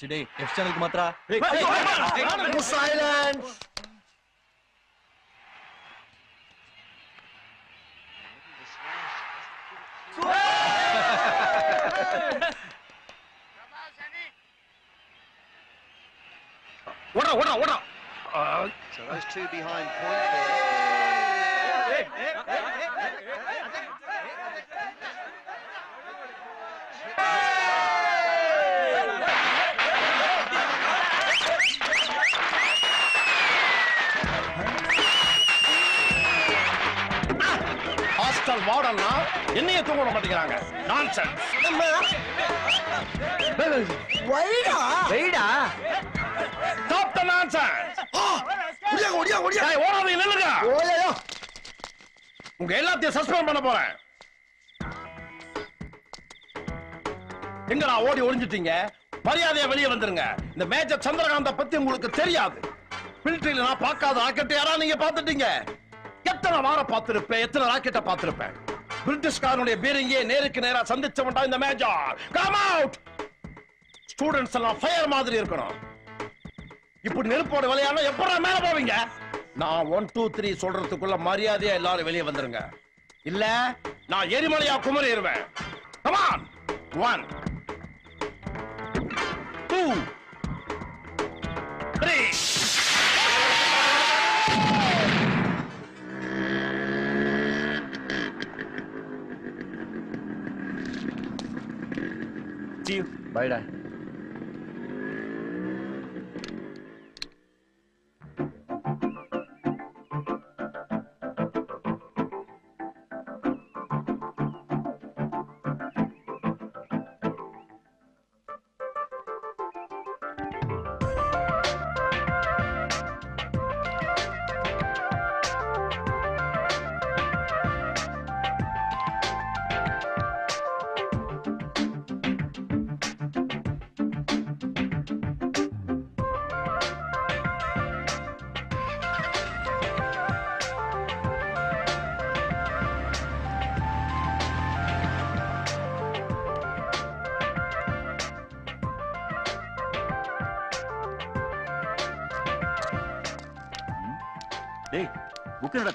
Today, F Channel को मात्रा silent. What up? So those two behind point there. வாடன்னா என்னைய தூங்கணும் மாட்டீங்கறாங்க நான்சென்ஸ் நம்ம வைடா வைடா டாப் the nonsense? Odia. Hey, what are you doing? Odia. You guys are suspended. Where are you going? மரியாதையை வெளியே வந்துருங்க. இந்த மேஜர் சந்திரகாந்த பத்தி உங்களுக்கு தெரியாது. மிலிட்டரியில நான் பார்க்காத ராக்கெட் யாரா நீங்க பார்த்துட்டீங்க. எத்தனை வார பார்த்திருப்பேன், எத்தனை ராக்கெட்ட பார்த்திருப்பேன். பிரிட்டிஷ்காரனுடைய பீரங்கியை நேருக்கு நேரா சந்திச்சவன்டா இந்த மேஜர். Come out. ஸ்டூடண்ட்ஸ் எல்லாம் ஃபயர் மாதிரி இருக்கணும். இப்படி நெருப்போட விளையாட எப்பறா மேல போவீங்க? நான் 1 2 3 சொல்றதுக்குள்ள மரியாதையா எல்லாரும் வெளியே வந்துருங்க. இல்ல நான் எரிமலையா குமரிடுவேன். Come on. 1 2 3 See you. Bye, Dad.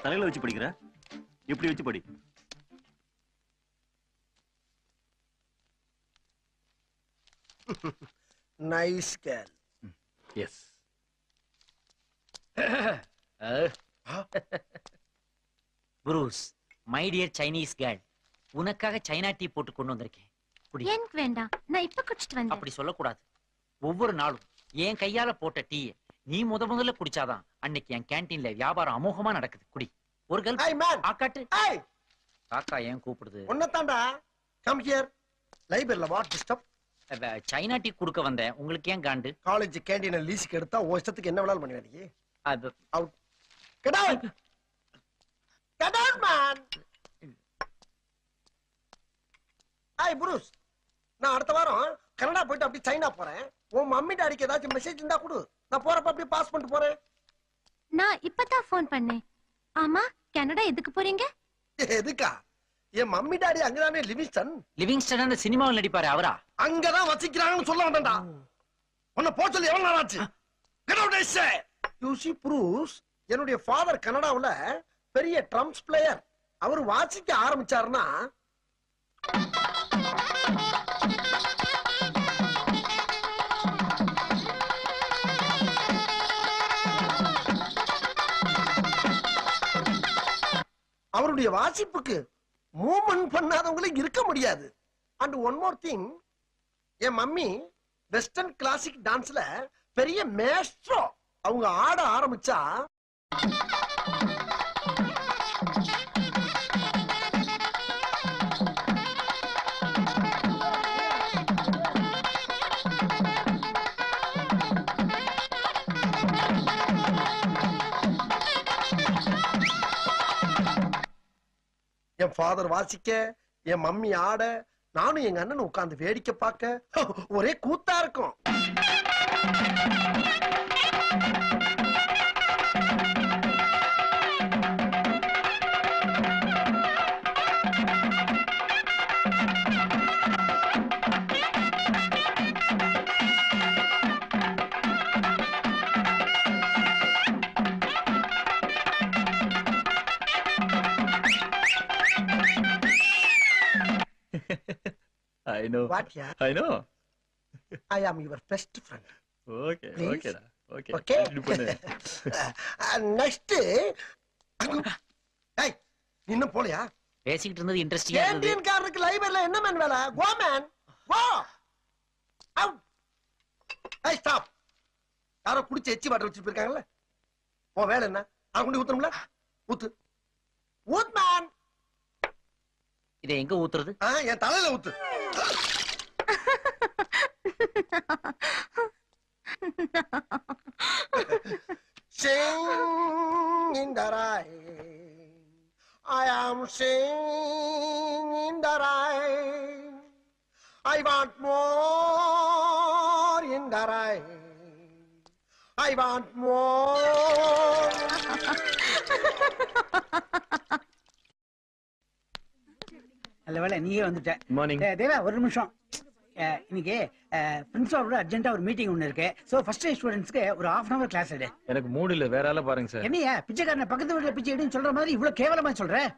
தலையில வச்சு படிக்கிற எப்படி வச்சு படி nice girl yes Bruce my dear Chinese girl உனக்காக சைனா டீ போட்டு கொண்டு வந்திருக்கேன் குடி எனக்கு வேண்டாம் நான் இப்ப குடிச்சிட்டு வந்தேன் அப்படி சொல்ல கூடாது ஒவ்வொரு நாளும் என் கையால போட்ட டீ நீ முதல்ல குடிச்சாதான் அன்னைக்கு என் கேண்டீன்ல வியாபாரம் அமோகமா நடக்குது குடி ஒரு கல் ஐ மேன் ஆகாட்டு ஏய் காக்கா ஏன் கூப்பிடுது ஒன்னதாண்டா கம் ஹியர் லைப்ரரில வாட் டிஸ்டர்ப் சைனா டீ குடுக்க வந்தேன் உங்களுக்கு ஏன் காண்டு காலேஜ் கேண்டீன்ல லீஸ்க்கு எடுத்தா ஒரு சத்துக்கு என்ன வேணாலும் பண்ணுவ நீ அது out get out get out man ஏய் புரூஸ் நான் அடுத்த வாரம் கனடா போயிட்டு அப்படியே சைனா போறேன் உன் மம்மி டாடிக்கு ஏதாவது மெசேஜ் இருந்தா கொடு நான் போறப்ப அப்படியே பாஸ் பண்ணிட்டு போறேன் நான் இப்பதான் ஃபோன் பண்ணேன் ஆமா கனடா எதுக்கு போறீங்க எதுக்கா என் மம்மி டாடி அங்கதானே லிவிங்ஸ்டன் அந்த சினிமாவில் நடிப்பாரு அவரா அங்க தான் வசிக்கறாங்கன்னு சொல்ல வந்தேன்டா உன்ன போச்சல எவ்வளவு நாள் ஆச்சு get out I say you see proof என்னோட ஃாதர் கனடாவுல பெரிய ட்ரம்ஸ் பிளேயர் அவர் வாசிக்க ஆரம்பிச்சாருனா அவருடைய வாசிப்புக்கு மூவ்மென்ட் பண்ணாதவங்களே இருக்க முடியாது அண்ட் ஒன் மோர் திங் என் மம்மி வெஸ்டர்ன் கிளாசிக் டான்ஸ்ல பெரிய மேஸ்ட்ரோ அவங்க ஆட ஆரம்பிச்சா என் ஃாதர் வாசிக்க என் மம்மி ஆட நானும் எங்க அண்ணனும் உட்கார்ந்து வேடிக்கை பார்க்க ஒரே கூத்தா இருக்கும் I know. What, yeah? I know. I am your best friend. Okay, please? Okay, okay. Okay. Next, hey, இன்னும் போலையா? பேசிக்கிட்டு இருந்தது இன்ட்ரஸ்டிங்கா இருந்தது. கேண்டீன் காரருக்கு லைப்ரரில என்ன மேன் வேலை? Go man. Go. Out. Hey, stop. யாரோ குடிச்சு எச்சி வாட்டர் வச்சிட்டு இருக்காங்கல. போ வேலை என்ன? அவங்கடி ஊத்துறோம்ல? ஊத்து. ஊத் man. இத எங்க ஊத்துறது? ஆ, என் தலையில ஊத்து. Sing in the rain, I am singing in the rain. I want more in the rain. I want more. अलवले नहीं है उनके मॉर्निंग देवा एक मिनट इनके प्रिंसिपल वाला अर्जेंट एक मीटिंग होने लगे सो फर्स्ट स्टूडेंट्स के एक हाफ एन आवर क्लास है यार एक मूड नहीं वेरा वाला पारिंग सर क्या पिछे करने पक्के तो पिछे इडिंग चल रहा है मारी इवड़ा केवल मार चल रहा है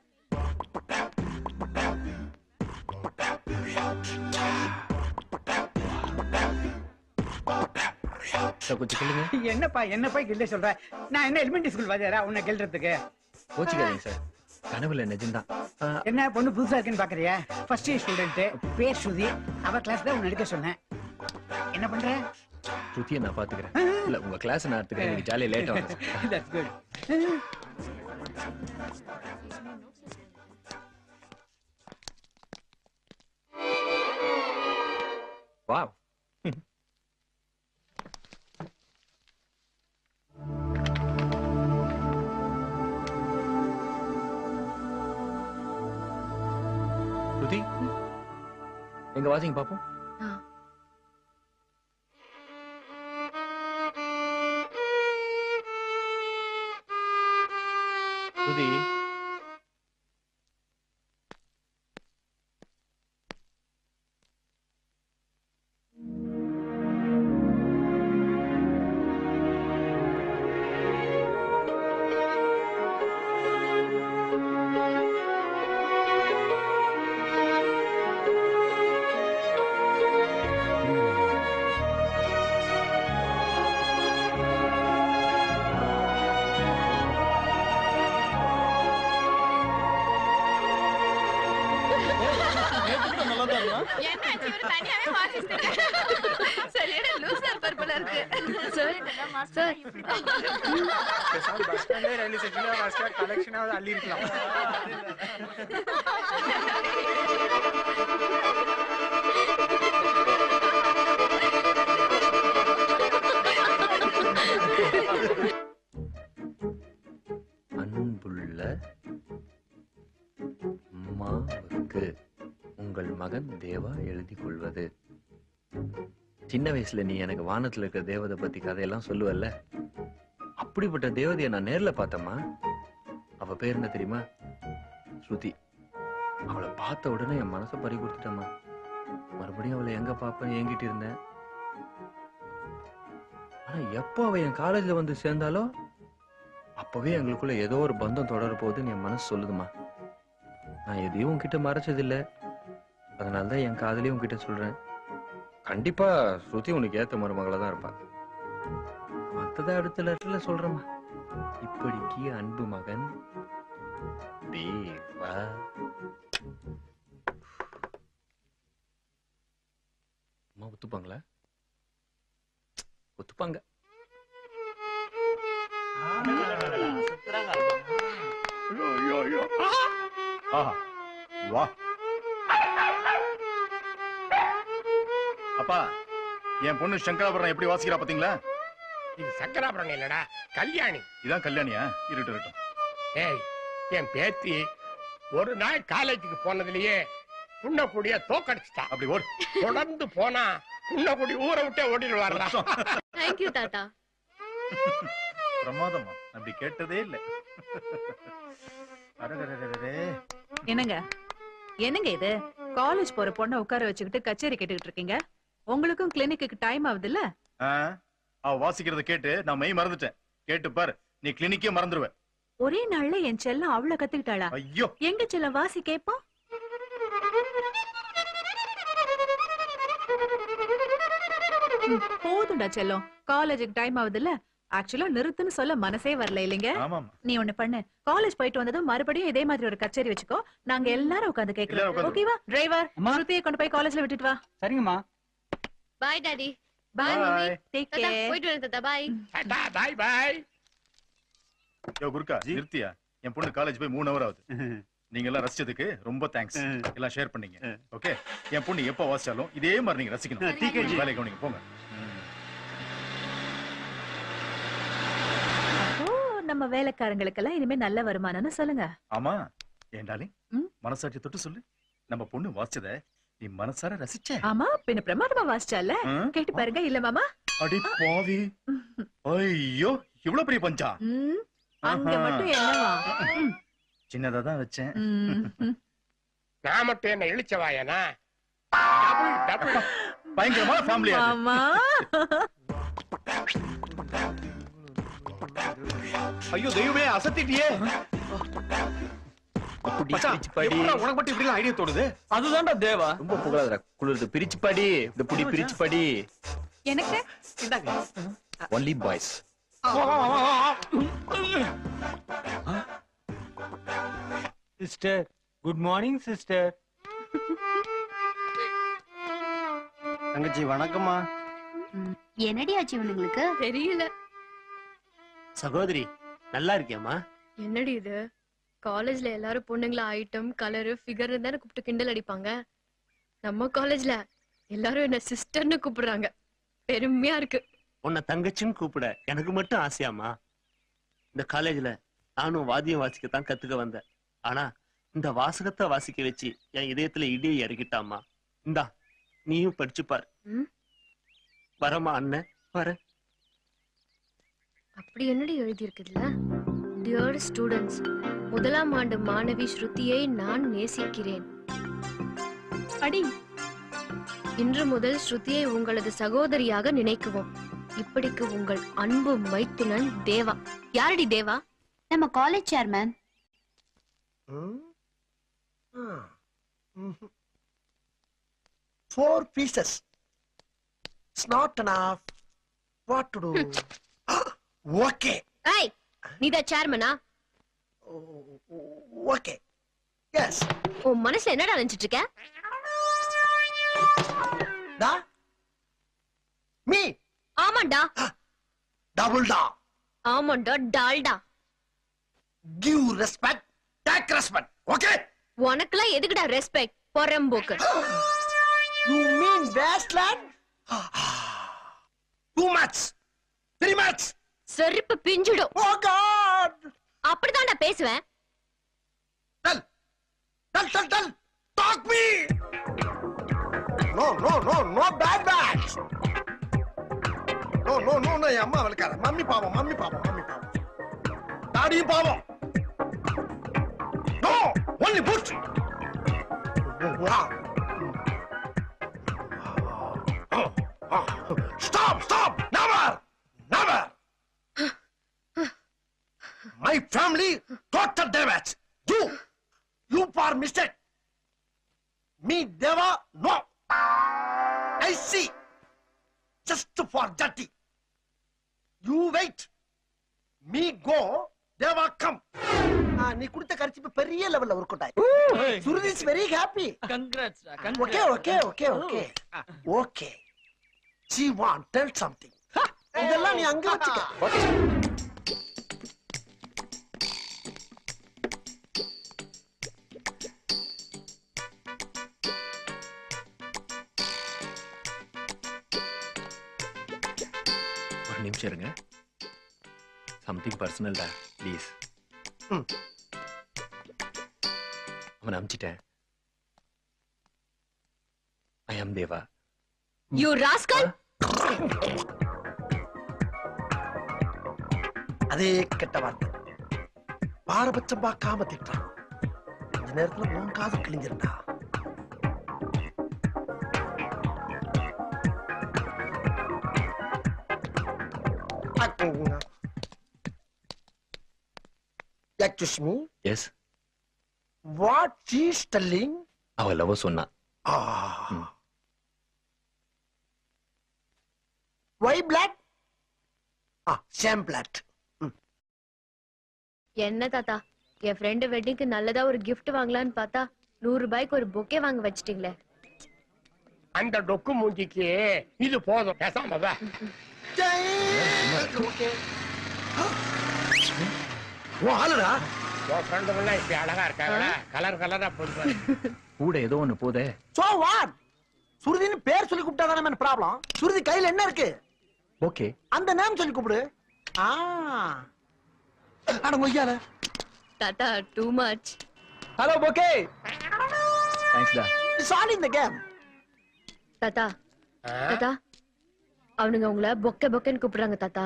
सब कुछ किल्ले ये ना पाई किल्ले चल रहा है ना ये ना एलिमेंट्री स्कूल वाले रहा उन्हें किल्ले रखते क्या कोच कर रहे सर गाने बोले नहीं जिंदा ये ना पन्नू पुलिस आर्किन बात कर रहा है फर्स्ट ईयर स्टूडेंट है पेर शुद्धि अब क्लास दे उन्हें लड़के सुनना है ये ना पढ़ रहा है चुतिया ना पाते कर लगूंगा क्लास ना आते करेंगे जाले let on that's good Wow. Shruthi, enga vaaching paapom. Shruthi. इसलिए नहीं यानी कि वानतल के देवता पति का देलां सुल्लू अल्ला अपुरी बटा देवता ना नेरला पाता माँ अब पैर न तेरी माँ श्रुति अवला बात तो उड़ने या मानसो परिगुर्ती था माँ मरबड़िया वाले यंगा पापा यंगी टिरने अरे यप्पा वे यंग कालेज ले बंदे सेंधालो अप्पा वे यंगल कुले ये दो और बंदों थोड़ा रपोते ने मानस सुल्लू माँ ना ये दियों किटे मार கண்டிப்பா ஸ்ருதி உனக்கு ஏத்த மருமகளா தான் இருப்பா. மத்தத அடுத்த லெட்டர்ல சொல்றேம்மா. இப்படிக்கு அன்பு மகன் தேவா. அம்மா ஒத்துப்பாங்களா? ஒத்துப்பாங்க. யோ யோ யோ. ஆஹா. வா. அப்பா, என் பொண்ணு சங்கராபரணம் எப்படி வாசிக்கிறா பாத்தீங்களா? இது சங்கராபரணம் இல்லடா, கல்யாணி. இதான் கல்யாணியா? இருட்டு இருட்டு. ஏய், என் பேத்தி ஒரு நாள் காலேஜுக்கு போனதுலயே புண்ணக்குடிய தோக்கடிச்சிட்டா. அப்படி ஓடு. தொடர்ந்து போனா புண்ணக்குடி ஊரை விட்டே ஓடிடுவாரடா. Thank you தாத்தா. பிரமாதமா, அப்படி கேட்டதே இல்ல. அரரரரரே. என்னங்க? என்னங்க இது? காலேஜ் போற பொண்ண உட்கார வச்சிட்டு கச்சேரி கேட்டுக்கிட்டு இருக்கீங்க. உங்களுக்கும் கிளினிக்கு டைம் ஆவுது இல்ல? ஆ வாசிக்கிறத கேட்டு நான் மெய் மறந்துட்டேன். கேட்டு பார் நீ கிளினிக்கே மறந்துடுவே. ஒரே நாள்ல என் செல்லம் அவள கத்துக்கிட்டாளா? ஐயோ எங்க செல்லம் வாசி கேப்போ? போதுடா செல்லம். காலேஜுக்கு டைம் ஆவுது இல்ல? ஆக்சுவலா நிறுத்துன்னு சொல்ல மனசே வரல இல்லங்க. நீ ஒண்ணு பண்ணு. காலேஜ் போயிட்டு வந்ததும் மறுபடியும் இதே மாதிரி ஒரு கச்சேரி வெச்சுக்கோ. நாங்க எல்லாரும் உட்கார்ந்து கேக்குறோம். ஓகேவா? டிரைவர் மாருதியை கொண்டு போய் காலேஜ்ல விட்டுட்டு வா. சரிங்கம்மா. Bye, Daddy. Bye, Mummy. Take care. Wait till Tata. Bye. Tata, bye, bye. Yo, Gurka, Shruthi, I'm going to college by 3 hours. நீங்க எல்லாம் ரசிச்சதுக்கு ரொம்ப தேங்க்ஸ். எல்லாம் ஷேர் பண்ணீங்க. ஓகே. என் பொண்ணு எப்ப வாசிச்சாலும் இதே மாதிரி நீங்க ரசிக்கணும். டிகேஜி வேலைக்கு போங்க. வேலைக்காரங்களுக்கெல்லாம் இனிமே நல்ல வருமானம்னு சொல்லுங்க. ஆமா ஏண்டாலி மனசாட்சி தொட்டு சொல்லு. நம்ம பொண்ணு வாசிச்சத நீ மனசார ரசிச்ச? ஆமா பின்ன பிரமாதமா வாசிச்சால. கேட்டு பாருங்க. இல்ல மாமா அடி பாவி. ஐயோ இவ்ளோ பெரிய பஞ்சா. அங்க மட்டும் என்னவா சின்னதா தான் வச்சேன். நாம பேன இழுச்சவாயனா டபுள் டபுள் பயங்கரமா ஃபேமிலி அது. மாமா ஐயோ தெய்வமே அசத்திட்டியே. பிரிச்சு படி. உனக்கு மட்டும் இப்படி ஐடியா தோடுது. அதுதான்டா தேவா. ரொம்ப புகழாதடா. குளிர்து பிரிச்சு படி. இந்த புடி பிரிச்சு படி. எனக்கு இந்தாங்க. Only boys. Sister good morning sister. தங்கச்சி வணக்கம்மா. என்னடி ஆச்சு இவனுங்களுக்கு? தெரியல. சகோதரி நல்லா இருக்கியாமா? என்னடி இது காலேஜ்ல எல்லாரும் பொண்ணுங்களா ஐட்டம் கலரு ஃபிகர் தானே கூப்பிட்டு கிண்டல் அடிப்பாங்க. நம்ம காலேஜ்ல எல்லாரும் என்ன சிஸ்டர்னு கூப்பிடுறாங்க. பெருமையா இருக்கு. உன்னை தங்கச்சின்னு கூப்பிட எனக்கு மட்டும் ஆசையாமா? இந்த காலேஜ்ல நானும் வாத்தியம் வாசிக்கத்தான் கத்துக்க வந்தேன். ஆனா இந்த வாசகத்தை வாசிக்க வச்சு என் இதயத்துல இடியை இறக்கிட்டாமா. இந்தா நீயும் படிச்சுப்பாரு. வரமா அண்ணன் வர. அப்படி என்னடி எழுதியிருக்குதுல? Dear students, முதலாம் ஆண்டு மாணவி ஸ்ருதியை நான் நேசிக்கிறேன். அடி இன்று முதல் ஸ்ருதியை உங்களது சகோதரியாக நினைக்குவோம். இப்படிக்கு உங்கள் அன்பு மைத்துனன் தேவா. யாரடி தேவா? நம்ம college chairman. Four pieces. It's not enough. What to do? Okay. Hey, நீ தான் சேர்மனா? Okay. Yes. ஓ மனசுல என்னடா நினைச்சிட்டு இருக்க? டா மீ. ஆமாண்டா. டபுள் டா. ஆமாண்டா Dalda. Give respect. Take respect. Okay? உனக்குலாம் எதுக்குடா ரெஸ்பெக்ட்? பொறம்போக்கு. You mean wasteland? Too much. Too much. செருப்பு பிஞ்சிடும். Oh God! அப்படிதான் நான் பேசுவேன். Tell! Tell, tell, tell! Talk me! No, no, no, no bad bags! No, no, no, no, என் அம்மா வளக்காத. மம்மி பாவம், மம்மி பாவம், மம்மி பாவம். தாடியும் பாவம். No! Only boots! Wow! Stop, stop! Never! Never! My family total damage. You for mistake. Me Deva no. I see. Just for dirty. You wait. Me go. Deva come. Ah, you could take a period level over Kotai. Shruti is very happy. Congrats. Okay, okay, okay, okay. Okay. She want tell something. Ha. Idella ni anga vachika. Okay. நிமிஷருங்க. something personal டா please. அவன் அம்சிட்டேன். I am Deva. You rascal! அதே கெட்ட வார்த்தை. பாரபட்சம் பார்க்காம திட்டான். இந்த நேரத்துல உன் காது கிழிஞ்சிருந்தா. Excuse me. Yes. What she is telling? Our lover Sonna. Ah. Why blood? Ah, same blood. Enna tata, your friend wedding ku nallada or gift vaangalaanu paatha 100 rupaikku or bouquet vaanga vechitingale. Anda dokku moonjikku idu podum pesama va. Okay. वो हालरा वो friend वाला इस प्यारा का रखा है ना colour colour ना पुल पर पूरे दो न पूरे सो वाट सूर्य ने पैर सुली कुप्ता था ना मैंने प्रॉब्लम सूर्य कहीं लेने रखे ओके अंदर नाम सुली कुप्रे आ Tata, too much. Hello, Bokeh. Thanks, Da. It's all in the game. Tata. Tata. Avanga ungala Bokeh Bokeh nu koopidranga Tata.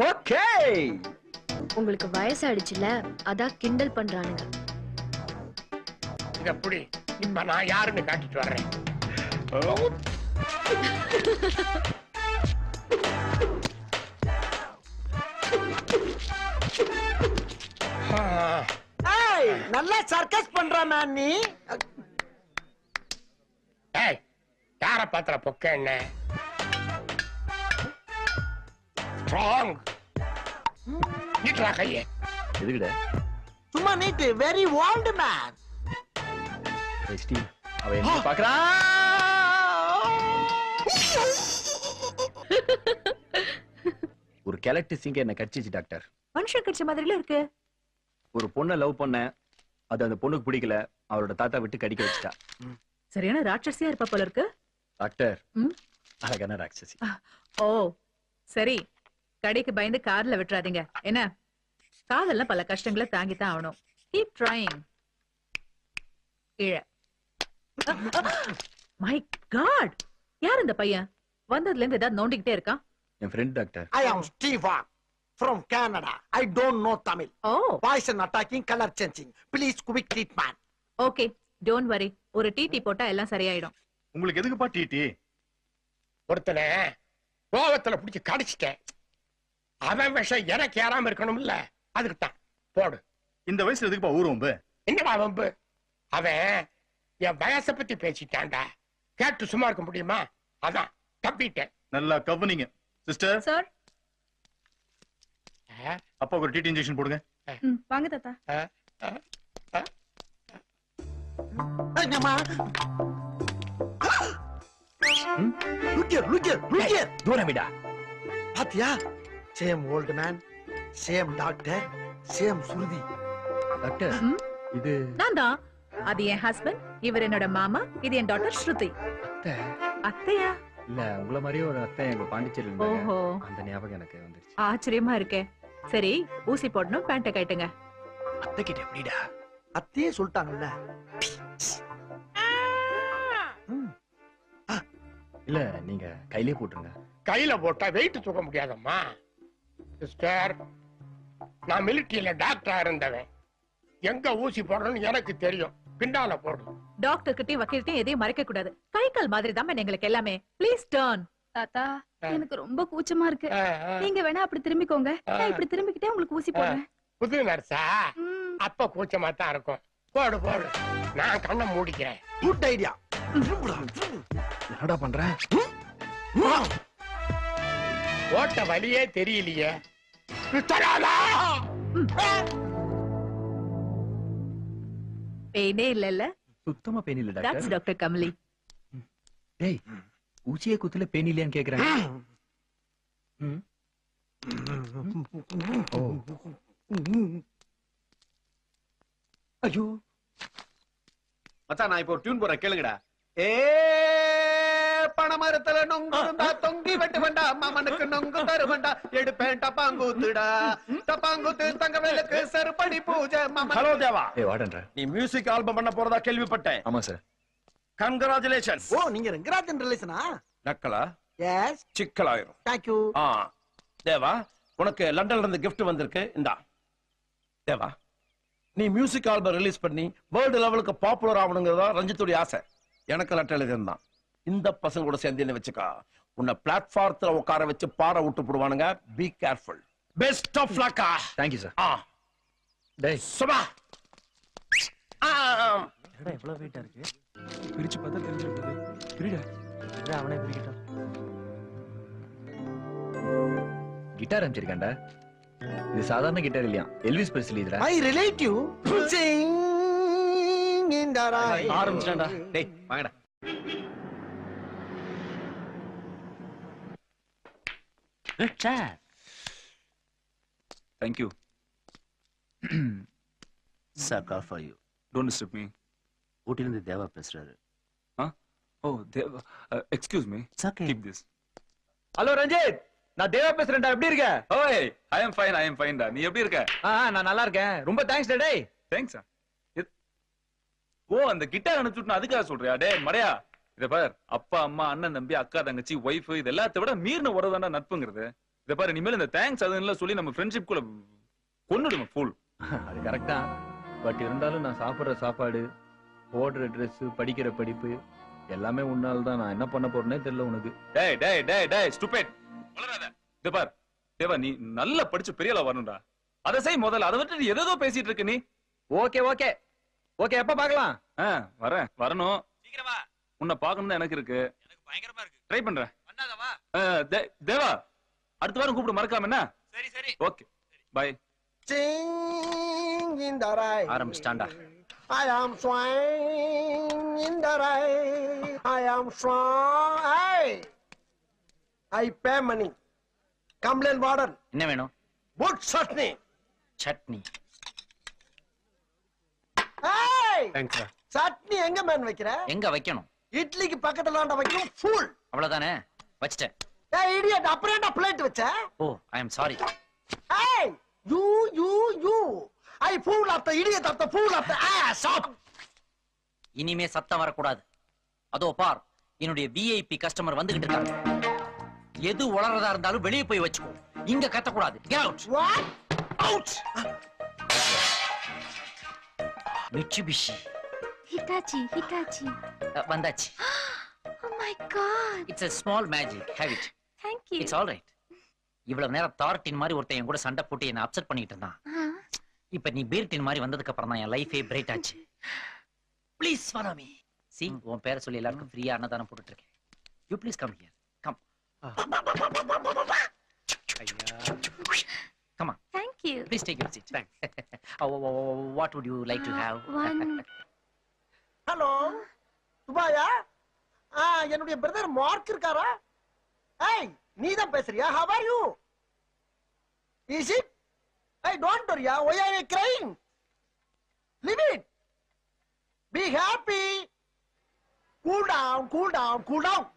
Bokeh. Ungalku vayasaadichilla adha kindal pandraanga. Inga pudi. Nimma na yaaru nu kaatittu varren. Oh. Hey, nalla circus pandra man nee. Hey, yara patra pokkena. Strong. Nitra kaiye. Edukida. Summa neat, very old man. Hey Steve, ave enna paakra. Oru kelatti singa enna kadichichu doctor. மனுஷன் கடிச்ச மாதிரில இருக்கு. ஒரு பொண்ண love பண்ண அது அந்த பொண்ணுக்கு பிடிக்கல அவரோட தாத்தா விட்டு கடிக்க வச்சிட்டா. சரியான ராட்சசியா இருப்ப போல இருக்கு. டாக்டர். அழகான ராட்சசி. ஓ சரி. கடிக்கு பயந்து கார்ல விட்டுறாதீங்க. என்ன? காதல்ல பல கஷ்டங்களை தாங்கி தான் ஆவணும். Keep trying. கீழே. My god. யார் இந்த பையன்? வந்ததுல இருந்து ஏதாவது நோண்டிக்கிட்டே இருக்கான். என் ஃப்ரெண்ட் டாக்டர். ஐ அம் ஸ்டீவா. From Canada. I don't know Tamil. Oh. Poison attacking, color changing. Please quick treatment. Okay, don't worry. ஒரு டிடி போட்டா எல்லாம் சரியாயிடும். உங்களுக்கு எதுக்குப்பா டிடி? ஒருத்தனே கோவத்துல புடிச்சு கடிச்சிட்டேன். அவன் விஷம் எனக்கு ஏறாம இருக்கணும் இல்ல. அதுக்கு தான் போடு. இந்த வயசுல எதுக்குப்பா ஊரும்பு? என்னடா வம்பு? அவன் என் வயசை பத்தி பேசிட்டான்டா. கேட்டு சும்மா இருக்க முடியுமா? அதான் தப்பிட்டேன். நல்லா கவனிங்க. சிஸ்டர். சார். அப்பா ஒரு டிடி இன்ஜெக்ஷன் போடுங்க. வாங்க தாத்தா. அம்மா. Look here. தூரமிடா. பாத்தியா? Same old man, same doctor, same Shruti. Doctor, இது நான்டா. அது என் ஹஸ்பண்ட், இவர் என்னோட மாமா, இது என் டாட்டர் ஸ்ருதி. அத்தையா? இல்ல, உங்கள மாதிரியே ஒரு அத்தை எங்க பாண்டிச்சேரியில இருந்தாங்க. அந்த ஞாபகம் எனக்கு வந்துருச்சு. ஆச்சரியமா இருக்கே. சரி ஊசி போடணும் பேண்ட கைட்டுங்க. அத்தை கிட்ட எப்படிடா? அத்தையே சொல்லிட்டாங்கல்ல. இல்ல நீங்க கையிலே போட்டுருங்க. கையில போட்டா வெயிட் தூக்க முடியாதம்மா. சிஸ்டர், நான் மிலிட்டரியில டாக்டரா இருந்தவன். எங்க ஊசி போடணும்னு எனக்கு தெரியும். பின்னால போடு. டாக்டர் கிட்டே வக்கீல்கிட்டே எதையும் மறைக்க கூடாது. கை கால் மாதிரி தான் எங்களுக்கு எல்லாமே. Please turn. தாத்தா எனக்கு ரொம்ப கூச்சமா இருக்கு. நீங்க வேணா அப்படி திரும்பிக்கோங்க. நான் இப்படி திரும்பிக்கிட்டே உங்களுக்கு ஊசி போடுறேன். புது நர்சா? அப்ப கூச்சமா தான் இருக்கும். போடு போடு. நான் கண்ணை மூடிக்கிறேன். Good idea. என்னடா பண்ற? ஓட்ட வலியே தெரியலையே. தராலா. பெயினே இல்லல்ல. சுத்தமா பெயின் இல்ல டாக்டர். That's doctor Kamali. டேய் ஊசியே குத்துல பெயின் இல்லையான்னு கேக்குறாங்க. ஐயோ மச்சான், நான் இப்போ டியூன் போற கேளுங்கடா. ஏ பணமரத்துல நொங்குண்டா தொங்கி வெட்டுவண்டா மாமனுக்கு நொங்கு தருவண்டா எடுப்பேன் டப்பாங்குத்துடா டப்பாங்குத்து தங்க வேலுக்கு சருப்படி பூஜை மாமன். ஹலோ தேவா. ஏ வாடன்றா, நீ மியூசிக் ஆல்பம் பண்ண போறதா கேள்விப்பட்டேன். ஆமா சார். Congratulations. ஓ நீங்க ரங்கராஜன் ரிலேஷனா? நக்கலா? எஸ். சிக்கலாயிரும். Thank you. ஆ தேவா, உனக்கு லண்டன்ல இருந்து gift வந்திருக்கு. இந்தா தேவா, நீ மியூசிக் ஆல்பம் ரிலீஸ் பண்ணி வேர்ல்ட் லெவலுக்கு பாப்புலர் ஆகணும்ங்கறதா ரஞ்சித்துடைய ஆசை. எனக்கு லெட்டர் எழுதினான். இந்த பசங்க கூட சேர்ந்தேன்னு வெச்சுக்கா. உன்னை பிளாட்ஃபார்ம்ல உட்கார வச்சு பாற விட்டு போடுவானுங்க. Be careful. Best of luck. Thank you sir. ஆ டேய் சுபா. ஆ என்னடா இவ்ளோ வெயிட்டா இருக்கு? பிரிச்சு பார்த்தா தெரிஞ்சிருக்குது. பிரிடா. இத அவனே பிரிக்கிட்டான். गिटार அம்ச்சிருக்கான்டா. இது சாதாரண गिटार இல்லையா? எல்விஸ் பிரஸ்லி இதுடா. I relate you. Sing in the right. ஆரம்பிச்சான்டா. டேய் வாங்கடா. Sir. Thank you. Suck off for you. Don't disturb me. Hotel the Deva Pesrar. Huh? Oh, Deva. Excuse me. It's okay. Keep this. Hello Ranjit. நான் தேவா பேசுறேன்டா, எப்படி இருக்க? ஓய், I am fine டா. நீ எப்படி இருக்க? நான் நல்லா இருக்கேன். ரொம்ப தேங்க்ஸ் டேய். தேங்க்ஸ். ஓ, அந்த கிட்டார் அனுப்பிச்சுட்டு அதுக்காக சொல்றியா டேய் மடையா? இத பார், அப்பா அம்மா அண்ணன் தம்பி அக்கா தங்கச்சி வைஃப் இதெல்லாத்த விட மீறின உறவுதான்டா நட்புங்கிறது. இத பாரு, இனிமேல் இந்த தேங்க்ஸ் அதுன்னு சொல்லி நம்ம ஃப்ரெண்ட்ஷிப் கூட கொன்னுடுங்க ஃபுல். அது கரெக்ட்டா. பட் இருந்தாலும் நான் சாப்பிடுற சாப்பாடு, போடுற ட்ரெஸ், படிக்கிற படிப்பு எல்லாமே உன்னால தான். நான் என்ன பண்ண போறேனே தெரியல உனக்கு. டேய் டேய் டேய் டேய் ஸ்டூபிட். உளறாத. இத பார் தேவா, நீ நல்லா படிச்சு பெரியளா வரணும்டா. அத செய் முதல்ல. அத விட்டு ஏதோ பேசிட்டு இருக்க நீ. Okay okay. ஓகே, எப்ப பார்க்கலாம்? வரேன். வரணும். சீக்கிரமா. உன்னை பார்க்கணும்னு எனக்கு இருக்கு. எனக்கு பயங்கரமா இருக்கு. ட்ரை பண்றேன். பண்ணாத வா. தேவா, அடுத்த வாரம் கூப்பிடு மறக்காம என்ன? சரி சரி. Okay. Bye. Sing in the rain. ஆரம்பிச்சிட்டான்டா. I am swaying in the rain. I am strong. Hey, I pay money. Complain warden. என்ன வேணும்? Boot chutney. Chutney. Hey. Thanks sir. Chutney எங்க மேன் வைக்கிற? எங்க வைக்கணும்? இட்லிக்கு பக்கத்துல தான் வைக்கணும். Fool. அவ்வளவுதானே? வச்சிட்டேன். Hey idiot, அப்புறம் என்ன plate வச்ச? Oh, I am sorry. Hey, you. I fool after idiot after fool after ass up. இனிமே சத்தம் வர கூடாது. அதோ பார், என்னுடைய VIP கஸ்டமர் வந்துகிட்டு இருக்காங்க. எது உளறதா இருந்தாலும் வெளிய போய் வச்சுக்கோ. இங்க கத்த கூடாது. Get out. What? Out. Mitsubishi. Hitachi. Vandachi. Oh my god. It's a small magic. Have it. Thank you. It's all right. இவ்வளவு நேரம் தார்ட்டின் மாதிரி ஒருத்தன் என் கூட சண்டை போட்டு என்ன அப்செட் பண்ணிட்டு இருந்தான். இப்ப நீ பீர்ட்டின் மாதிரி வந்ததுக்கு அப்புறம் தான் என் லைஃபே பிரைட் ஆச்சு. Please follow me. சீ, உன் பேரை சொல்லி எல்லாருக்கும் ஃப்ரீயா அன்னதானம் போட்டுட்டு இருக்கேன். You please come here. Come. ஐயா. Come on. Thank you. Please take your seat. Thanks. What would you like to have? One. Hello. துபாயா? என்னோட பிரதர் மார்க் இருக்காரா? ஏய், நீ தான் பேசுறியா? How are you? Is it? Hey, don't worry, why are you crying? Leave it. Be happy. Cool down.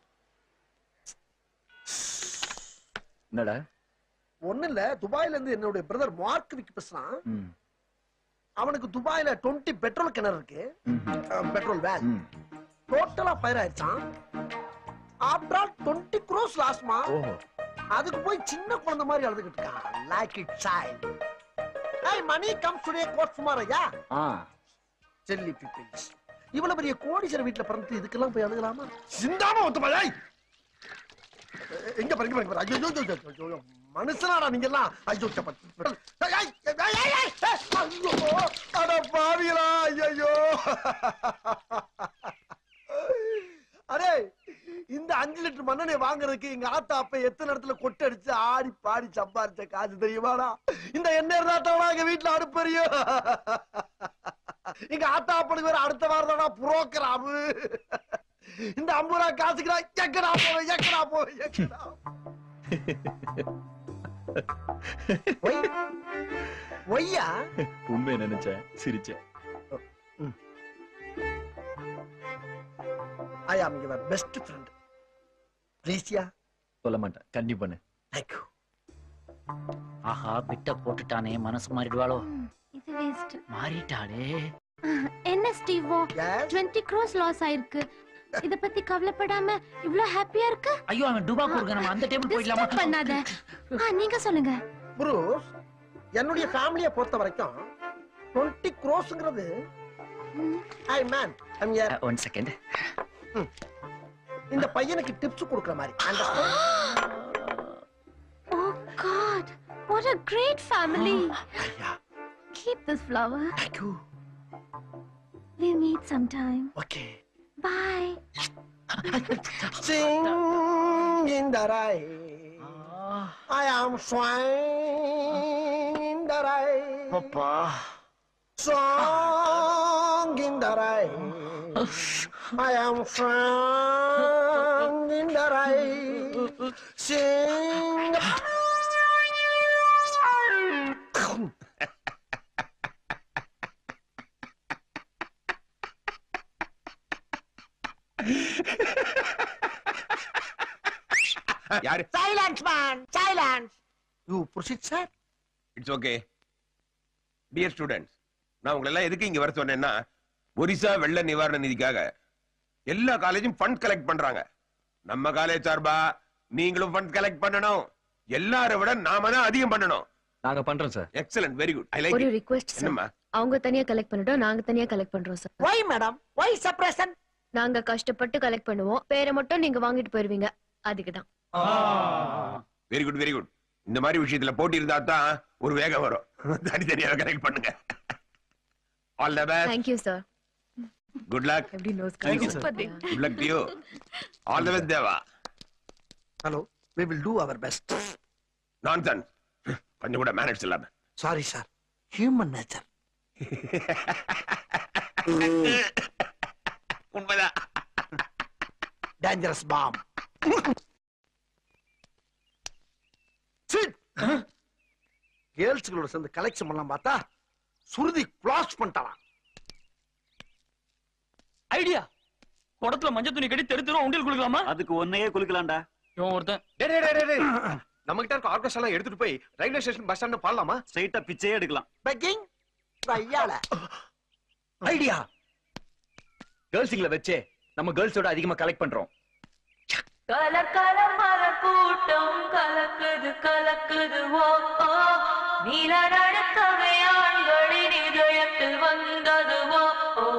என்னடா? ஒண்ணு இல்ல, துபாயில இருந்து என்னோட பிரதர் மார்க் விக்கி பேசுறான். அவனுக்கு துபாயில 20 பெட்ரோல் கிணறு இருக்கு. பெட்ரோல் வேல் டோட்டலா ஃபயர் ஆயிடுச்சான். ஆஃப்டர் ஆல் 20 crores லாஸ்ட் மா. அதுக்கு போய் சின்ன குழந்தை மாதிரி அழுதுகிட்டு இருக்கான். Like it child. I money come today கோட் சுமாரையா. செல்லி பீப்பிள்ஸ், இவ்வளவு பெரிய கோடீஸ்வரர் வீட்ல பிறந்து இதுக்கெல்லாம் போய் அழுகலாமா? சிந்தாம ஒத்து பாய். எங்க பாருங்க பாருங்க. ஐயோ மனுஷனாடா நீங்க எல்லாம். ஐயோ சப்ப. ஐயோ அட பாவிகளா. ஐயோ அரே, இந்த 5 லிட்டர் மண்ணெண்ணெய் வாங்குறதுக்கு எங்க ஆத்தா அப்ப எத்தனை இடத்துல கொட்டை அடிச்சு ஆடி பாடி சம்பாரிச்ச காசு தெரியுமாடா? இந்த எண்ணெய் இருந்தாட்டா எங்க வீட்டுல அடுப்பறியோ. எங்க ஆத்தா அப்பனுக்கு வேற அடுத்த வாரம் தானா புரோக்கராமு. இந்த 50 ரூபா காசுக்குடா எக்கடா போவேன். ஒய்யா உண்மை நினைச்சேன், சிரிச்சேன். I am your best friend. Please, yeah. சொல்ல மாட்டேன். கண்டி பண்ணு. Thank you. ஆஹா, பிட்ட போட்டுட்டானே, மனசு மாறிடுவாளோ. இது வேஸ்ட். மாறிட்டாளே. என்ன ஸ்டீவோ? 20 crores loss ஆயிருக்கு. இத பத்தி கவலைப்படாம இவ்ளோ ஹாப்பியா இருக்க? ஐயோ, அவன் துபா போறங்க. நம்ம அந்த டேபிள் போய்டலாமா? பண்ணாத. நீங்க சொல்லுங்க. புரூஸ், என்னோட ஃபேமிலியை பொறுத்த வரைக்கும் 20 crores-ங்கிறது I man. I'm here. One second. இந்த பையனுக்கு டிப்ஸ் கொடுக்கிற மாதிரி. Oh god, what a great family. ஐயா, keep this flower. Thank you. We'll meet sometime. Okay, bye. Sing in the rain. I am swaying in the rain. Papa song in the rain. I am found in the rain. Sing. Silence man. silence. You push it, sir. It's okay. Dear students, now you all are here. You are saying that Orissa Vella Nivarana Nidhikaga. All colleges fund collect பண்றாங்க. நம்ம college சார்பா நீங்களும் fund collect பண்ணனும். எல்லார விட நாம தான் அதிகம் பண்ணனும். நாங்க பண்றோம் sir. Excellent, very good. I like. ஒரு ரிக்வெஸ்ட் சார். என்னம்மா? அவங்க தனியா கலெக்ட் பண்ணிட்டோம், நாங்க தனியா கலெக்ட் பண்றோம் sir. Why madam? Why suppression? நாங்க கஷ்டப்பட்டு கலெக்ட் பண்ணுவோம். பேரை மட்டும் நீங்க வாங்கிட்டு போய்டுவீங்க. அதுக்கு தான். Very good, very good. இந்த மாதிரி விஷயத்துல போட்டி இருந்தா தான் ஒரு வேகம் வரும். தனியா கலெக்ட் பண்ணுங்க. All the best. Thank you sir. Good luck. Everybody knows. Thank you, sir. Good luck to you. All the best, Deva. Hello. We will do our best. Nonsense. Pannu kuda manage sillama. Sorry, sir. Human nature. Unbada. Dangerous bomb. Sit. Girls kuloda send collection pannalam paatha. Shruthi cross pantala. Idea கொடத்துல மஞ்ச துணி கட்டி தெருதுறோம் உண்டில் குளுக்கலாமா அதுக்கு ஒண்ணையே குளுக்கலாம்டா இவன் ஒருத்தன் டேய் டேய் டேய் நம்ம கிட்ட இருக்க ஆர்கஸ்ட்ரா எல்லாம் எடுத்துட்டு போய் ரயில்வே ஸ்டேஷன் பஸ் ஸ்டாண்ட்ல பாடலாமா ஸ்ட்ரைட்டா பிச்சையே எடுக்கலாம் பேக்கிங் பையால ஐடியா கேர்ள்ஸ்ங்கள வெச்சே நம்ம கேர்ள்ஸோட அதிகமா கலெக்ட் பண்றோம் கலர் கலர் மர கூட்டம் கலக்குது கலக்குது ஓ ஓ நீல நடுக்கவே ஆண்களின் இதயத்தில் வந்தது ஓ ஓ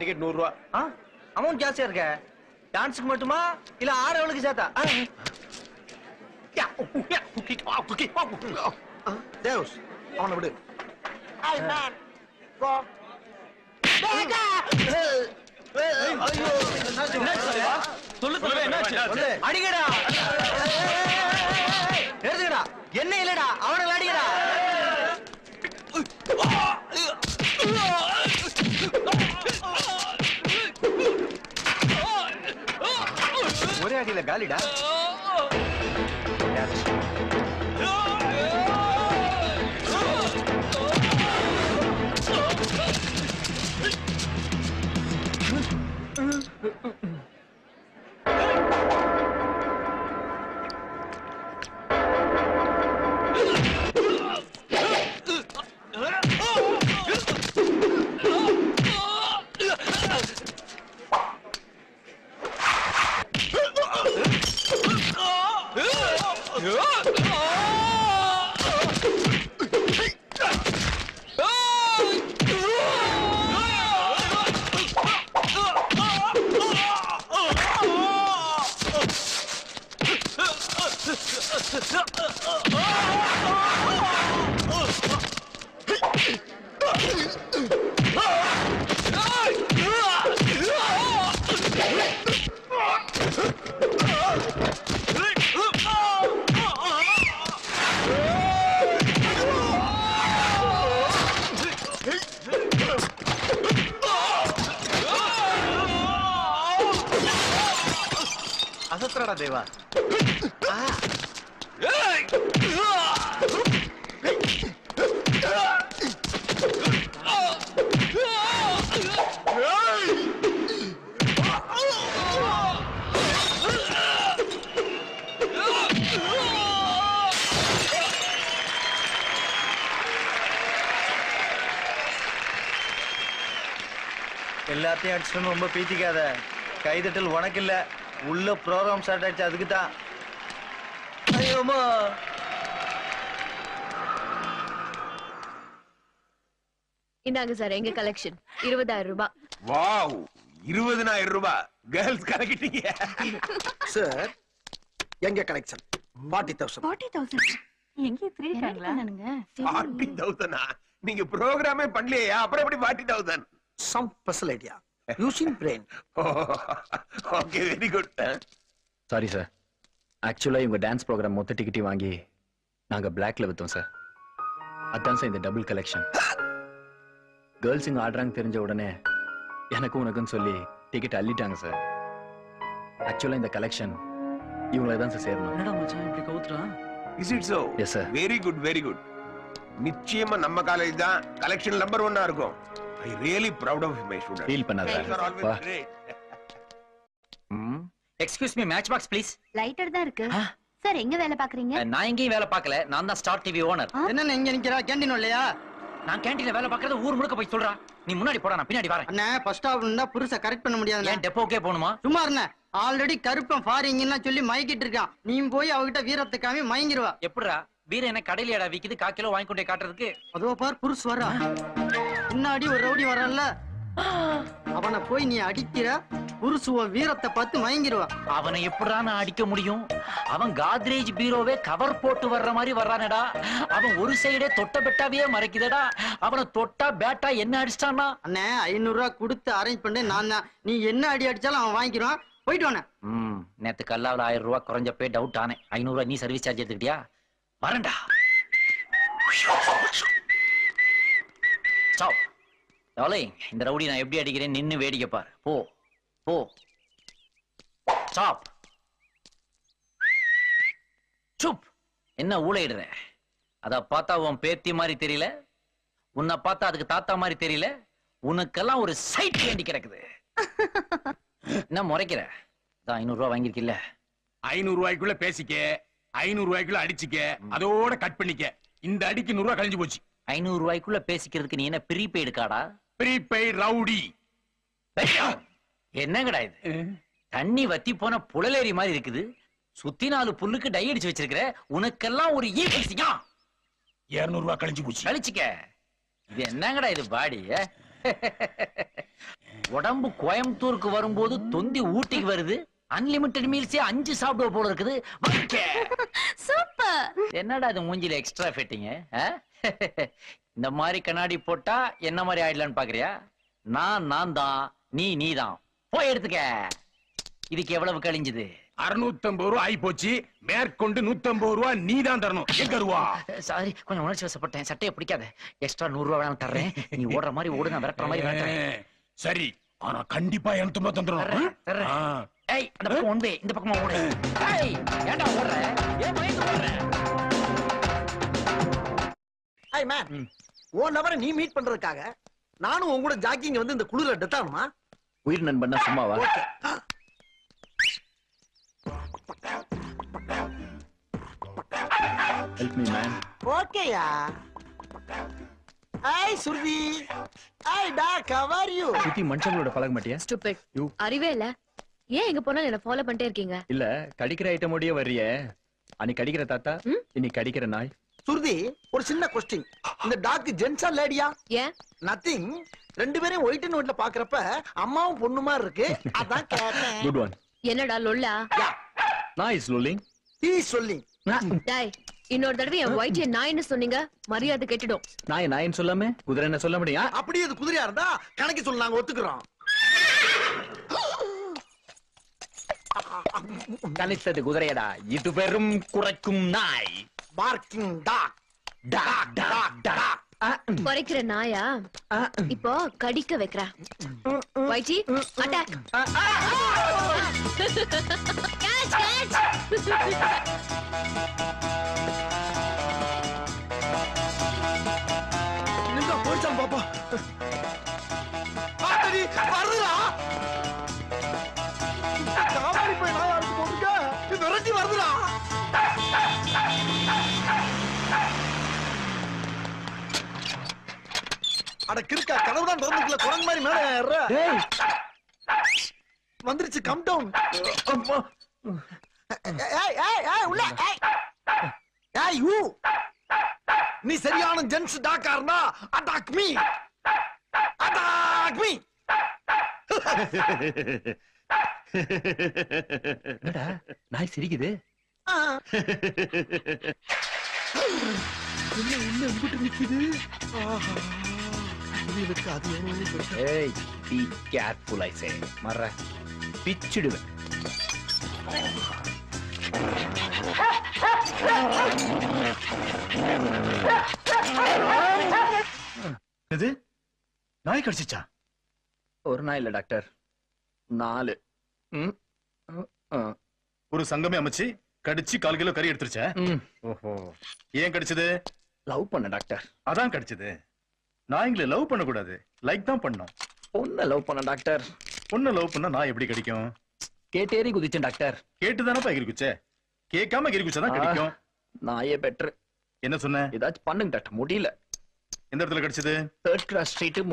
टिकेट 100 ரூபாய் அமௌண்ட் ஜாஸ்தியா இருக்கே டான்ஸ்க்கு மட்டுமா இல்ல ஆரவளுக்கு சேத்தா யா குக்கி தேவ்ஸ் அவன விடு ஐ மேன் கோ டேகா ஐயோ சொல்லு சொல்லவே என்னாச்சு அடிங்கடா ஏறுங்கடா என்ன இல்லடா அவன அடிங்கடா அடியில காலிடா देवा எல்லாத்தையும் அடிச்சுன்னு ரொம்ப பீத்திக்காத கைதட்டல் உனக்கு இல்ல உள்ள ப்ரோகிராம் ஸ்டார்ட் ஆயிடுச்சு அதுக்கு தான் ஐயோமா இந்தாங்க சார் எங்க கலெக்ஷன் 20000 ரூபாய் வாவ் 20000 ரூபாய் गर्ल्स கலக்கிட்டீங்க சார் எங்க கலெக்ஷன் 40000 40000 எங்க த்ரீங்களா நானுங்க 40000 நீங்க ப்ரோகிராமே பண்ணலையா அப்புறம் எப்படி 40000 some special idea using brain okay very good sorry sir actually unga dance program motta ticket vaangi naanga black la vittom sir adan sir indha double collection girls inga aadranga therinja udane enakku unakku solli ticket allitaanga sir actually indha collection ivungala dhaan sir serna enna macha ipdi koutra is it so yes sir very good nichchayama namma college da collection number 1 ah irukum I really proud of my students. Feel panna sir. Sir always great. Excuse me, matchbox please. Lighter da irukku. Sir enga vela paakreenga? Na enga vela paakala. Naan da Star TV owner. Enna enga nikkira canteen illaya? Naan canteen la vela paakradhu oor mudukku poi solra. நீ முன்னாடி போடா நான் பின்னாடி வரேன். அண்ணா first of இருந்தா புருஷ correct பண்ண முடியாது. நான் டெப்போக்கே போணுமா? சும்மா இருண்ணா. ஆல்ரெடி கருப்பன் ஃபாரிங்னா சொல்லி மயக்கிட்டு இருக்கான். நீ போய் அவகிட்ட வீரத்தை காமி மயங்கிரவா. எப்படிடா வீர என்ன கடையிலடா விக்குது கா கிலோ வாங்கி கொண்டே காட்றதுக்கு? அதோ பார் புருஷ வரா. முன்னாடி ஒரு ரவுடி வரான்ல. அவனை போய் நீ அடிக்கிற புருஷன் வீரத்தை பார்த்து மயங்கிடுவா. அவனை எப்படா நான் அடிக்க முடியும்? அவன் காத்ரேஜ் பீரோவே கவர் போட்டு வர்ற மாதிரி வர்றானடா. அவன் ஒரு சைடே தொட்ட பெட்டாவே மறைக்குதடா. அவனை தொட்டா பேட்டா என்ன அடிச்சிட்டானா? அண்ணே 500 ரூபா கொடுத்து அரேஞ்ச் பண்ண நான் தான். நீ என்ன அடி அடிச்சாலும் அவன் வாங்கிடுவான். போயிட்டு வானே. நேத்து கல்லாவில் 1000 ரூபா குறைஞ்ச போய் டவுட் ஆனே. 500 ரூபா நீ சர்வீஸ் சார்ஜ் எடுத்துக்கிட்டியா? வரண்டா. தவளை இந்த ரவுடி நான் எப்படி அடிக்கிறேன் நின்னு வேடிக்கை பாரு. போ போ. ஸ்டாப். சுப். என்ன ஊளையிடுற? அத பார்த்தா உன் பேத்தி மாதிரி தெரியல, உன்னை பார்த்தா அதுக்கு தாத்தா மாதிரி தெரியல, உனக்கெல்லாம் ஒரு சைட் வேண்டி கிடக்குது. என்ன முறைக்கிற? 500 ரூபா வாங்கிருக்கில்ல. 500 ரூபாய்க்குள்ள பேசிக்க, 500 ரூபாய்க்குள்ள அடிச்சுக்க, அதோட கட் பண்ணிக்க. இந்த அடிக்கு 100 ரூபா கழிஞ்சு போச்சு. 500 ரூபாய்க்குள்ள பேசிக்கிறதுக்கு நீ என்ன ப்ரீபெய்டு கார்டா? Prepaid rowdy. என்ன கிடையாது? தண்ணி வத்தி போன புழலேரி மாதிரி இருக்குது. சுத்தி 4 புல்லுக்கு டை அடிச்சு வச்சிருக்கிற. உனக்கெல்லாம் ஒரு ஈ கழிச்சிக்கா. 200 ரூபா கழிஞ்சு போச்சு. கழிச்சிக்க. இது என்ன கிடையாது பாடி? உடம்பு கோயம்புத்தூருக்கு வரும்போது தொந்தி ஊட்டிக்கு வருது. அன்லிமிட்டெட் மீல்ஸே 5 சாப்பிடுவ போல இருக்குது. சூப்பர். என்னடா இது மூஞ்சில எக்ஸ்ட்ரா ஃபிட்டிங்? இந்த மாதிரி கண்ணாடி போட்டா என்ன மாதிரி ஆயிடலான்னு பாக்குறியா? நான் தான், நீ தான். போய் எடுத்துக்க. இதுக்கு எவ்வளவு கழிஞ்சது? 650 ரூபா ஆயி போச்சு. மேற்கொண்டு 150 ரூபா நீ தான் தரணும். எங்க ரூபா? சாரி, கொஞ்சம் உணர்ச்சி வசப்பட்டேன். சட்டையை பிடிக்காத. எக்ஸ்ட்ரா 100 ரூபா வேணாலும் தர்றேன். நீ ஓடுற மாதிரி ஓடு, நான் விரட்டுற மாதிரி விரட்டுறேன். சரி, ஆனா கண்டிப்பா 250 தந்துடும். ஏய், அந்த பக்கம் ஒன்பே, இந்த பக்கமா ஓடு. ஏய், ஏண்டா ஓடுற? ஏன் பயந்து ஓடுற? ஏய் மேன், ஓ நவர நீ மீட் பண்றதுக்காக நானும் உன் கூட ஜாக்கிங் வந்து இந்த குளிர டெத் ஆகுமா? உயிர் நண்பன்னா சும்மாவா? Help me man. ஓகேயா? ஐ சுருதி. ஐ dog, how are you? Shruti மனுஷங்களோட பழக மாட்டியா? ஸ்டூபிட். யூ அறிவே இல்ல. ஏன் எங்க போனாலும் என்ன ஃபாலோ பண்ணிட்டே இருக்கீங்க? இல்ல கடிக்கிற ஐட்டம் ஓடியே வர்றியே. அன்னைக்கு கடிக்கிற தாத்தா, இன்னைக்கு கடிக்கிற நாய். சுருதி ஒரு சின்ன கொஸ்டின். இந்த டாக் ஜென்ஸா லேடியா? ஏன்? நதிங். ரெண்டு பேரும் ஒயிட் அண்ட் ஒயிட்ல பாக்குறப்ப அம்மாவும் பொண்ணுமா இருக்கு. அதான் கேட்டேன். Good one. என்னடா லொல்லா? நான் இஸ் லொல்லிங். நீ சொல்லிங். டேய், இன்னொரு தடவை என் ஒயிட் ஏ நாயின்னு சொன்னீங்க, மரியாதை கெட்டிடும். நாய் நாயின்னு சொல்லாம குதிரை என்ன சொல்ல முடியா? அப்படியே அது குதிரையா இருந்தா கணக்கி சொல்லாங்க ஒத்துக்குறோம். கணித்தது குதிரையடா, இது பெரும் குறைக்கும் நாய். Barking dog. Dog dog dog. குறைக்கிற நாயா? இப்போ கடிக்க வைக்கிற. வைச்சி அட்டாக். Catch catch. நிங்க போய்ச்சாம் பாப்பா. பாத்தடி வருதுடா. தாவரி போய் நாயா இருக்கு போங்க. இது விரட்டி வருதுடா. அட கிறுக்கா, கனவு தான் நடந்துக்குள்ள குரங்கு மாதிரி மேல ஏறற. டேய் வந்திருச்சு. Come down. அம்மா. ஏய் ஏய் ஏய் உள்ள. ஏய் ஏய் யூ. நீ சரியான ஜென்ஸ் டாக்கார்னா அட்டாக் மீ. Attack me. என்னடா நாய் சிரிக்குது? என்ன என்ன உங்கிட்ட நிக்குது? ஆஹா. Hey, be careful, I say. Marra, pichiduva. Nadu, nai kadichicha? Oru nai illa doctor. 4. Oru sangame amachi kadichi 4 kilo curry eduthircha. Oho. Yen kadichadu? Love panna doctor. Adhaan kadichadu. நான் எங்களை love பண்ண கூடாது, லைக் தான் பண்ணோம். ஒன்ன love பண்ண doctor. ஒன்ன love பண்ணா நான் எப்படி கிடைக்கும்? கேட்டேரி குதிச்சேன் டாக்டர். கேட்டுதானப்பா எகிரிக்குச்சே. கேட்காம எகிரிக்குச்சா தான் கிடைக்கும். நான் ஏ பெட்டர். என்ன சொன்ன? ஏதாச்சும் பண்ணுங்க டாக்டர். முடியல. डॉक्टर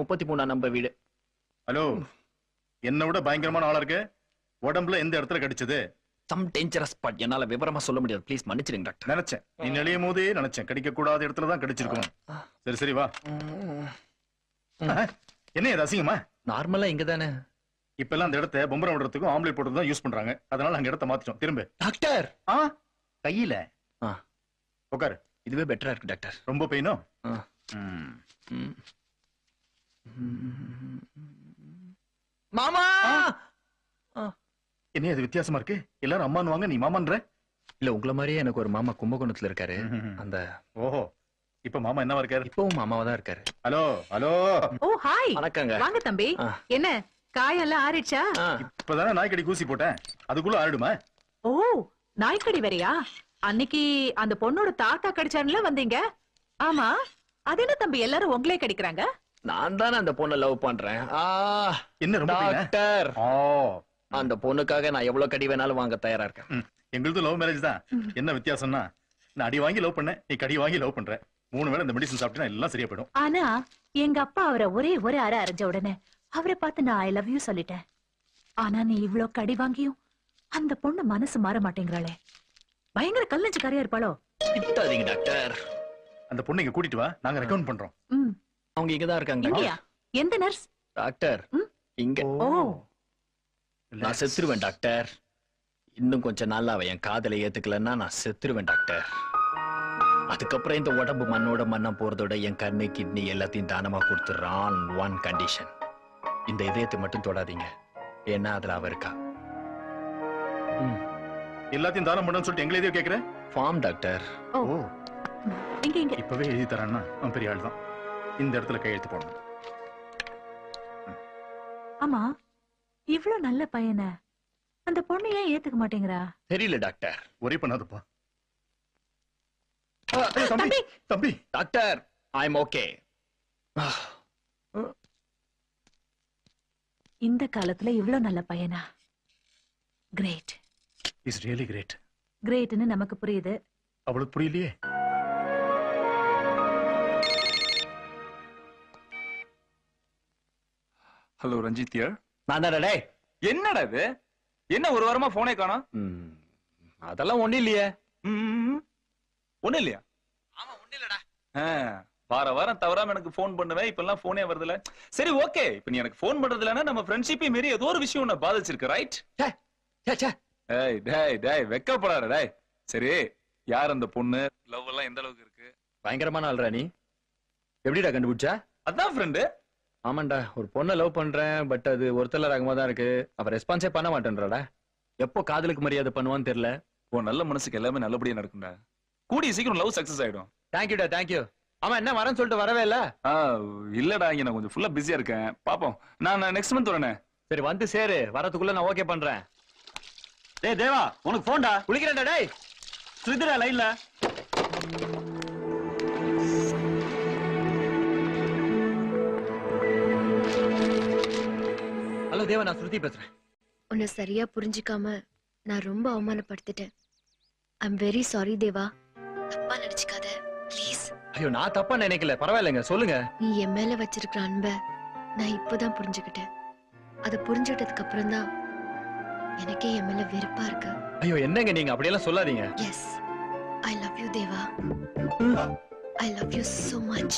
மாமா என்ன இது வித்தியாசமா இருக்கு எல்லாரும் அம்மானுவாங்க நீ மாமான்ற இல்ல உங்கள மாதிரியே எனக்கு ஒரு மாமா கும்பகோணத்துல இருக்காரு அந்த ஓஹோ இப்போ மாமா என்னவா இருக்காரு இப்போ மாமாவா தான் இருக்காரு ஹலோ ஹலோ ஓ ஹாய் வணக்கங்க வாங்க தம்பி என்ன காய் எல்லாம் ஆறிச்சா இப்போதானே நாய்க்கடி கூசி போட்டேன் அதுக்குள்ள ஆறிடுமா ஓ நாய்க்கடி வேறயா அன்னைக்கு அந்த பொண்ணோட தாத்தா கடிச்சானல வந்தீங்க ஆமா अदென்ன தம்பி எல்லாரும் உங்களே கடிக்குறாங்க நான் தான் அந்த பொண்ண லவ் பண்றேன் ஆ என்ன ரொம்ப டாக்டர் ஆ அந்த பொண்ணுக்காக நான் எவ்வளவு கடி வேணாலும் வாங்க தயாரா இருக்கேன் எங்களுது லவ் மேரேஜ் தான் என்ன வித்தியாசம்னா நான் அடி வாங்கி லவ் பண்ணேன் நீ கடி வாங்கி லவ் பண்ற மூணு வேளை இந்த மெடிசன் சாப்பிட்டா எல்லாம் சரியா போய்டும் ஆனா எங்க அப்பா அவரை ஒரே ஒரு அரை அரைஞ்ச உடனே அவரை பார்த்து நான் ஐ லவ் யூ சொல்லிட்டேன் ஆனா நீ இவ்ளோ கடி வாங்கியும் அந்த பொண்ணு மனசு மாற மாட்டேங்கறாளே பயங்கர கல்லஞ்சக்காரியா இருப்பாளோ திட்டாதீங்க டாக்டர் அந்த பொண்ணு இங்க கூட்டிட்டு வா நாங்க ரெக்கவுண்ட் பண்றோம் அவங்க இங்க தான் இருக்காங்க இங்கயா எந்த நர்ஸ் டாக்டர் இங்க ஓ நான் செத்துருவேன் டாக்டர் இன்னும் கொஞ்ச நாள்ல அவ என் காதலை ஏத்துக்கலன்னா நான் செத்துருவேன் டாக்டர் அதுக்கு அப்புறம் இந்த உடம்பு மண்ணோட மண்ணா போறதோட என் கண்ணு கிட்னி எல்லாத்தையும் தானமா கொடுத்துறான் ஒன் கண்டிஷன் இந்த இதயத்தை மட்டும் தொடாதீங்க ஏன்னா அதுல அவ இருக்கா எல்லாத்தையும் தானம் பண்ணனும்னு சொல்லிட்டு எங்களை ஏதோ கேக்குற ஃபார்ம் டாக்டர் ஓ இங்க இங்க இப்பவே எழுதி தரேன்னா நான் பெரிய ஆள் தான் இந்த இடத்துல கையெழுத்து போடணும் அம்மா இவ்ளோ நல்ல பையனா அந்த பொண்ணு ஏன் ஏத்துக்க மாட்டேங்கறா தெரியல டாக்டர் ஒரே பண்ணாதப்பா தம்பி தம்பி டாக்டர் ஐ அம் ஓகே இந்த காலத்துல இவ்ளோ நல்ல பையனா கிரேட் இஸ் ரியலி கிரேட் கிரேட்னு நமக்கு புரியுது அவளுக்கு புரியலையே हेलो रंजीत यार नानडा डे என்னடா இது என்ன ஒரு வாரமா போனே காணோம் அதெல்லாம் ஒண்ணு இல்லையா ஆமா ஒண்ணு இல்லடா வார வாரம் தவறாம எனக்கு ஃபோன் பண்ணுவே இப்பல்லாம் ஃபோனே வரது இல்ல சரி ஓகே இப்போ நீ எனக்கு ஃபோன் பண்றது இல்லனா நம்ம ஃப்ரெண்ட்ஷிப்பே மீறி ஏதோ ஒரு விஷயம் உன்னை பாதிச்சிருக்கு ரைட் சே சே டேய் டேய் டேய் வெக்கப்படாத டேய் சரி யார் அந்த பொண்ணு லவ் எல்லாம் எந்த அளவுக்கு இருக்கு பயங்கரமான ஆள்ரா நீ எப்படிடா கண்டுபிடிச்சா அதான் ஃப்ரெண்ட் ஆமாண்டா ஒரு பொண்ணை லவ் பண்றேன் பட் அது ஒருத்தல ரகமா தான் இருக்கு அவ ரெஸ்பான்ஸே பண்ண மாட்டேன்றாடா எப்போ காதலுக்கு மரியாதை பண்ணுவான்னு தெரியல ஓ நல்ல மனசுக்கு எல்லாமே நல்லபடியா நடக்கும்டா கூடி சீக்கிரம் லவ் சக்சஸ் ஆயிடும் தேங்க் யூடா தேங்க் யூ ஆமா என்ன வரேன்னு சொல்லிட்டு வரவே இல்ல இல்லடா இங்க நான் கொஞ்சம் ஃபுல்லா பிஸியா இருக்கேன் பாப்போம் நான் நெக்ஸ்ட் மந்த் வரேனே சரி வந்து சேரு வரதுக்குள்ள நான் ஓகே பண்றேன் டேய் தேவா உனக்கு போன்டா குளிக்கிறேன்டா டேய் ஸ்ருதிடா லைன்ல தேவா நான் ஸ்ருதி பேசுறேன் உன்னை சரியா புரிஞ்சிக்காம நான் ரொம்ப அவமானப்படுத்திட்டேன் ஐ அம் வெரி சாரி தேவா தப்பா நினைச்சுக்காத ப்ளீஸ் ஐயோ நான் தப்பா நினைக்கல பரவாயில்லைங்க சொல்லுங்க நீ என் மேல வச்சிருக்கிற அன்பை நான் இப்போதான் புரிஞ்சுக்கிட்டேன் அத புரிஞ்சிட்டதுக்கு அப்புறம் தான் எனக்கே என் மேல வெறுப்பா இருக்கு ஐயோ என்னங்க நீங்க அப்படி எல்லாம் சொல்லாதீங்க yes I love you Deva I love you so much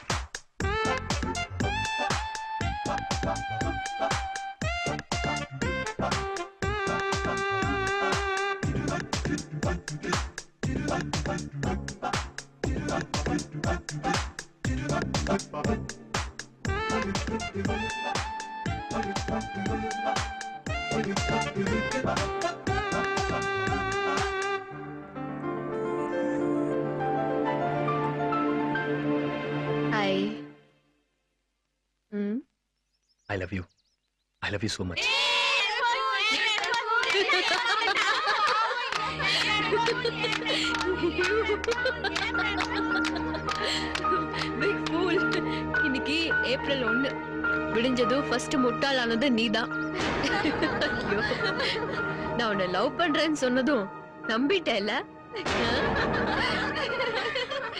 I love you. I love you so much. Big fool. இன்னைக்கு ஏப்ரல் 1. விடிஞ்சது ஃபர்ஸ்ட் முட்டாளானது நீதான். ना उन्हें लव पढ़ने सुनने दो, नंबी टेला,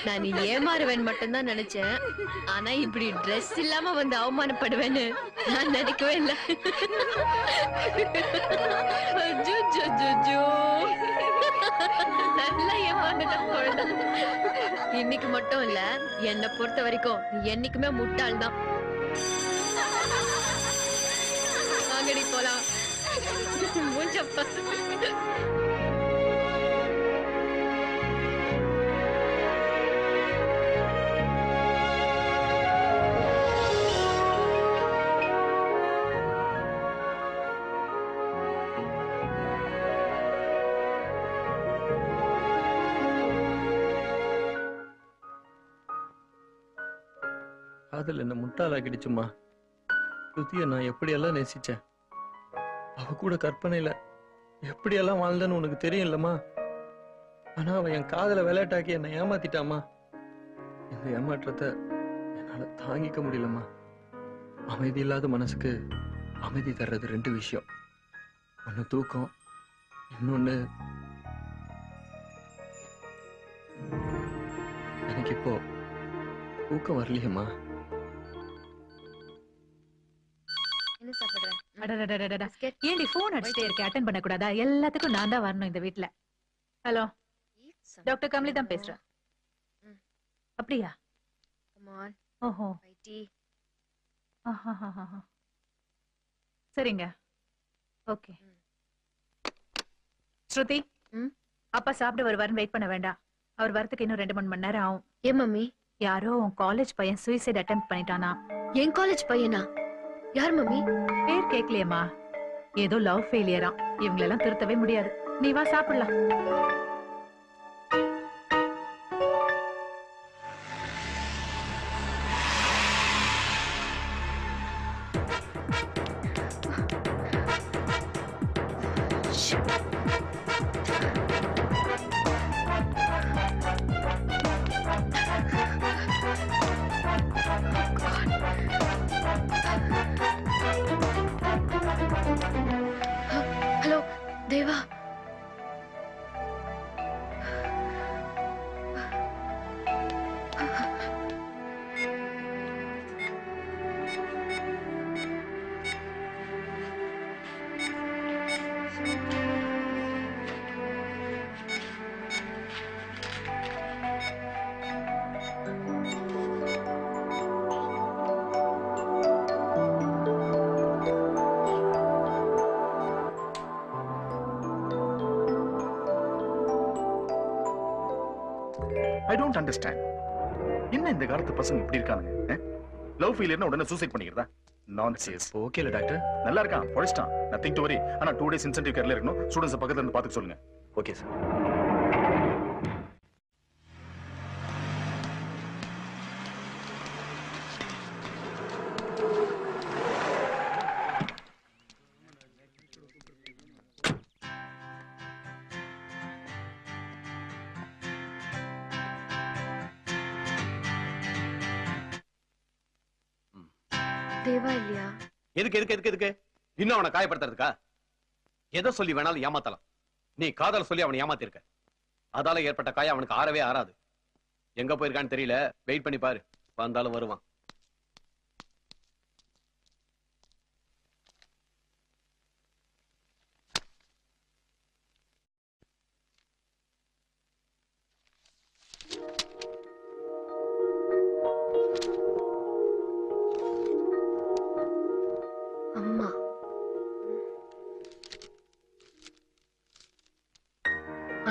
ना नी ये मारे वन मटन्दा नन्हे चाहे, आना ये बड़ी ड्रेस सिलामा बंदा आओ माने पढ़वे ने, ना नन्हे कोई ला, जो जो जो जो, नन्हा ये माने तब पढ़ता, येन्निक मट्टों ला, येन्ना पोर्टा वाली को, येन्निक में मुट्टा अल्दा, आंगड़ी पोला, मुझे मुटाला ना एपड़ी नेसिच्चेन कற்பனை आना विलाटाकी ऐमात्तिट्टामा तांगिक मुडियलम्मा अमैधि इल्लाद मनसुक्कु अमैधि तर्रदु रेंडु विषयम ओन्नु तूक्कम इन्नोन्नु एनक्कु इप्पो तूक्कम वरलियम्मा அடடடடடடா ஏண்டி ஃபோன் அடிச்சிட்டே இருக்க அட்டெண்ட் பண்ண கூடாதா எல்லாத்துக்கும் நான் தான் வரணும் இந்த வீட்ல ஹலோ டாக்டர் கமலி தான் பேசுறேன் அப்படியா கம் ஆன் ஓஹோ ஐடி ஆஹா சரிங்க ஓகே ஸ்ருதி அப்பா சாப்பிட்டு வருவாருன்னு வெயிட் பண்ண வேண்டாம் அவர் வரதுக்கு இன்னும் 2-3 மணி நேரம் ஆகும் ஏ மம்மி யாரோ உன் காலேஜ் பையன் சூசைட் அட்டெம்ப்ட் பண்ணிட்டானா என் காலேஜ் பையனா यार मम्मी பேர் கேக்கலையேமா ஏதோ லவ் ஃபெயிலியரா இவங்கள எல்லாம் திருத்தவே முடியாது நீ வா சாப்பிடலாம் I don't understand. என்ன இந்த காலத்து பசங்க இப்படி இருக்கானுங்க? லவ் ஃபெயிலியர்னா உடனே சூசைட் பண்ணிக்கிறதா? Nonsense. ஓகேல டாக்டர். நல்லா இருக்கான். பொழைச்சிட்டான். Nothing to worry. ஆனா 2 days incentive கேர்ல இருக்கணும். ஸ்டூடண்ட்ஸ் பக்கத்துல இருந்து பாத்துக்க சொல்லுங்க. Okay sir.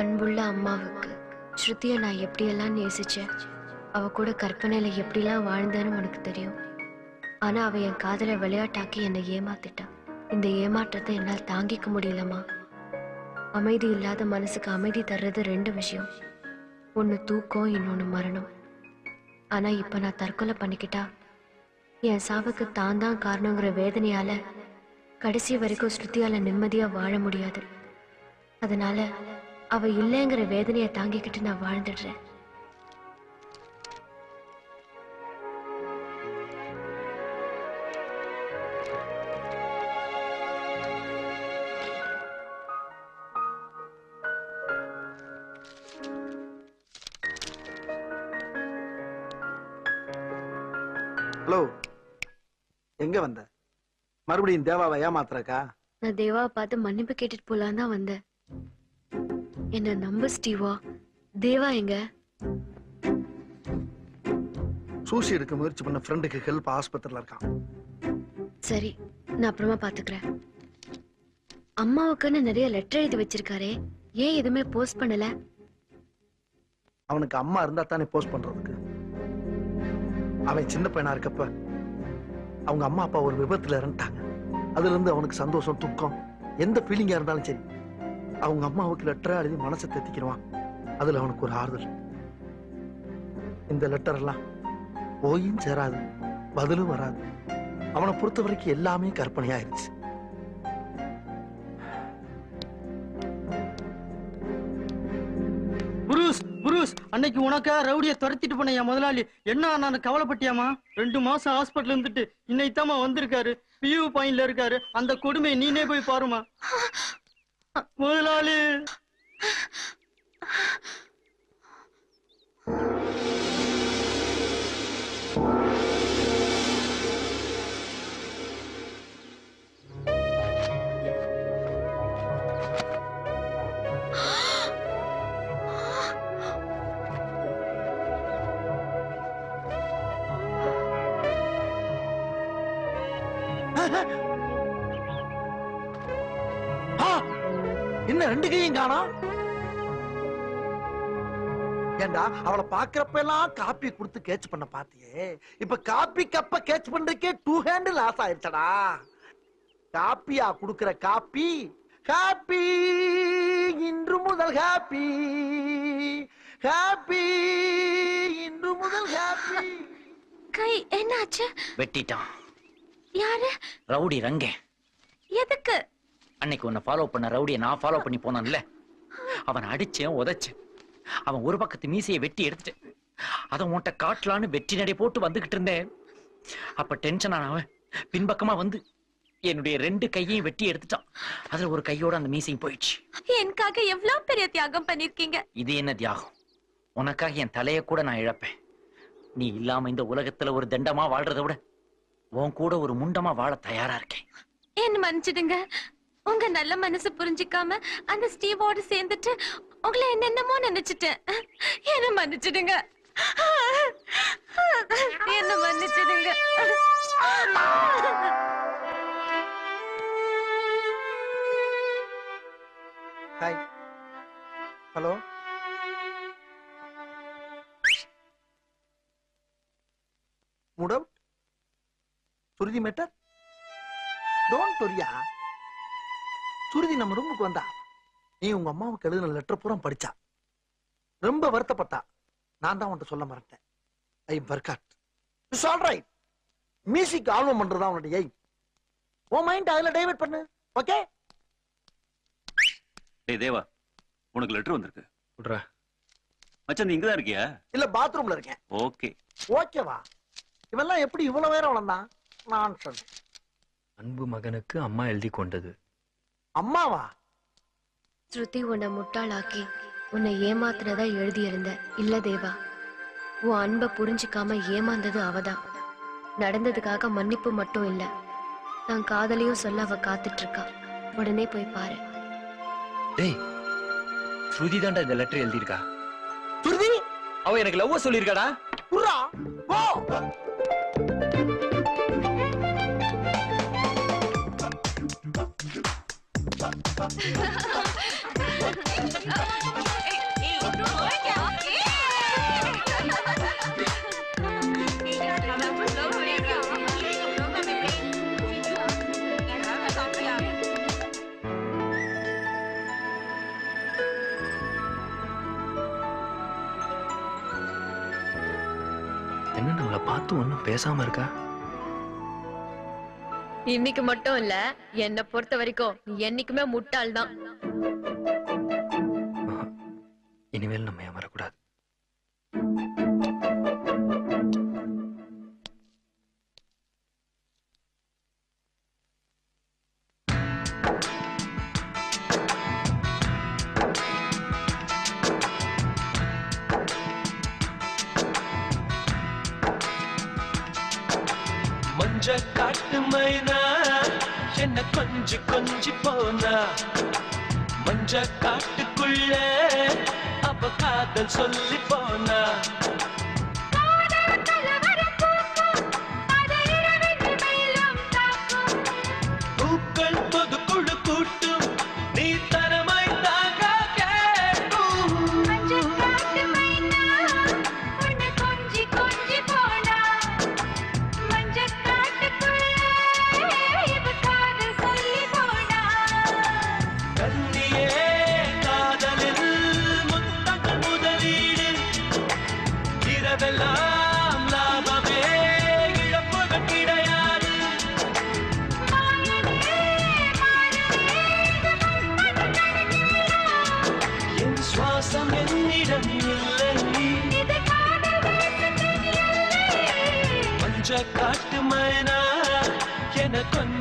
அன்புள்ள அம்மாவுக்கு ஸ்ருதியை நான் எப்படியெல்லாம் நேசிச்சேன் அவ கூட கற்பனையில எப்படிலாம் வாழ்ந்தேன்னு எனக்கு தெரியும் ஆனா அவ என் காதலை விளையாட்டாக்கி என்னை ஏமாத்திட்டா இந்த ஏமாற்றத்தை என்னால் தாங்கிக்க முடியலமா அமைதி இல்லாத மனசுக்கு அமைதி தர்றது 2 விஷயம் ஒன்னு தூக்கம் இன்னொன்னு மரணம் ஆனா இப்ப நான் தற்கொலை பண்ணிக்கிட்டா என் சாவுக்கு தான் தான் காரணங்கிற வேதனையால கடைசி வரைக்கும் ஸ்ருதியால நிம்மதியா வாழ முடியாது அதனால அவ இல்லங்கிற வேதனையை தாங்கிக்கிட்டு நான் வாழ்ந்துடுறேன் ஹலோ எங்க வந்த? மறுபடியும் தேவாவை ஏமாத்துறக்கா? நான் தேவாவை பார்த்து மன்னிப்பு கேட்டுட்டு போலான்னு தான் வந்தேன். என்ன நம்ப ஸ்டீவா? தேவா எங்க? சூசி எடுக்க முயற்சி பண்ண ஃப்ரெண்டுக்கு ஹெல்ப் ஆஸ்பத்திரில இருக்கான். சரி, நான் அப்புறமா பாத்துக்கிறேன். அம்மாவுக்குன்னு நிறைய லெட்டர் எழுதி வச்சிருக்காரே, ஏன் எதுவுமே போஸ்ட் பண்ணல? அவனுக்கு அம்மா இருந்தா தானே போஸ்ட் பண்றதுக்கு. அவன் சின்ன பையனா இருக்கப்ப அவங்க அம்மா அப்பா ஒரு விபத்துல இறந்துட்டாங்க. அதுல இருந்து அவனுக்கு சந்தோஷம் துக்கம் எந்த ஃபீலிங்கா இருந்தாலும் சரி, அவங்க அம்மாவுக்கு லெட்டரா எழுதி மனசை தேத்திக்கிறான். அதுல அவனுக்கு ஒரு ஆறுதல். இந்த லெட்டர் எல்லாம் போயும் சேராது, பதிலும் வராது. அவனை பொறுத்த வரைக்கும் எல்லாமே கற்பனையாயிருச்சு. அன்னைக்கு உனக்கா ரவுடியை துரத்திட்டு போன என் முதலாளி என்ன நான் கவலைப்பட்டியாமா? 2 மாசம் ஹாஸ்பிட்டல் இருந்துட்டு இன்னைக்குதாமா வந்திருக்காரு. பியூ பாயிண்ட்ல இருக்காரு. அந்த கொடுமை நீனே போய் பாருமா. முதலாளி அவளை பாக்குறப்பெல்லாம் காப்பி கொடுத்து கேட்ச் பண்ண பாத்தியே, இப்ப காப்பி கப்ப கேட்ச் பண்றதுக்கே 2 ஹேண்ட் லாஸ் ஆயிடுச்சடா. காப்பியா குடுக்கிற காப்பி ஹாப்பி, இன்று முதல் ஹாப்பி ஹாப்பி, இன்று முதல் ஹாப்பி. கை என்னாச்சு? வெட்டிட்டான். யாரு? ரவுடி ரங்கே. எதுக்கு? அன்னைக்கு உன்னை ஃபாலோ பண்ண ரவுடியை நான் ஃபாலோ பண்ணி போனான்ல, அவன் அடிச்சேன் உதைச்சேன். அவன் ஒரு பக்கத்து மீசையை வெட்டி எடுத்துட்டு அதை உன்ட்ட காட்டலான்னு வெட்டி நடை போட்டு வந்துகிட்டு இருந்தேன். அப்ப டென்ஷன் ஆனவன் பின்பக்கமா வந்து என்னுடைய 2 கையையும் வெட்டி எடுத்துட்டான். அதுல ஒரு கையோட அந்த மீசையும் போயிடுச்சு. எனக்காக எவ்வளவு பெரிய தியாகம் பண்ணிருக்கீங்க. இது என்ன தியாகம்? உனக்காக என் தலைய கூட நான் இழப்பேன். நீ இல்லாம இந்த உலகத்துல ஒரு தண்டமா வாழ்றதை விட உன் கூட ஒரு முண்டமா வாழ தயாரா இருக்கேன். என்ன மன்னிச்சிடுங்க, உங்க நல்ல மனசு புரிஞ்சிக்காம அந்த ஸ்டீவோட சேர்ந்துட்டு உங்களை என்னென்னமோ நினைச்சிட்டேன். என்ன மன்னிச்சிடுங்க, என்ன மன்னிச்சிடுங்க. Hi, hello, mood out Shruti matter. Don't வரியா, சுருதி நம்ம ரூமுக்கு வந்தா நீ உங்க அம்மாவுக்கு எழுதின லெட்டர் பூரா படிச்சா, ரொம்ப வருத்தப்பட்டா. நான் தான் உன்கிட்ட சொல்ல மறந்தேன். ஐ வர்க்காட் it's all right. Music album பண்றதா உன்னுடைய எய்ம். உன் மைண்ட் அதுல டைவர்ட் பண்ணு. ஓகே? டேய் தேவா, உனக்கு லெட்டர் வந்திருக்கு. குட்ரா மச்சான், நீ இங்க தான் இருக்கியா? இல்ல, பாத்ரூம்ல இருக்கேன். ஓகே ஓகேவா? இவெல்லாம் எப்படி இவ்வளவு நேரம் வளர்ந்தான்? நான் சொன்னேன், அன்பு மகனுக்கு அம்மா எழுதி கொண்டது. அம்மாவா? ஸ்ருதி உன்னை முட்டாளாக்கி உன்னை ஏமாத்துறதா எழுதியிருந்த. இல்ல தேவா, உன் அன்பை புரிஞ்சுக்காம ஏமாந்தது அவதான். நடந்ததுக்காக மன்னிப்பு மட்டும் இல்ல, நான் காதலியும் சொல்ல அவ காத்துட்டு இருக்கா. உடனே போய் பாரு. டேய், ஸ்ருதி தான்டா இந்த லெட்டர் எழுதியிருக்கா. ஸ்ருதி அவ எனக்கு லவ் சொல்லியிருக்காடா. புறா போ. என்ன நம்மளை பார்த்து ஒன்னும் பேசாம இருக்கா? இன்னைக்கு மட்டும் இல்ல, என்னை பொறுத்த வரைக்கும் என்னைக்குமே முட்டாள் தான். இனிமேல் நம்ம ஏமாறக்கூடாது. காட்டுமைனா என்ன கொஞ்சி கொஞ்சி போனா மஞ்ச காட்டுக்குள்ள அவ காதல் சொல்லி போனா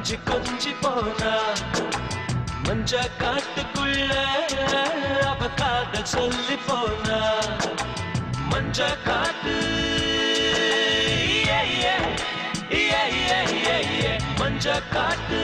கொஞ்சி கொஞ்சி போனா மஞ்ச காட்டுக்குள்ள அவ காதல் சொல்லி போனா மஞ்ச காட்டு மஞ்ச காட்டு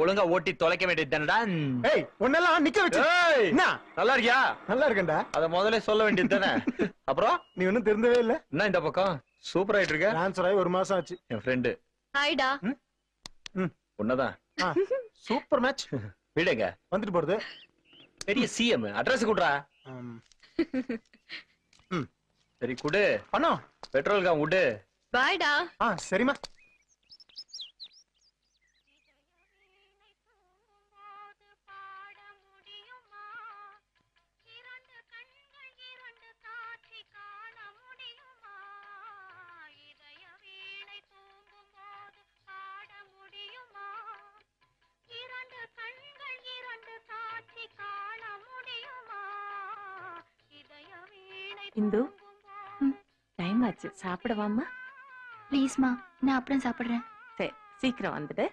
ஒழுங்கா ஓட்டி தொலைக்க வேண்டியதுதானடா. ஏய் ஒன்னெல்லாம் நிக்க வெச்சு. ஏய் என்ன? நல்லா இருக்கியா? நல்லா இருக்கேன்டா. அத முதல்ல சொல்ல வேண்டியதுதானே. அப்புறம் நீ இன்னும் தெரிந்தவே இல்ல. என்ன இந்த பக்கம்? சூப்பரா ஆயிட்டு இருக்க. ட்ரான்ஸ்ஃபர் ஆயி ஒரு மாசம் ஆச்சு. என் ஃப்ரெண்ட். ஹாய்டா. ம் உன்னதான். Super match. வீடுங்க வந்துட்டு போறது. பெரிய சிஎம் அட்ரஸ் குடுறா. ம் சரி குடு. அண்ணா பெட்ரோல் கா உடு. பாய்டா. ஆ சரிமா. इंदु, टाइम आच्चु, सापड़ वाम्मा? प्लीस मा, ना अपड़न सापड़ रहा है. से, सीकर वांददे.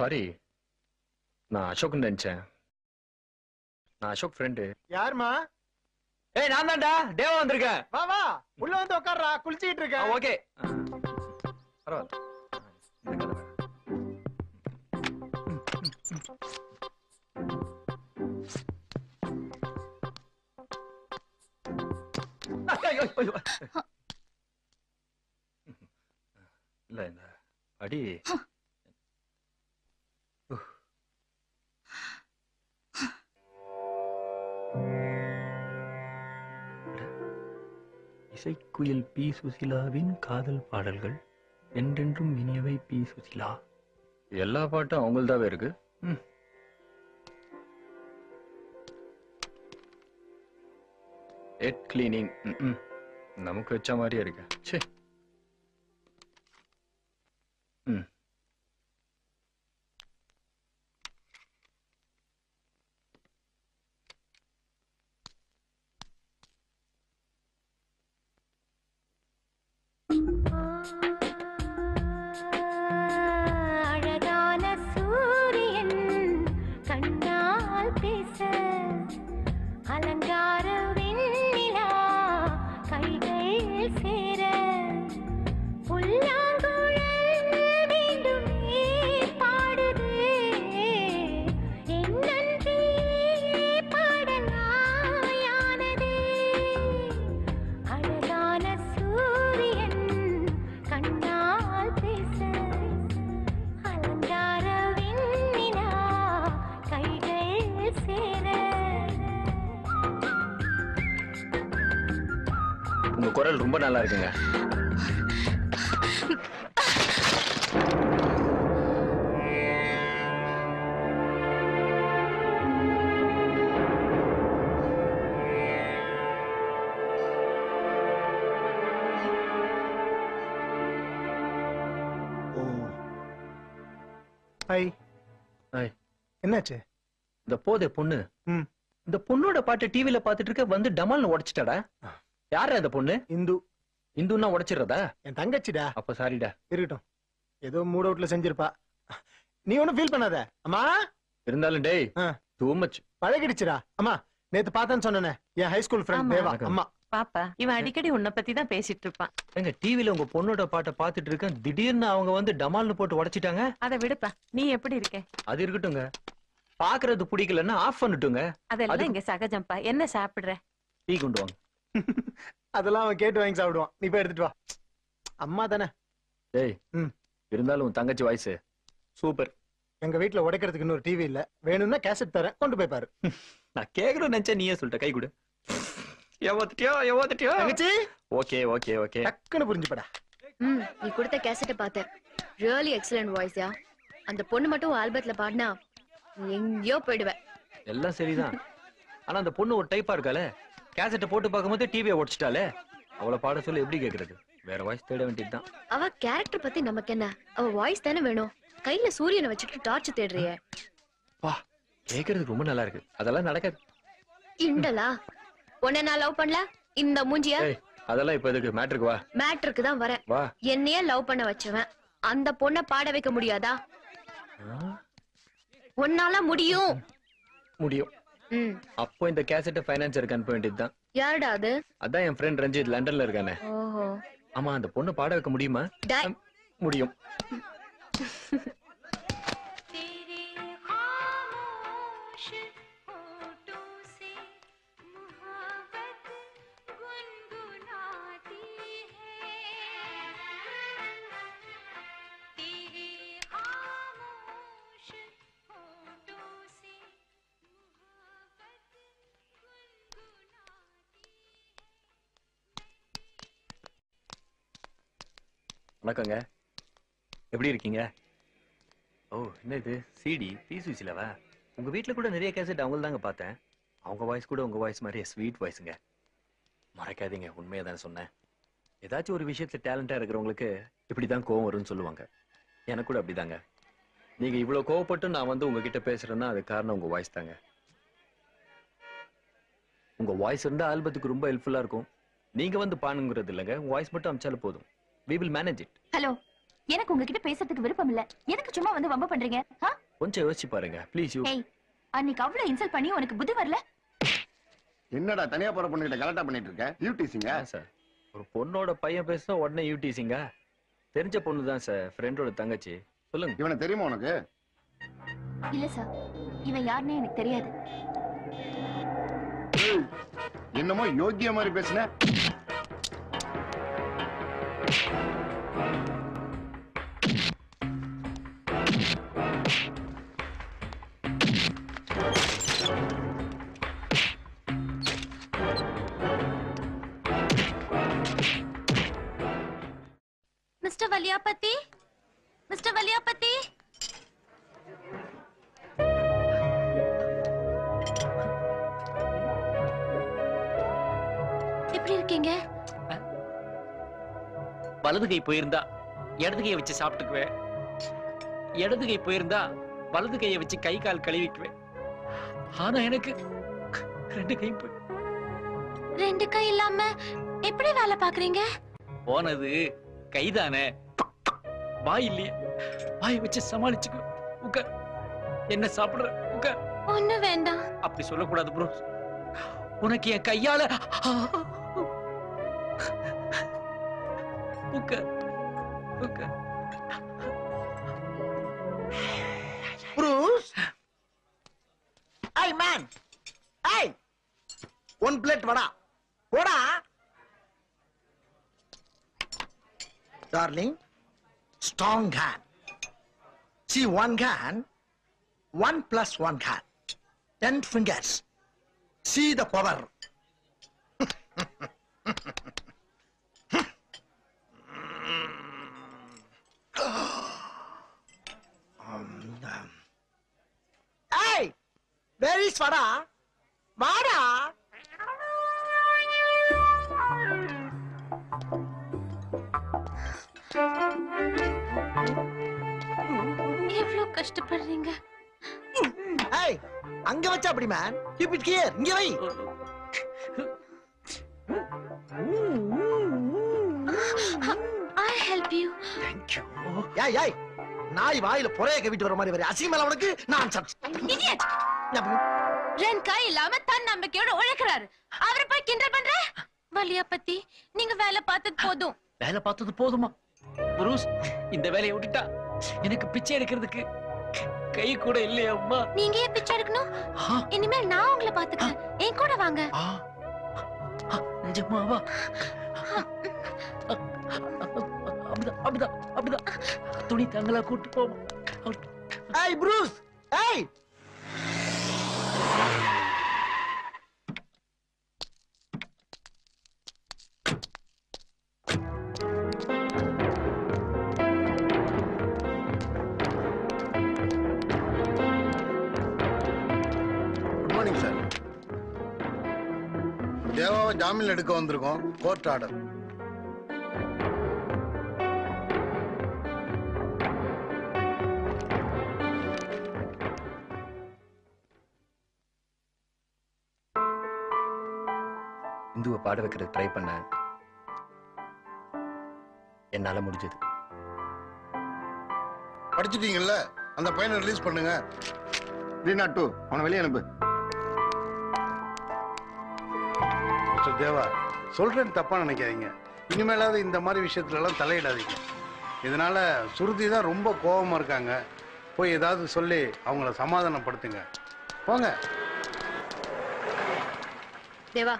सॉरी ना अशोक ना अशोक फ्रेंड यार मा ए नाना डा देवा வந்திருக்கேன் வா வா உள்ள வந்து உட்கார்றா குளிச்சிட்டு இருக்கேன் ஓகே பரவாயில்லை இல்ல இல்ல அடி இசைக்குயில் பி சுசிலாவின் காதல் பாடல்கள் என்றென்றும் இனியவை பி சுசிலா எல்லா பாட்டும் அவங்கள்தாவே இருக்கு எட் கிளீனிங் நமக்கு வச்ச மாதிரியே இருக்கு சே திடீர்னு பாக்குறது பிடிக்கலன்னா ஆஃப் பண்ணிட்டுங்க அதெல்லாம் இங்க சகஜம்பா என்ன சாப்பிடுற டீ கொண்டு வாங்க அதெல்லாம் அவன் கேட்டு வாங்கி சாப்பிடுவான் நீ போய் எடுத்துட்டு வா அம்மா தானே டேய் இருந்தாலும் தங்கச்சி வாய்ஸ் சூப்பர் எங்க வீட்ல உடைக்கிறதுக்கு இன்னொரு டிவி இல்ல வேணும்னா கேசட் தரேன் கொண்டு போய் பாரு நான் கேக்குறேன்னு நினைச்ச நீயே சொல்ற கை கொடு ஏவத்தியோ தங்கச்சி ஓகே ஓகே ஓகே டக்குன்னு புரிஞ்சுடா நீ கொடுத்த கேசட்ட பார்த்தேன் ரியலி எக்ஸலென்ட் வாய்ஸ் யா அந்த பொண்ணு மட்டும் ஆல்பத்ல பாடுனா எங்கயோ போய்டுவே எல்லாம் சரிதான் ஆனா அந்த பொண்ணு ஒரு டைப்பா இருக்கல கேசட் போட்டு பாக்கும்போது டிவியை ஒடிச்சிட்டாலே அவளை பாட சொல்லி எப்படி கேக்குறது வேற வாய்ஸ் தேட வேண்டியதுதான். அவ கரெக்டர் பத்தி நமக்கு என்ன? அவ வாய்ஸ் தான வேணும். கையில சூரியனை வச்சிட்டு டார்ச் தேடுறியே. பா, கேக்குறது ரொம்ப நல்லா இருக்கு. அதெல்லாம் நடக்காது. இண்டலா. உன்னை நான் லவ் பண்ணல. இந்த மூஞ்சியா? ஏய், அதெல்லாம் இப்ப எதுக்கு? மேட்ருக்கு வா. மேட்ருக்கு தான் வரேன். வா. என்னைய லவ் பண்ண வச்சவன் அந்த பொண்ண பாட வைக்க முடியாதா? உன்னால முடியும். முடியும். அப்போ இந்த கேசட் ஃபைனான்சர் கன் பண்ணிட்டான். யாரடா அது? அதான் என் ஃப்ரெண்ட் ரஞ்சித் லண்டன்ல இருக்கானே. ஓஹோ. ஆமா அந்த பொண்ண பாட வைக்க முடியுமா? முடியும். வணக்கங்க, எப்படி இருக்கீங்க? ஓ, என்ன இது சிடி பிசிசிலவா? உங்க வீட்ல கூட நிறைய கேசட் அவங்கள தாங்க பார்த்தேன். அவங்க வாய்ஸ் கூட உங்க வாய்ஸ் மாதிரியே ஸ்வீட் வாய்ஸுங்க. மறக்காதீங்க, உண்மையா தான் சொன்னேன். ஏதாச்சும் ஒரு விஷயத்துல டேலண்டா இருக்கிறவங்களுக்கு இப்படிதான் கோவம் வரும்னு சொல்லுவாங்க. எனக்கு கூட அப்படிதாங்க. நீங்க இவ்வளவு கோவப்பட்டு நான் வந்து உங்ககிட்ட பேசுறேன்னா அது காரணம் உங்க வாய்ஸ் தாங்க. உங்க வாய்ஸ் இருந்தா ஆல்பத்துக்கு ரொம்ப ஹெல்ப்ஃபுல்லா இருக்கும். நீங்க வந்து பானுங்கிறது இல்லைங்க, உங்க வாய்ஸ் மட்டும் அமிச்சாலும் போதும். We will manage it. Hello, எனக்கு உங்ககிட்ட பேசறதுக்கு விருப்பம் இல்ல. எதுக்கு சும்மா வந்து வம்ப பண்றீங்க? கொஞ்சம் யோசிச்சு பாருங்க ப்ளீஸ். யூ ஏய், அன்னைக்கு அவ்ளோ இன்சல்ட் பண்ணி உனக்கு புத்தி வரல? என்னடா தனியா போற பொண்ணு கிட்ட கலட்டா பண்ணிட்டு இருக்க? யூடிசிங்க சார். ஒரு பொண்ணோட பையன் பேசுனா உடனே யூடிசிங்க? தெரிஞ்ச பொண்ணு தான் சார், ஃப்ரெண்டோட தங்கச்சி. சொல்லுங்க, இவனை தெரியுமா உனக்கு? இல்ல சார், இவன் யாருன்னு எனக்கு தெரியாது. என்னமோ யோகியா மாதிரி பேசுனா? मिस्टर वलियापति, मिस्टर वलियापति, எப்படி இருக்கீங்க? வலதுகை போயிருந்தா இடதுகையை வச்சு சாப்பிட்டுக்குவேன், இடதுகை போயிருந்தா வலதுகையை வச்சு கை கால் கழுவிக்குவேன். ஆனா எனக்கு ரெண்டு கை இல்லாம எப்படி வேலை பாக்குறீங்க? போனது கைதானே, வாய் இல்லையே, வாய் வச்சு சமாளிச்சுக்க. உட்கார், என்ன சாப்பிடுற? உட்கார். ஒண்ணு வேண்டாம். அப்படி சொல்லக்கூடாது ப்ரோ. உனக்கு என் கையால உட்கார். உட்கார் Bruce. I man, I one plate vada போடா. Darling, strong hand. See, one hand, 1 plus 1 hand, 10 fingers. See the power. Hey, where is Vada? Vada? எவ்வளவு கஷ்டப்படுறீங்க? ஏய், அங்க வச்சா அப்படி மேன். Keep it here. இங்க வை. I help you. Thank you. ஏய் ஏய், நாய் வாயில புரைய கவிட்டு வர மாதிரி வர அசிங்கமா உனக்கு. நான் இடியட். ரென் கை இல்லாம தன் நம்பிக்கையோட உழைக்கிறாரு. அவரை போய் கிண்டல் பண்ற? வலியாபதி, நீங்க வேலை பார்த்தது போதும். வேலை பார்த்தது போதுமா? புரூஸ், இந்த வேலையை விட்டுட்டா எனக்கு பிச்சை எடுக்கிறதுக்கு கை கூட இல்லையா? அம்மா, நீங்க ஏன் பிச்சை எடுக்கணும்? இனிமேல் நான் உங்களை பாத்துக்கிறேன். என் கூட வாங்க. நிஜமாவா? அப்படிதான் அப்படிதான் அப்படிதான். துணி தங்களா கூட்டு போவோம். ஏய் புரூஸ், ஏய். ஜாமீன் எடுக்க வந்திருக்கோம். Court order. இந்துவை பாட வைக்கிறதுக்கு ட்ரை பண்ணேன். என்னால முடிஞ்சது. படிச்சிட்டீங்கல்ல, அந்த பையனை ரிலீஸ் பண்ணுங்க. ரீனாட்டு அவனை வெளியே அனுப்பு. மிஸ்டர் தேவா, சொல்றேன் தப்பா நினைக்காதீங்க. இனிமேலாவது இந்த மாதிரி விஷயத்துல எல்லாம் தலையிடாதீங்க. இதனால சுருதி தான் ரொம்ப கோபமா இருக்காங்க. போய் ஏதாவது சொல்லி அவங்கள சமாதானப்படுத்துங்க. போங்க. தேவா,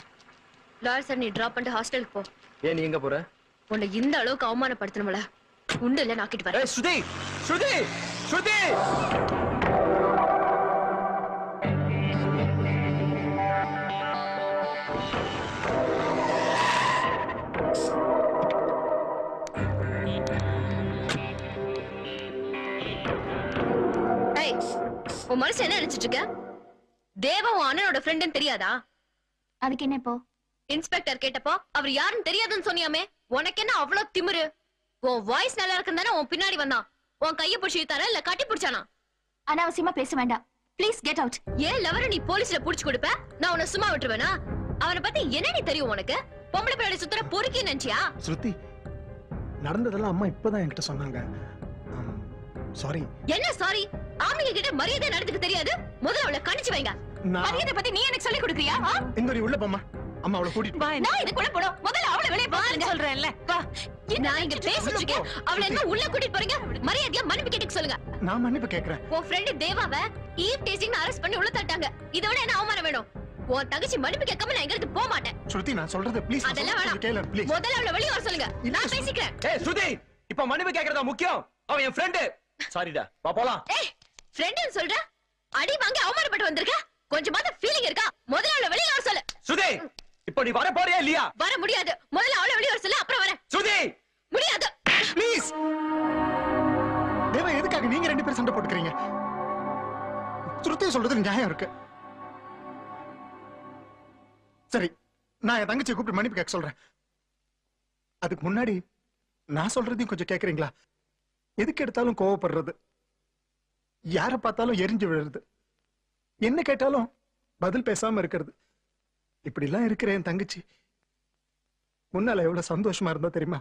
லாயர் சார் நீ டிராப் பண்ணிட்டு ஹாஸ்டலுக்கு போ. ஏன் நீ எங்க போற? உன்னை இந்த அளவுக்கு அவமானப்படுத்தணும்ல. உண்டு இல்ல நாக்கிட்டு வரேன். ஸ்ருதி, ஸ்ருதி, ஸ்ருதி. உன் மனசு என்ன நினைச்சிட்டு இருக்க? தேவா உன் அண்ணனோட ஃப்ரெண்டுன்னு தெரியாதா? அதுக்கு என்ன இப்போ? இன்ஸ்பெக்டர் கேட்டப்போ அவர் யாருன்னு தெரியாதுன்னு சொன்னியாமே. உனக்கு என்ன அவ்வளோ திமிரு? உன் வாய்ஸ் நல்லா இருக்குன்னு தானே உன் பின்னாடி வந்தான். உன் கையை பிடிச்சி இழுத்தாரா இல்ல கட்டி பிடிச்சானா? அனாவசியமா பேச வேண்டாம். Please get out. ஏன் லவரை நீ போலீஸ்ல புடிச்சு கொடுப்ப? நான் உன்னை சும்மா விட்டுருவேனா? அவனை பத்தி என்ன நீ தெரியும் உனக்கு? பொம்பளை பின்னாடி சுத்தர பொறுக்கி நினைச்சியா? ஸ்ருதி, நடந்ததெல்லாம் அம்மா இப்பதான் என்கிட்ட சொன்னாங்க. சாரி. என்ன சாரி? ஆமிங்க கிட்ட மரியாதை நடந்துக்க தெரியாது. முதல்ல அவளை கணிச்சு வைங்க. மரியாதை பத்தி நீ எனக்கு சொல்லி கொடுக்கறியா? இந்தரி உள்ள போம்மா. அம்மா அவளை கூட்டிட்டு வா. நான் இது கூட போறோம். முதல்ல அவளை வெளிய பாருங்க சொல்றேன்ல. வா. நான் இங்க பேசிட்டு இருக்கேன். அவளை என்ன உள்ள கூட்டிட்டு போறீங்க? மரியாதையா மன்னிப்பு கேட்க சொல்லுங்க. நான் மன்னிப்பு கேக்குறேன். உன் ஃப்ரெண்ட் தேவாவை ஈவ் டீசிங்ல அரெஸ்ட் பண்ணி உள்ள தட்டாங்க. இதோட என்ன அவமானம் வேணும்? உன் தங்கச்சி மன்னிப்பு கேட்காம நான் எங்கறது போக மாட்டேன். ஸ்ருதி நான் சொல்றத ப்ளீஸ். அதெல்லாம் வேணாம். முதல்ல அவளை வெளிய வர சொல்லுங்க. நான் பேசிக்கிறேன். ஏய் ஸ்ருதி, இப்ப மன்னிப்பு கேக்குறதா முக்கியம்? அவ என் ஃப்ரெண்ட். சாரிடா, வா போலாம். ஏய் ஃப்ரெண்ட்னு சொல்ற? அடி வாங்கி அவமானப்பட்டு வந்திருக்க. கொஞ்சமாத ஃபீலிங் இருக்கா? முதல்ல அவளை வெளிய வர சொல்லு. சுதி, இப்போ நீ வர போறியா இல்லையா? வர முடியாது. முதல்ல அவளை வெளிய வர சொல்லு, அப்புறம் வரேன். சுதி, முடியாது. ப்ளீஸ். தேவா எதுக்காக நீங்க ரெண்டு பேரும் சண்டை போட்டுக்கிறீங்க? சுருதி சொல்றது நியாயம் இருக்கு. சரி, நான் என் தங்கச்சியை கூப்பிட்டு மன்னிப்பு கேட்க சொல்றேன். அதுக்கு முன்னாடி நான் சொல்றதையும் கொஞ்சம் கேக்குறீங்களா? எதுக்கு எடுத்தாலும் கோவப்படுறது, யாரை பார்த்தாலும் எரிஞ்சு விழுறது, என்ன கேட்டாலும் பதில் பேசாம இருக்கிறது, இப்படிலாம் இருக்கிற என் தங்கச்சி முன்னால எவ்வளவு சந்தோஷமா இருந்தா தெரியுமா?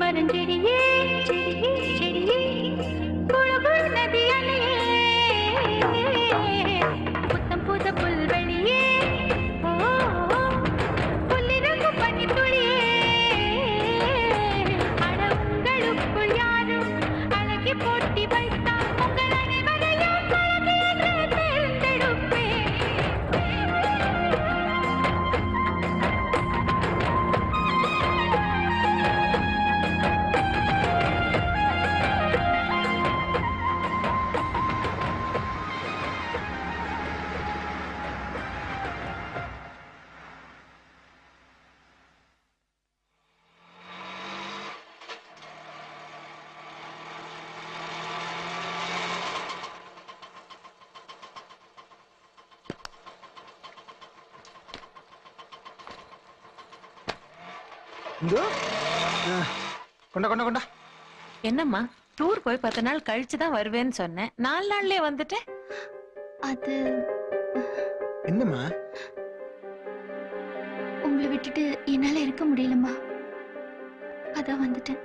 मरन चिड़िए चिड़िए चिड़िए कुड़गुड़ नदियाँ लिए उत्तम पूजा पुल बलिए ओ पुली रंग पनी तुड़िए अड़ंगल पुलियारू अलगी पोटी बैठा उंगलाने बदलो अलगी तेल तड़ुपे என்னம்மா டூர் போய் 10 நாள் கழிச்சு தான் வருவேன்னு சொன்னேன் 4 நாள்லயே வந்துட்ட அது என்னம்மா உங்களை விட்டுட்டு என்னால இருக்க முடியலம்மா அத வந்துட்டேன்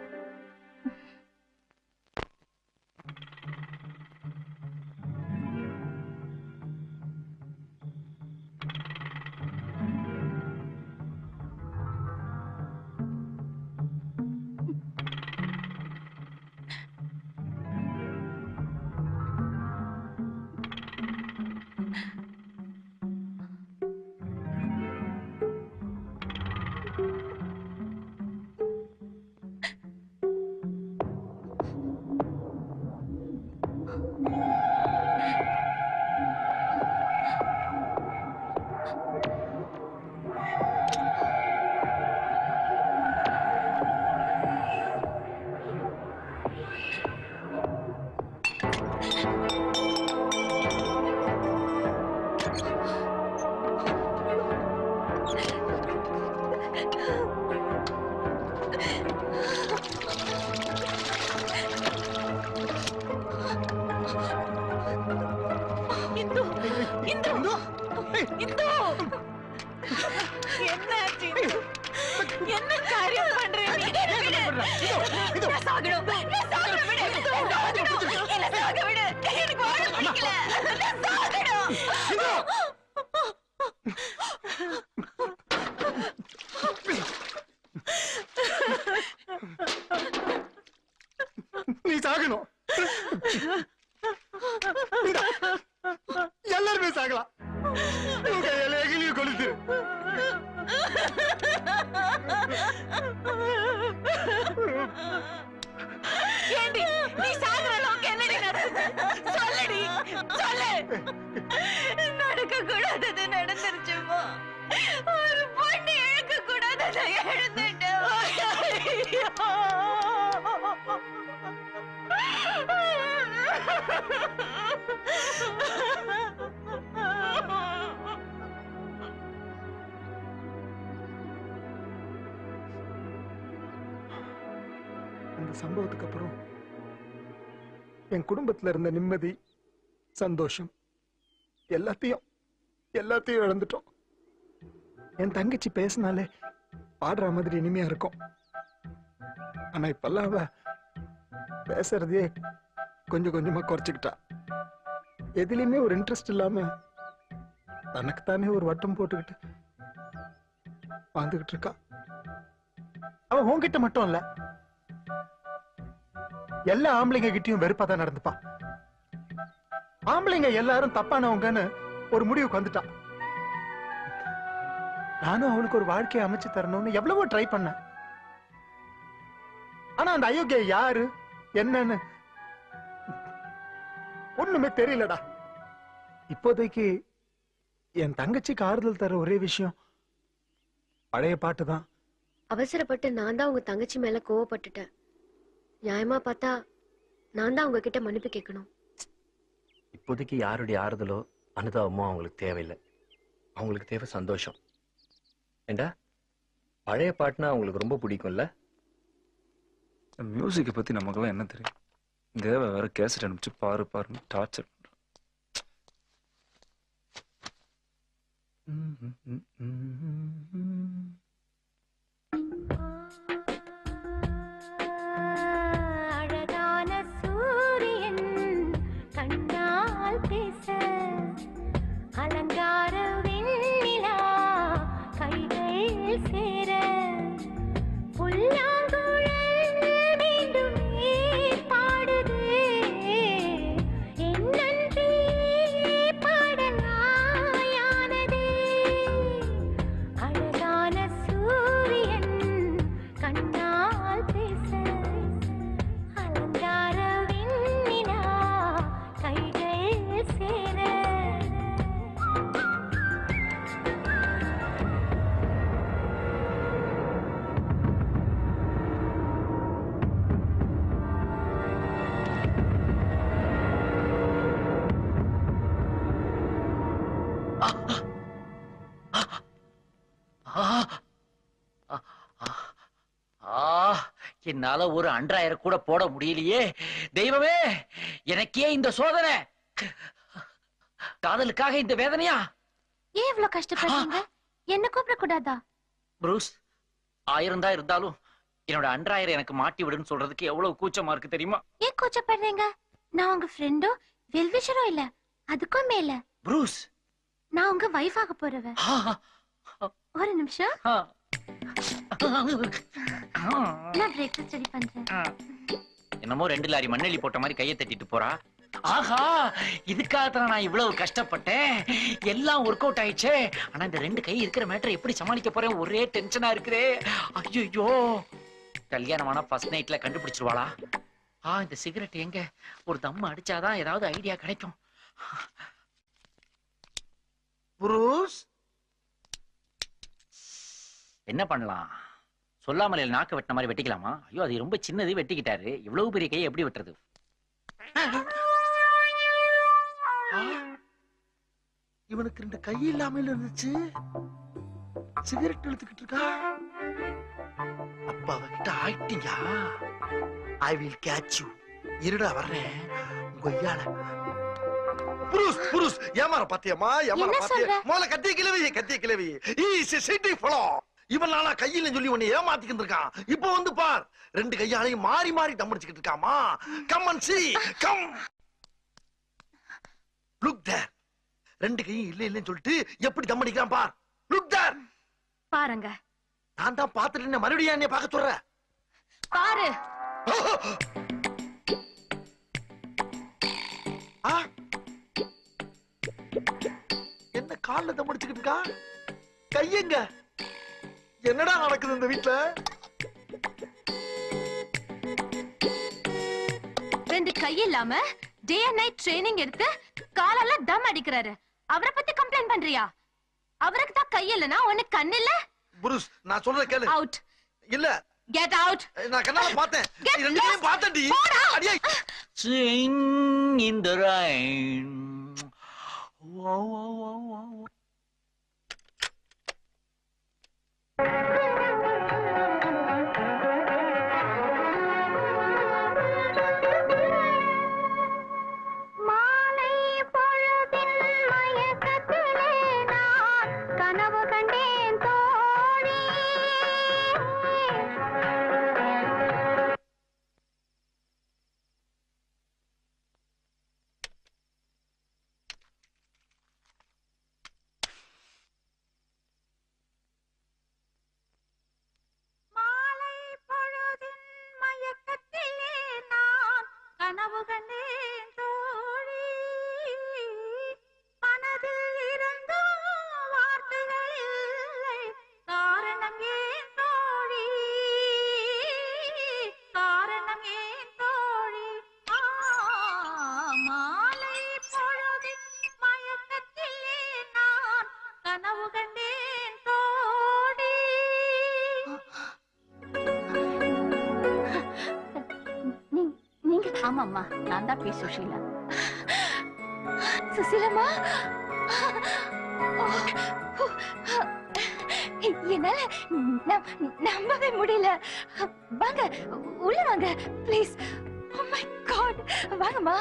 நிம்மதி சந்தோஷம் எல்லாத்தையும் இழந்துட்டோம் என் தங்கச்சி பேசினாலே பாடுற மாதிரி இனிமையா இருக்கும் ஆனா இப்பெல்லாம் அவ பேசறதே கொஞ்சம் கொஞ்சமா குறைச்சிட்டா எதிலுமே ஒரு இன்ட்ரஸ்ட் இல்லாம தனக்கு தானே ஒரு வட்டம் போட்டுக்கிட்டு பாந்துக்கிட்டு இருக்கா அவ உன்கிட்ட மட்டும் இல்ல எல்லா ஆம்பளைங்க கிட்டயும் வெறுப்பா தான் நடந்துப்பா ஆம்பளைங்க எல்லாரும் தப்பானவங்கன்னு ஒரு முடிவுக்கு வந்துட்டான் நானும் அவளுக்கு ஒரு வாழ்க்கையை அமைச்சு தரணும்னு எவ்வளவோ ட்ரை பண்ணேன் ஆனா அந்த அயோக்கிய யாரு என்னன்னு ஒண்ணுமே தெரியலடா இப்போதைக்கு என் தங்கச்சிக்கு ஆறுதல் தர ஒரே விஷயம் பழைய பாட்டு தான் அவசரப்பட்டு நான் தான் உங்க தங்கச்சி மேல கோவப்பட்டுட்டேன் நியாயமா பார்த்தா நான் தான் உங்க கிட்ட மன்னிப்பு கேட்கணும் இப்போதைக்கு யாருடைய ஆறுதலோ அனுதாபமோ அவங்களுக்கு தேவையில்லை அவங்களுக்கு தேவை சந்தோஷம் ஏண்டா பழைய பாட்டுனா அவங்களுக்கு ரொம்ப பிடிக்கும்ல மியூசிக்கை பற்றி நமக்குலாம் என்ன தெரியும் தேவை வேற கேசட் அனுப்பிச்சு பாரு பாருன்னு டார்ச்சர் பண்ணுறோம் என்னால ஒரு $100,000 கூட போட முடியலையே தெய்வமே, எனக்கே இந்த சோதனை, காதலுக்காக இந்த வேதனையா? ஏன் இவ்ளோ கஷ்டப்படுறீங்க? என்ன கூப்பிட கூடாதா? ப்ரூஸ், $1,000 இருந்தாலும் என்னோட $100,000 எனக்கு மாட்டி விடுன்னு சொல்றதுக்கு எவ்வளவு கூச்சமா இருக்கு தெரியுமா? ஏன் கூச்சப்படுறீங்க? நான் உங்க ஃப்ரெண்டோ வெல்விஷரோ இல்ல, அதுக்கும் மேல. ப்ரூஸ், நான் உங்க வைஃப் ஆக போறவ. ஒரு நிமிஷம். நான் பிரேக்ஃபாஸ்ட் ரெடி பண்றேன். என்னமோ 2 லாரி மண்ணெலி போட்ட மாதிரி கையை தட்டிட்டு போறா. ஆஹா, இதுக்காக நான் இவ்வளவு கஷ்டப்பட்டேன், எல்லாம் வொர்க் அவுட் ஆயிடுச்சே. ஆனா இந்த 2 கை இருக்கிற மேட்டரை எப்படி சமாளிக்க போறேன், ஒரே டென்ஷனா இருக்குதே. ஐயோ, கல்யாணமானா ஃபர்ஸ்ட் நைட்ல கண்டுபிடிச்சிருவாளா? இந்த சிகரெட் எங்க, ஒரு தம்மு அடிச்சாதான் ஏதாவது ஐடியா கிடைக்கும். புரூஸ், என்ன பண்ணலாம்? சொல்லாமல் நாக்க வெட்டின மாதிரி வெட்டிக்கலாமா? ஐயோ, அது ரொம்ப சின்னது, வெட்டிக்கிட்டாரு. இவ்வளவு பெரிய கையை எப்படி வெட்டுறது? இவனுக்கு 2 கை இல்லாமல் இருந்துச்சு, சிகரெட் எடுத்துக்கிட்டு இருக்கா. அப்பா கிட்ட ஆயிட்டீங்க. I will catch you. இருடா வர்றேன். கொய்யால புருஷ் புருஷ் ஏமாற பாத்தியம்மா, ஏமாற பாத்திய. முதல்ல கத்திய கிளவி, கத்திய கிளவி. Is city follow. இவன் நானா கையில சொல்லி உன்னை ஏமாத்திக்கிட்டு இருக்கான். இப்போ வந்து பார், 2 கையாலையும் மாறி மாறி தம்பிச்சுக்கிட்டு இருக்காமா. Come and see, come look there. 2 கையும் இல்ல இல்லன்னு சொல்லிட்டு எப்படி தம்படிக்கலாம் பார். லுக் தேர், பாருங்க. நான் தான் பாத்துட்டு மறுபடியும் என்னைய பார்க்க சொல்ற பாரு. என்ன கால்ல தம்பிச்சுக்கிட்டு இருக்கா? கையங்க, என்னடா நடக்குது இந்த வீட்டுல? 2 கை இல்லாம டே அண்ட் நைட் ட்ரெய்னிங் எடுத்து காலால தம் அடிக்கிறாரு. அவரை பத்தி கம்ப்ளைண்ட் பண்றியா? அவருக்கு தான் கை இல்லனா உனக்கு கண் இல்ல? புருஷ், நான் சொல்றத கேளு. அவுட் இல்ல, கெட் அவுட். நான் கண்ணால பார்த்தேன், ரெண்டையும் பார்த்தேன்டி. அடேய், சிங் இன் தி ரெயின். வா வா வா வா. அம்மா, நான் தான் பே சுஷீலா. சுஷீலம்மா, என்னால நம்பவே முடியல. வாங்க, உள்ள வாங்க ப்ளீஸ். ஓ மை காட், வாங்கம்மா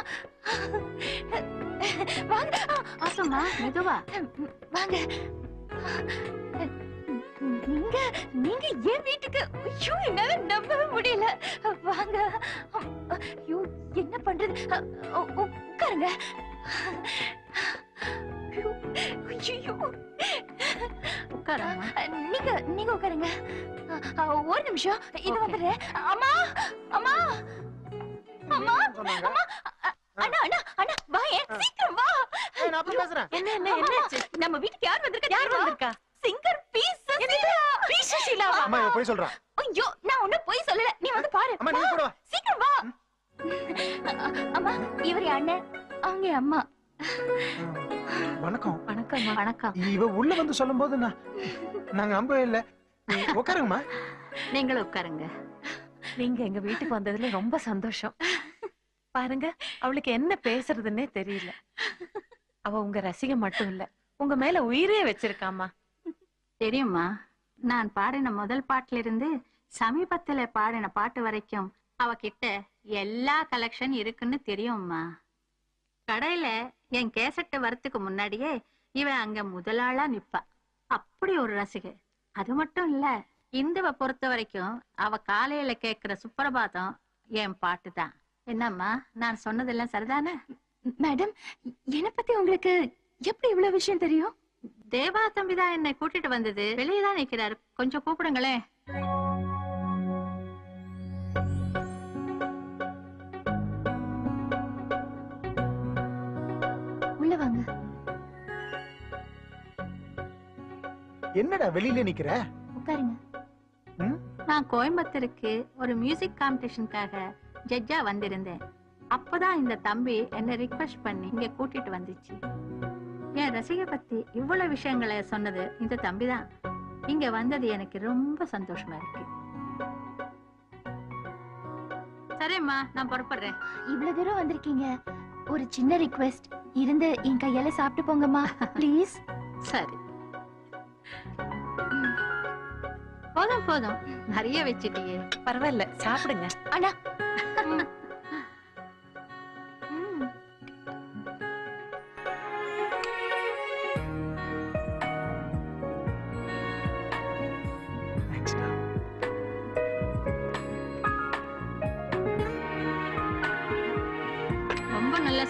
வாங்க. ஆசம்மா, மெதுவா வாங்க. நீங்க நீங்க என் வீட்டுக்கு, ஐயோ என்னால நம்பவே முடியல. வாங்க, ஐயோ என்ன பண்றது? உட்காருங்க. நீங்க நீங்க உட்காருங்க. ஒரு நிமிஷம், இது வந்துடுறேன். அம்மா அம்மா அம்மா அம்மா. அண்ணா அண்ணா அண்ணா, வா, சீக்கிரம் வா. நான் அப்ப பேசுறேன். என்ன என்ன என்னாச்சு? நம்ம வீட்டுக்கு யார் வந்திருக்கா? யார் வந்திருக்கா? Singer P Sushila. பி சுஷீலாவா? அம்மா இவ போய் சொல்றா. ஐயோ, நான் உன்ன போய் சொல்லல, நீ வந்து பாரு. அம்மா நீ கூட வா, சீக்கிரம் வா. அம்மா, இவரே அண்ணன், அவங்க அம்மா. வணக்கம். வணக்கம் வணக்கம். இவ உள்ள வந்து சொல்லும்போது நாங்க அம்பே இல்ல. உட்காருங்கம்மா, நீங்களும் உட்காருங்க. நீங்க எங்க வீட்டுக்கு வந்ததுல ரொம்ப சந்தோஷம். பாருங்க, அவளுக்கு என்ன பேசுறதுன்னே தெரியல. அவ உங்க ரசிகை மட்டும் இல்ல, உங்க மேல உயிரே வச்சிருக்காமா. தெரியுமா, நான் பாடின முதல் பாட்டிலிருந்து சமீபத்திலே பாடின பாட்டு வரைக்கும் அவ கிட்ட எல்லா கலெக்ஷன் இருக்குன்னு தெரியும்மா. கடையில என் கேசட் வரதுக்கு முன்னாடியே இவன் அங்க முதலாளா நிப்பா. அப்படி ஒரு ரசிகை. அது மட்டும் இல்ல, இந்துவை பொறுத்த வரைக்கும் அவ காலையில கேக்குற சுப்பிரபாதம் என் பாட்டு தான். என்னம்மா, நான் சொன்னதெல்லாம் சரிதானே? மேடம், என்ன பத்தி உங்களுக்கு எப்படி இவ்வளவு விஷயம் தெரியும்? தேவா தம்பிதான் என்னை கூட்டிட்டு வந்தது. வெளியதான் நிக்கிறாரு, கொஞ்சம் கூப்பிடுங்களேன். உள்ள வாங்க. என்னடா வெளியில நிக்கிற? உட்காருங்க. நான் கோயம்புத்தூருக்கு ஒரு மியூசிக் காம்படிஷனுக்காக ஜட்ஜா வந்திருந்தேன். அப்பதான் இந்த தம்பி என்ன ரிக்வெஸ்ட் பண்ணி இங்க கூட்டிட்டு வந்துச்சு. என் ரசிகை பத்தி இவ்வளவு விஷயங்களை சொன்னது இந்த தம்பி தான். இங்க வந்தது எனக்கு ரொம்ப சந்தோஷமா இருக்கு. சரிம்மா, நான் புறப்படுறேன். இவ்வளவு தூரம் வந்திருக்கீங்க, ஒரு சின்ன ரிக்வெஸ்ட் இருந்து என் கையால சாப்பிட்டு போங்கம்மா, பிளீஸ். சரி, போதும் போதும், நிறைய வச்சுட்டீங்க. பரவாயில்ல, சாப்பிடுங்க. ஆனா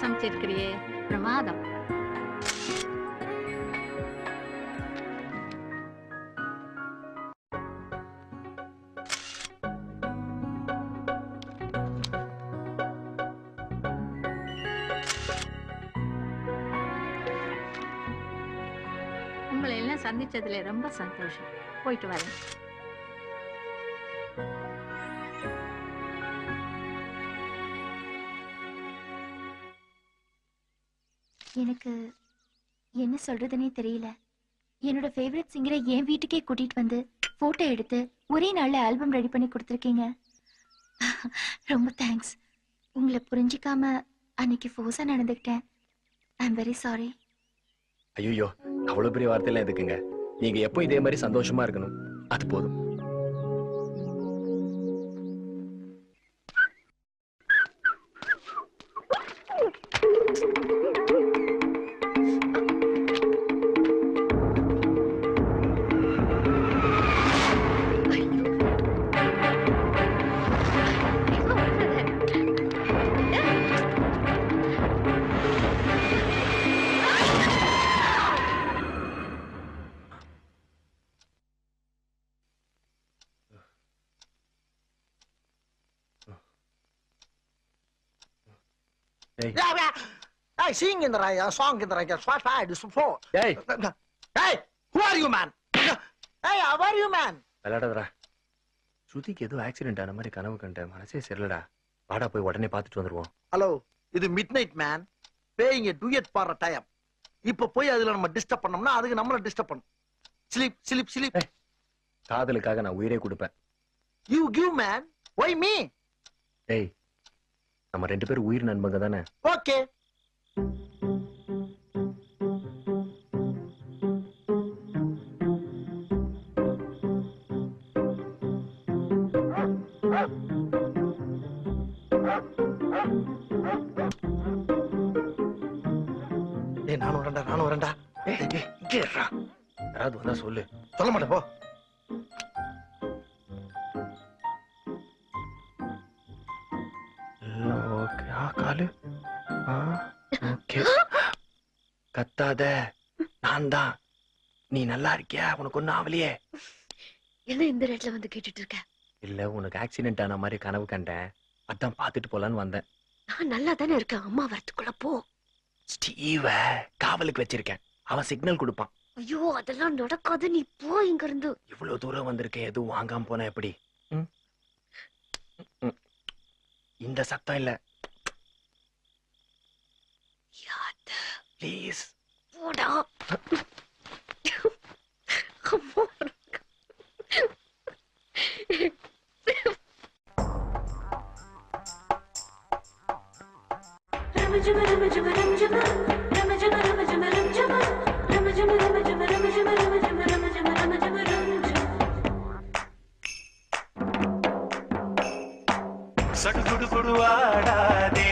சமைச்சிருக்கிறியே, பிரமாதம். உங்களை எல்லாம் சந்திச்சதுல ரொம்ப சந்தோஷம். போயிட்டு வரேன். எனக்கு என்ன சொல்றதுன்னே தெரியல. என்னோட ஃபேவரட் சிங்கரை என் வீட்டுக்கே கூட்டிட்டு வந்து போட்டோ எடுத்து ஒரே நாள்ல ஆல்பம் ரெடி பண்ணி கொடுத்துருக்கீங்க. ரொம்ப தேங்க்ஸ். உங்களை புரிஞ்சிக்காம அன்னைக்கு ஃபோர்ஸா நடந்துக்கிட்டேன். I am very sorry. ஐயோ, அவ்வளவு பெரிய வார்த்தையெல்லாம் எதுக்குங்க? நீங்க எப்போ இதே மாதிரி சந்தோஷமா இருக்கணும், அது போதும். Sing in the right, a song in the right, what I do support. Hey, hey, who are you, man? Hey, how are you, man? Aladra. Shruthi ke do accident ana mari kanavu kante manase seralada. Vaada poi odane paathitu vanduvom. Hello, idu midnight man. Playing a duet for a time. Ipo poi adula nama disturb pannomna adhu nammala disturb pannu. Sleep, sleep, sleep. Kaadalukkaga na uyire kudupen. You give man, why me? Hey, nama rendu per uyir nanbanga dana. Okay. நானும் வரண்டா. இங்கே யாராவது வந்தா சொல்லு. சொல்ல மாட்டேன், போ. காலு கத்தாத, நான் தான். நீ நல்லா இருக்கியா? உனக்கு ஒன்னும் ஆவலையே? என்ன இந்த ரேட்ல வந்து கேட்டுட்டு இருக்க? இல்ல, உனக்கு ஆக்சிடென்ட் ஆன மாதிரி கனவு கண்டேன், அதான் பாத்துட்டு போலான்னு வந்தேன். நான் நல்லா தானே இருக்கேன். அம்மா வரத்துக்குள்ள போ. ஸ்டீவ காவலுக்கு வச்சிருக்கேன், அவன் சிக்னல் கொடுப்பான். ஐயோ, அதெல்லாம் நடக்காது, நீ போ இங்க இருந்து. இவ்வளவு தூரம் வந்திருக்கேன், எதுவும் வாங்காம போனா எப்படி? இந்த சத்தம் இல்ல. Please. போடா. सड़गुड़ आड़ा दे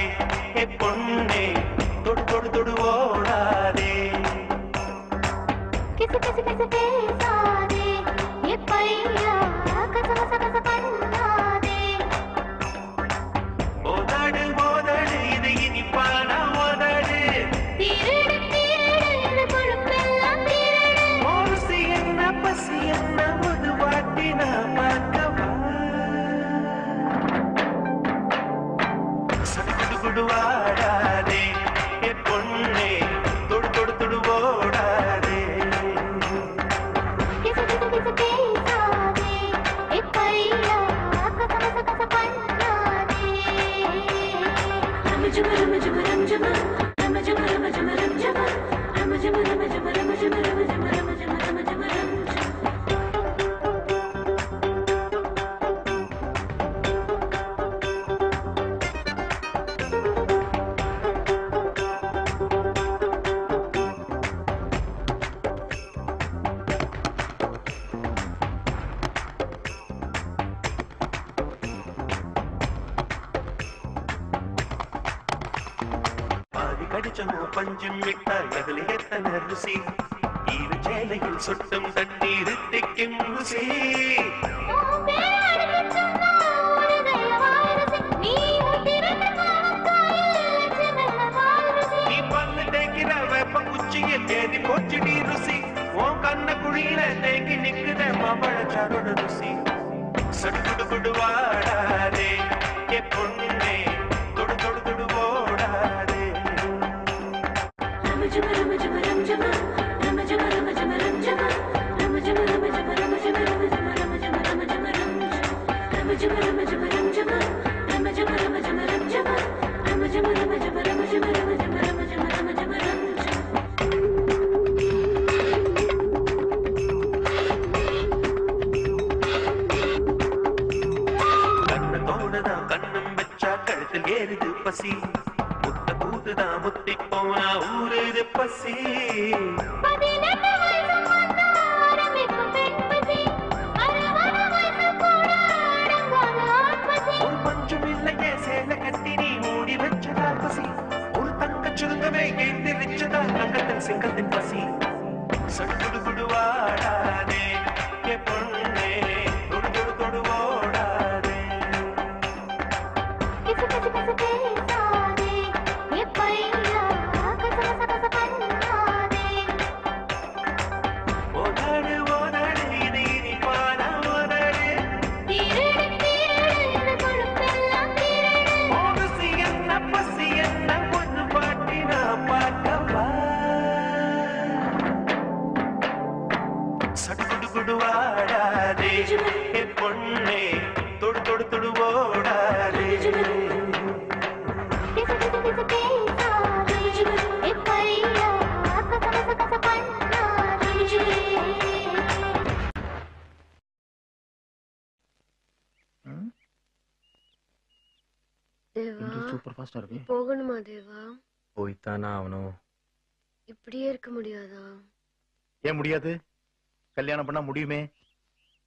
கல்யாணம் பண்ண முடியுமே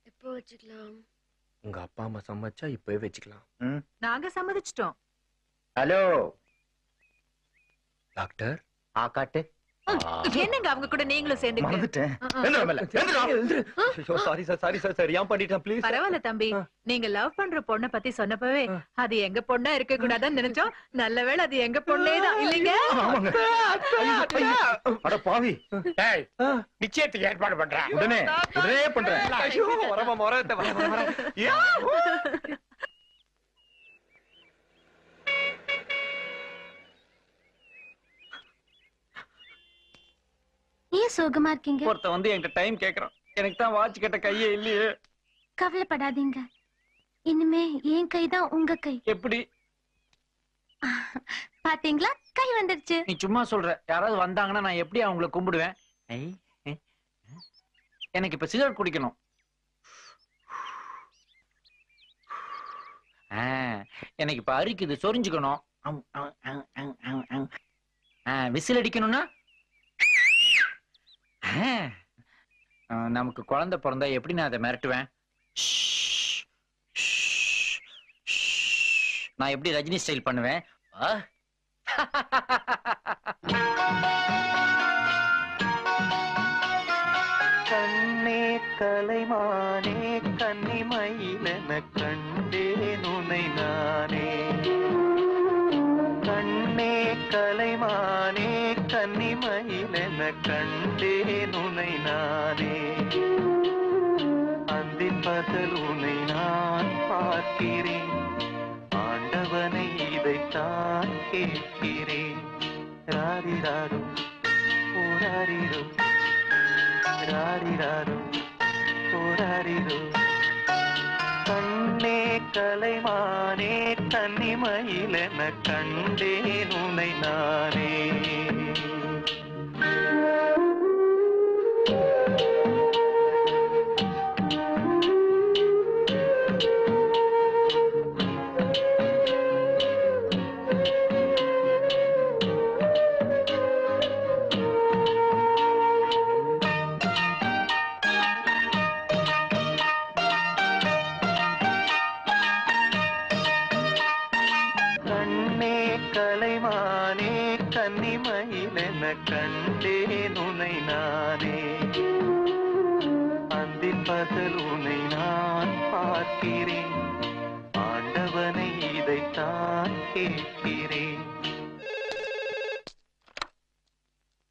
எப்போ வெச்சிக்கலாம் உங்க அப்பா அம்மா சம்மதிச்சா இப்பவே வெச்சிக்கலாம் நாங்க சம்மதிச்சிட்டோம் ஹலோ டாக்டர் ஆ காட்டு என்னங்க அவங்க கூட நீங்களும் சேர்ந்துங்க மறந்துட்டேன் என்னடா என்னடா சாரி சார் சாரி சார் சரியா பண்ணிட்டேன் ப்ளீஸ் பரவாயில்லை தம்பி நீங்க லவ் பண்ற பொண்ண பத்தி சொன்னப்பவே அது எங்க பொண்ணா இருக்க கூடாதா நினைச்சோம் நல்லவேளை அது எங்க பொண்ணேதான் இல்லங்க அட பாவி டேய் நிச்சயத்துக்கு ஏற்பாடு பண்றேன் உடனே உடனே பண்றேன் ஐயோ வரமா வரதே வர யாஹூ ये सोगमा இருக்கீங்க ஒருத்த வந்து என்கிட்ட டைம் கேக்குறான் எனக்கு தான் வாட்ச் கிட்ட கையே இல்லையே கவலைப்படாதீங்க இன்னமே ஏன் கை தான் உங்க கை எப்படி பாத்தீங்களா கை வந்துருச்சு நீ சும்மா சொல்ற யாராவது வந்தாங்கன்னா நான் எப்படி அவங்களை கும்பிடுவேன் எனக்கு இப்ப சிகரெட் குடிக்கணும் எனக்கு இப்ப அரிக்குது சொரிஞ்சுக்கணும் விசில் அடிக்கணும்னா நமக்கு குழந்தை பிறந்தா எப்படி நான் அதை மிரட்டுவேன் நான் எப்படி ரஜினி ஸ்டைல் பண்ணுவேன். கண்ணே கலைமானே கன்னி மயிலன கண்டே நுனை நானே கண்ணே கலைமானே கன்னி மயிலன கண்டே நுனை நானே அந்தின் பகல் உன்னை நான் பார்க்கிறேன் ஆண்டவனை இதைத்தான் கேட்கிறேன் ராரி ராரு ஓராரி ராரிராரு ஓராரிரு கண்ணே கலைமானே தன்னி மயிலன கண்டே நுனை நானே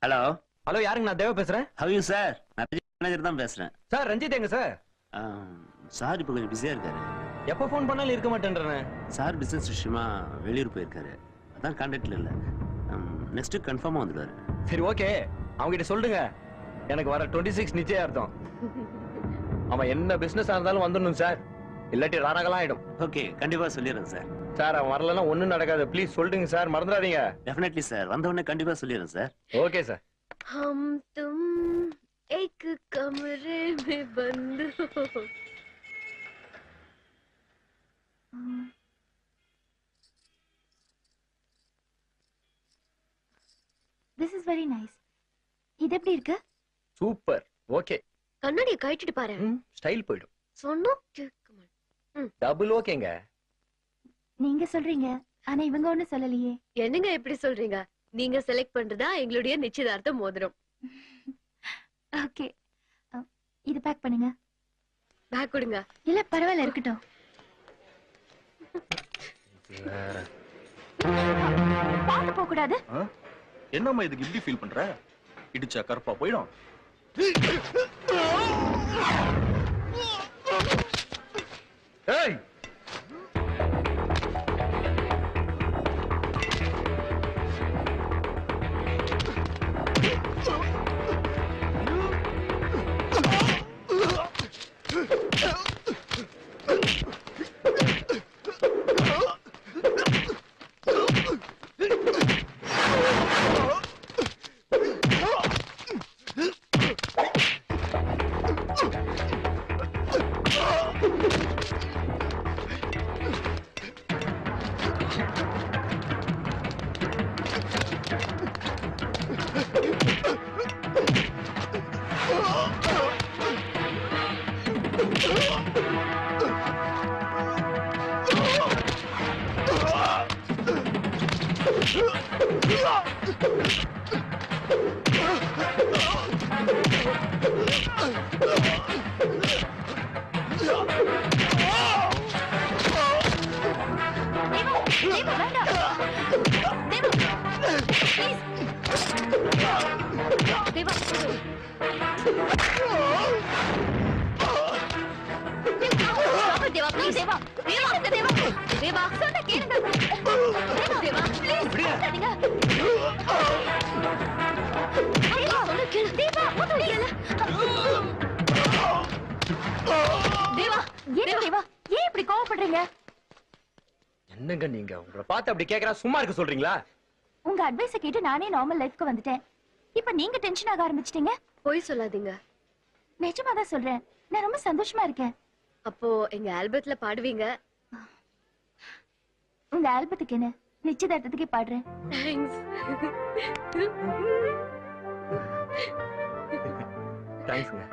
हेलो हेलो यार ना देव பேசுறேன் हाउ यू सर मैं मैनेजर தான் பேசுறேன் सर ரஞ்சித் எங்க சார் சார் இப்ப கொஞ்சம் பிஸியா இருக்காரு எப்ப ஃபோன் பண்ணாலும் இருக்க மாட்டேன்றறானே சார் பிசினஸ் விஷயமா வெளியூர் போயிருக்காரு அதான் கான்டாக்ட்ல இல்ல நெக்ஸ்ட் கன்ஃபார்மா வந்துடுவாரு சரி ஓகே அவங்க கிட்ட சொல்லுங்க எனக்கு வர 26 நிச்சயார்த்தம் ஆமா என்ன பிசினஸா இருந்தாலும் வந்துடணும் சார் இல்லாட்டி ராரகலாம் ஆயிடும் ஓகே கண்டிப்பா சொல்லிறேன் சார் சார் அவன் வரலன்னா ஒண்ணும் நடக்காது ப்ளீஸ் சொல்லுங்க சார் மறந்துடாதீங்க डेफिनेटली சார் வந்த உடனே கண்டிப்பா சொல்லிறேன் சார் ஓகே சார் हम तुम एक कमरे में बंद हो This is very nice இது எப்படி இருக்கு சூப்பர் ஓகே கண்ணாடி கைட்டிட்டு பாரு ஸ்டைல் போய்டும் சொன்னா கேட்க மாட்டேன் டபுள் ஓகேங்க நீங்க சொல்றீங்க ஆனா இவங்க ஒண்ணு சொல்லலையே என்னங்க எப்படி சொல்றீங்க நீங்க செலக்ட் பண்றதா எங்களுடைய நிச்சயதார்த்த மோதிரம் ஓகே இது பேக் பண்ணுங்க பேக் கொடுங்க இல்ல பரவாயில்லை இருக்கட்டும் பாத்து போக கூடாது என்னம்மா இதுக்கு இப்படி ஃபீல் பண்ற இடிச்சா கர்ப்பா போய்டும் ஏய் சும்மா இருக்க சொல்றீங்களா உங்க அட்வைஸ் கேட்டு நானே நார்மல் லைஃப்க்கு வந்துட்டேன் இப்போ நீங்க டென்ஷன் ஆக ஆரம்பிச்சிட்டீங்க போய் சொல்லாதீங்க நிஜமா தான் சொல்றேன் நான் ரொம்ப சந்தோஷமா இருக்கேன் அப்போ எங்க ஆல்பத்துல பாடுவீங்க உங்க ஆல்பத்துக்கு என்ன நிச்சயதார்த்தத்துக்கு பாடுறேன் தேங்க்ஸ் தேங்க்ஸ்ங்க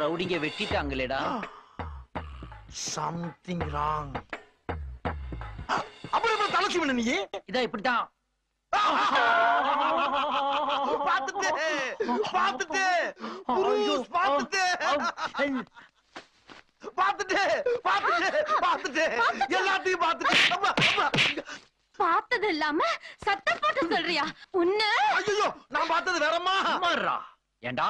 ரவுடிங்க வெட்டிட்டாங்களேடா. something wrong. அப்படியே தலைச்சு விழுந்து நீ இதா இப்படி தான் பாத்துட்டு புருஷ் பாத்துட்டு எல்லாத்தையும் பாத்துட்டு பாத்தது இல்லாம சத்தம் போட்டு சொல்றியா உன்ன? ஐயோ நான் பார்த்தது வேறமா. அம்மாடா ஏண்டா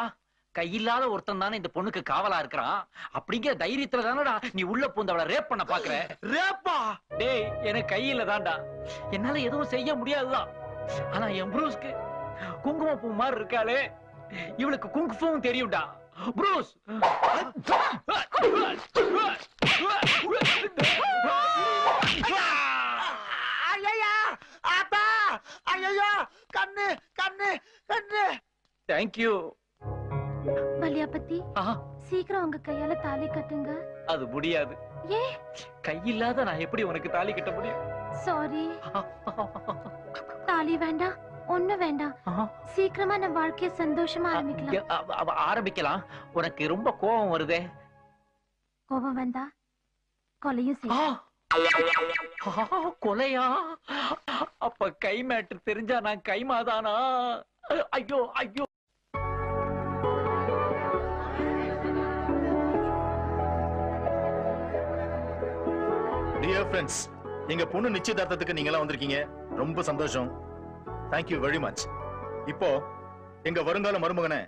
கையில்லாத ஒருத்தன் தானே இந்த பொண்ணுக்கு காவலா இருக்கிறான் அப்படிங்கிற தைரியத்துல தானடா நீ உள்ள பூந்தவளை ரேப் பண்ண பாக்குற? ரேப்பா? டேய் எனக்கு கையில தான்டா, என்னால எதுவும் செய்ய முடியாதுதான். ஆனா என் ப்ரூஸ்க்கு குங்குமப்பூ மாதிரி இருக்காளே, இவளுக்கு குங்குமப்பூவும் தெரியும்டா. ப்ரூஸ் ஐயா ஆத்தா ஐயா கண்ணு கண்ணு கண்ணு. தேங்க்யூ பலியாபதி. சீக்கிரம் உங்க கையால தாலி கட்டுங்க. அது முடியாது. ஏ கையில்லாத நான் எப்படி உனக்கு தாலி கட்ட முடியும்? சாரி தாலி வேண்டாம், ஒண்ணு வேண்டாம். சீக்கிரமா நம்ம வாழ்க்கைய சந்தோஷமா ஆரம்பிக்கலாம். ஆரம்பிக்கலாம். உனக்கு ரொம்ப கோபம் வருதே. கோபம் வந்தா கொலையும் செய்யும். கொலையா? அப்ப கை மேட்டர் தெரிஞ்சா நான் கைமாதானா? ஐயோ ஐயோ friends, எங்க பொண்ணு நிச்சயதார்த்தத்துக்கு நீங்கலாம் வந்திருக்கீங்க, ரொம்ப சந்தோஷம். Thank you very much. இப்போ எங்க வருங்கால மருமகனை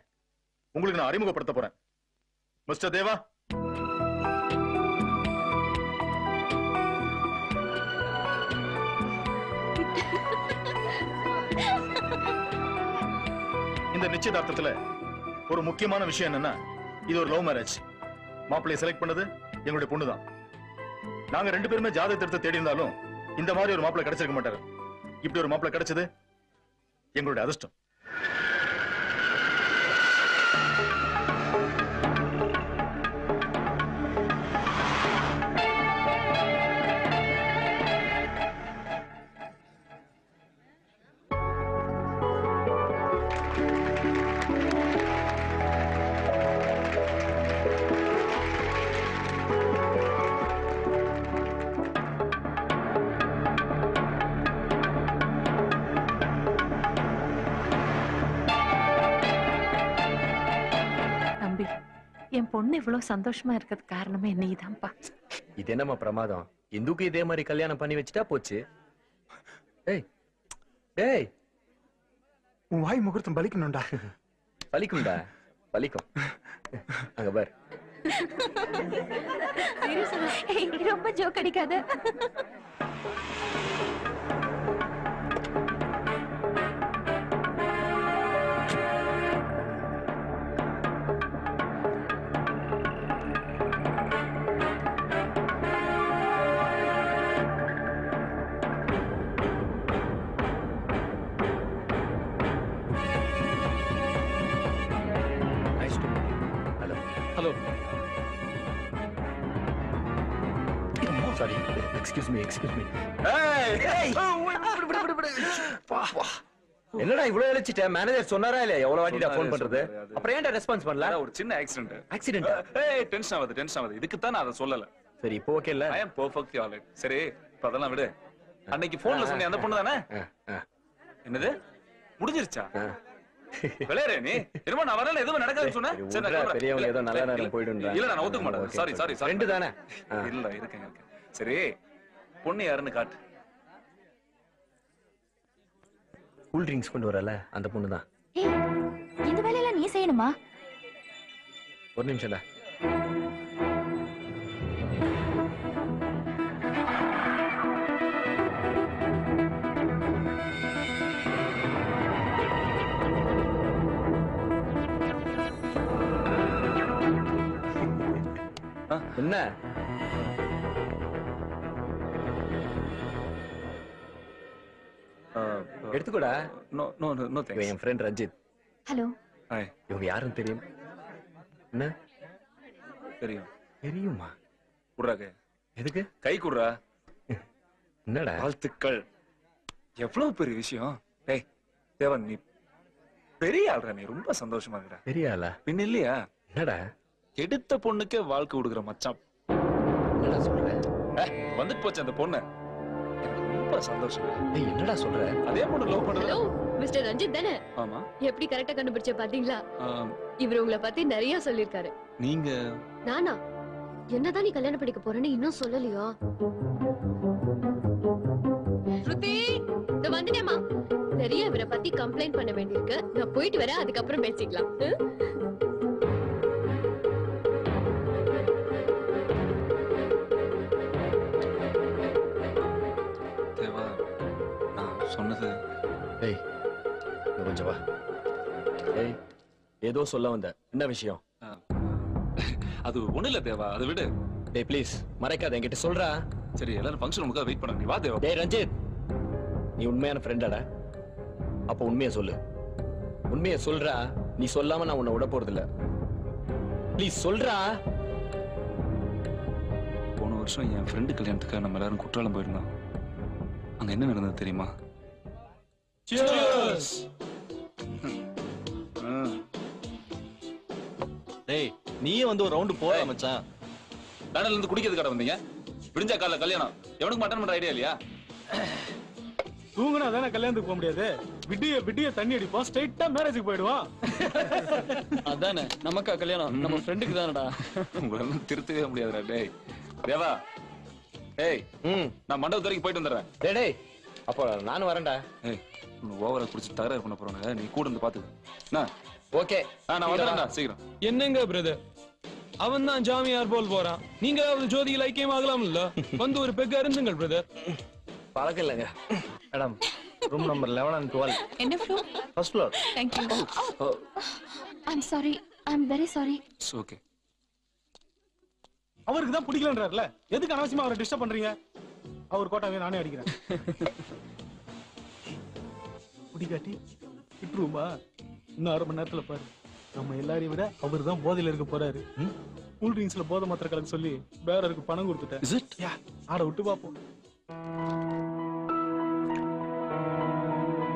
உங்களுக்கு நான் அறிமுகப்படுத்த போறேன். மிஸ்டர் தேவா. இந்த நிச்சயதார்த்தத்துல ஒரு முக்கியமான விஷயம் என்னன்னா, இது ஒரு லவ் மேரேஜ். மாப்பிள்ளையை செலக்ட் பண்ணது எங்களுடைய பொண்ணுதான். நாங்க ரெண்டு பேருமே ஜாதகத்தை தேடி இருந்தாலும் இந்த மாதிரி ஒரு மாப்பிள்ளை கிடைச்சிருக்க மாட்டாரு. இப்படி ஒரு மாப்பிள்ளை கிடைச்சது எங்களுடைய அதிர்ஷ்டம். பொண்ணு இவ்வளவு சந்தோஷமா இருக்கிறது காரணமே நீதான்பா. இது என்னமா பிரமாதம்? இந்துக்கு இதே மாதிரி கல்யாணம் பண்ணி வச்சுட்டா போச்சு. ஏய் ஏய் உன் வாய் முகூர்த்தம் பலிக்கணும்டா. பலிக்கும்டா பலிக்கும். அங்க பாரு ரொம்ப ஜோக் அடிக்காத. excuse me hey hey என்னடா இவ்ளோ எலச்சிட்ட? மேனேஜர் சொன்னாரா இல்ல எவ்வளவு வாட்டிடா ஃபோன் பண்றது? அப்புறம் ஏன்டா ரெஸ்பான்ஸ் பண்ணல? ஒரு சின்ன ஆக்சிடென்ட். ஏய் டென்ஷன் ஆகாத, இதுக்கு தான் நான் அத சொல்லல. சரி இப்போ ஓகே இல்ல? I am perfectly all right. சரி அதெல்லாம் விடு. அன்னைக்கு ஃபோன்ல சொன்னே அந்த பொண்ணு தானே? என்னது முடிஞ்சிருச்சா? விளையாடுற நீ? திரும்ப நான் வரல எதுவும் நடக்காதுன்னு சொன்னே. சரி பெரியவங்க ஏதோ நல்ல நேரம் போய்டுன்றா. இல்ல நான் ஒத்துக்க மாட்டேன். சாரி ரெண்டு தானே? இல்ல இருக்கேன். சரி பொண்ணு யாருன்னு காட்டு. கூல் ட்ரிங்க்ஸ் கொண்டு வரல அந்த பொண்ணு தான். ஏய் இந்த வேலையில நீ செய்யணுமா? ஒரு நிமிஷம்ல. என்ன எடுத்துக்கோடா. No no no thanks. என் ஃப்ரெண்ட் ரஞ்சித். ஹலோ. ஹாய். இவங்க யாருன்னு தெரியும்? என்ன தெரியும்? தெரியுமா? குடுறாங்க. எதுக்கு கை குடுறா? என்னடா வாழ்த்துக்கள். எவ்வளவு பெரிய விஷயம். டேய் தேவன் நீ பெரிய ஆள்ரா. நீ ரொம்ப சந்தோஷமா இருக்கடா. பெரிய ஆளா பின்ன இல்லையா? என்னடா எடுத்த பொண்ணுக்கே வாழ்க்கை கொடுக்குற மச்சான். என்னடா சொல்ற? வந்து போச்சு அந்த பொண்ணு. ரொம்ப சந்தோஷம். டேய் என்னடா சொல்ற? அதே பொண்ணு லவ் பண்றல. மிஸ்டர் ரஞ்சித் தானே? ஆமா. எப்படி கரெக்ட்டா கண்டுபிடிச்ச பாத்தீங்களா? இவரு உங்களை பத்தி நிறைய சொல்லிருக்காரு. நீங்க நானா என்னதான் நீ கல்யாணம் பண்ணிக்க போறேன்னு இன்னும் சொல்லலையா? ஸ்ருதி இந்த வந்துட்டேமா. சரியா இவரை பத்தி கம்ப்ளைண்ட் பண்ண வேண்டியிருக்கு. நான் போயிட்டு வரேன், அதுக்கப்புறம் பேசிக்கலாம். தேவா நான் சொன்னது கொஞ்சம் வா. ஏதோ சொல்ல வந்த என்ன விஷயம்? அது ஒண்ணு இல்ல தேவா, அதை விடு. டேய் ப்ளீஸ் மறைக்காத, என்கிட்ட சொல்றா. சரி எல்லாரும் ஃபங்க்ஷன் முகா வெயிட் பண்ணாங்க. நீ வா தேவா. டேய் ரஞ்சித் நீ உண்மையான ஃப்ரெண்டாடா, அப்ப உண்மையை சொல்லு. உண்மையை சொல்றா? நீ சொல்லாம நான் உன்னை விட போறது இல்ல. ப்ளீஸ் சொல்றா. போன வருஷம் என் ஃப்ரெண்டு கல்யாணத்துக்கு நம்ம எல்லாரும் குற்றாலம் போயிருந்தோம். அங்க என்ன நடந்தது தெரியுமா? சியர்ஸ். டேய் நீயே வந்து ஒரு ரவுண்ட் போடா மச்சான். கடல்ல இருந்து குடிக்கிறது கடை வந்தீங்க. விடிஞ்சா காலைல கல்யாணம். எவனுக்கு மட்டன் பண்ற ஐடியா இல்லையா? தூங்குனா தானே கல்யாணத்துக்கு போக முடியாது. விடிய விடிய தண்ணி அடிப்போம், ஸ்ட்ரைட்டா மேரேஜுக்கு போயிடுவான். அதானே நமக்கா கல்யாணம்? நம்ம ஃப்ரெண்டுக்கு தானடா. உங்களை திருத்தவே முடியாதுடா. டேய் தேவா ஏய் நான் மண்டபத்து வரைக்கும் போயிட்டு வந்துடுறேன். டேய் டேய் அப்போ நானும் வரேன்டா. ஏய் உன்னை ஓவரா குடிச்சு தகராறு பண்ண போறானே, நீ கூட வந்து பாத்துக்க. ஓகே நான் வந்துடுறேன்டா சீக்கிரம். என்னங்க பிரதர் அவன் தான் ஜாமியார் போல் போறான். நீங்களாவது ஜோதியில் ஐக்கியம் ஆகலாம்ல. வந்து ஒரு பெக்கு அருந்துங்கள் பிரதர். பழக்கம் இல்லைங்க மேடம். Room number 11 and 12. என்ன floor? First floor. Thank you. I'm sorry. I'm very sorry. It's okay. அவருக்கு தான் பிடிக்கலன்றார்ல, எதுக்கு அனாவசியமா அவரை டிஸ்டர்ப் பண்றீங்க? அவர் கோட்டாவே நானே அடிக்கிறேன். புடிகாட்டி விட்டுருமா? இன்னும் 6 மணி நேரத்துல பாரு, நம்ம எல்லாரையும் விட அவர் தான் போதையில இருக்க போறாரு. கூல் ட்ரிங்க்ஸ்ல போதை மாத்திரை கலக்க சொல்லி பேரருக்கு பணம் கொடுத்துட்டேன். ஆட விட்டு பாப்போம்.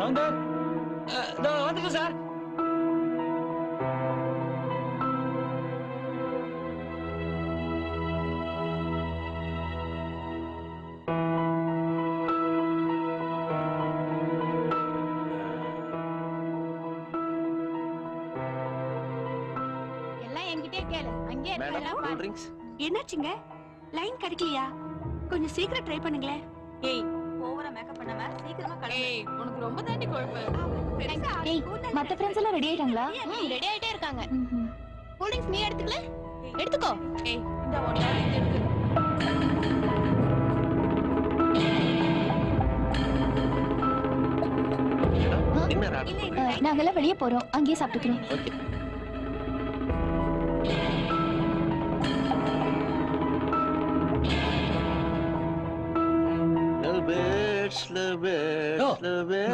வந்துட்டு சார் எல்லாம் என்கிட்டே கேளு. அங்கே என்னாச்சுங்க? லைன் கிடைக்கலையா? கொஞ்சம் சீக்கிரம் ட்ரை பண்ணுங்களேன். ஏய் ஓவரா மேக்கப் பண்ணாம சீக்கிரமா கலங்க. ஏய் உங்களுக்கு ரொம்ப தாண்டி கொழுப்பு. பெருசா ஏய் மத்த फ्रेंड्स எல்லாம் ரெடி ஆயிட்டாங்களா? ரெடி ஆயிட்டே இருக்காங்க. கூல் ட்ரிங்க்ஸ் நீ எடுத்துக்கல. எடுத்துக்கோ. ஏய் இந்த ஒண்ணா எடுத்து. என்னடா நாங்க எல்லாம் வெளிய போறோம், அங்கேயே சாப்பிட்டுக்கிறோம். ஓகே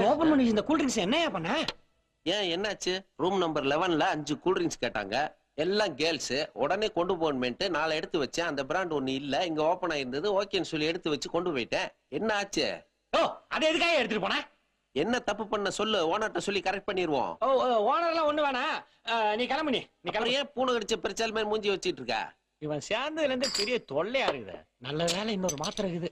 ஓபன் பண்ணி இந்த கூல் ட்ரிங்க்ஸ் என்னையா பண்ண? ஏன் என்னாச்சு? ரூம் நம்பர் 11ல 5 கூல் ட்ரிங்க்ஸ் கேட்டாங்க. எல்லாம் கேர்ள்ஸ். உடனே கொண்டு போகணும்னு 4 எடுத்து வச்சேன். அந்த பிராண்ட் ஒண்ணு இல்ல, இங்க ஓபன் ஆயிருந்தது. ஓகேன்னு சொல்லி எடுத்து வச்சு கொண்டு போயிட்டேன். என்ன ஆச்சு? ஓ அது எதுக்காக எடுத்துட்டு போனே? என்ன தப்பு பண்ண சொல்லு, ஓனர்ட்ட சொல்லி கரெக்ட் பண்ணிடுவோம். ஓ ஓனர்லாம் ஒண்ணு வேணா, நீ கிளம்பு. நீ கிளம்பு. ஏன் பூனை கடிச்ச பிரச்சல் மாதிரி மூஞ்சி வச்சிட்டு இருக்க? இவன் சேர்ந்ததுல இருந்து பெரிய தொல்லையா இருக்குது. நல்ல வேளை இன்னொரு மாத்திரை இருக்குது.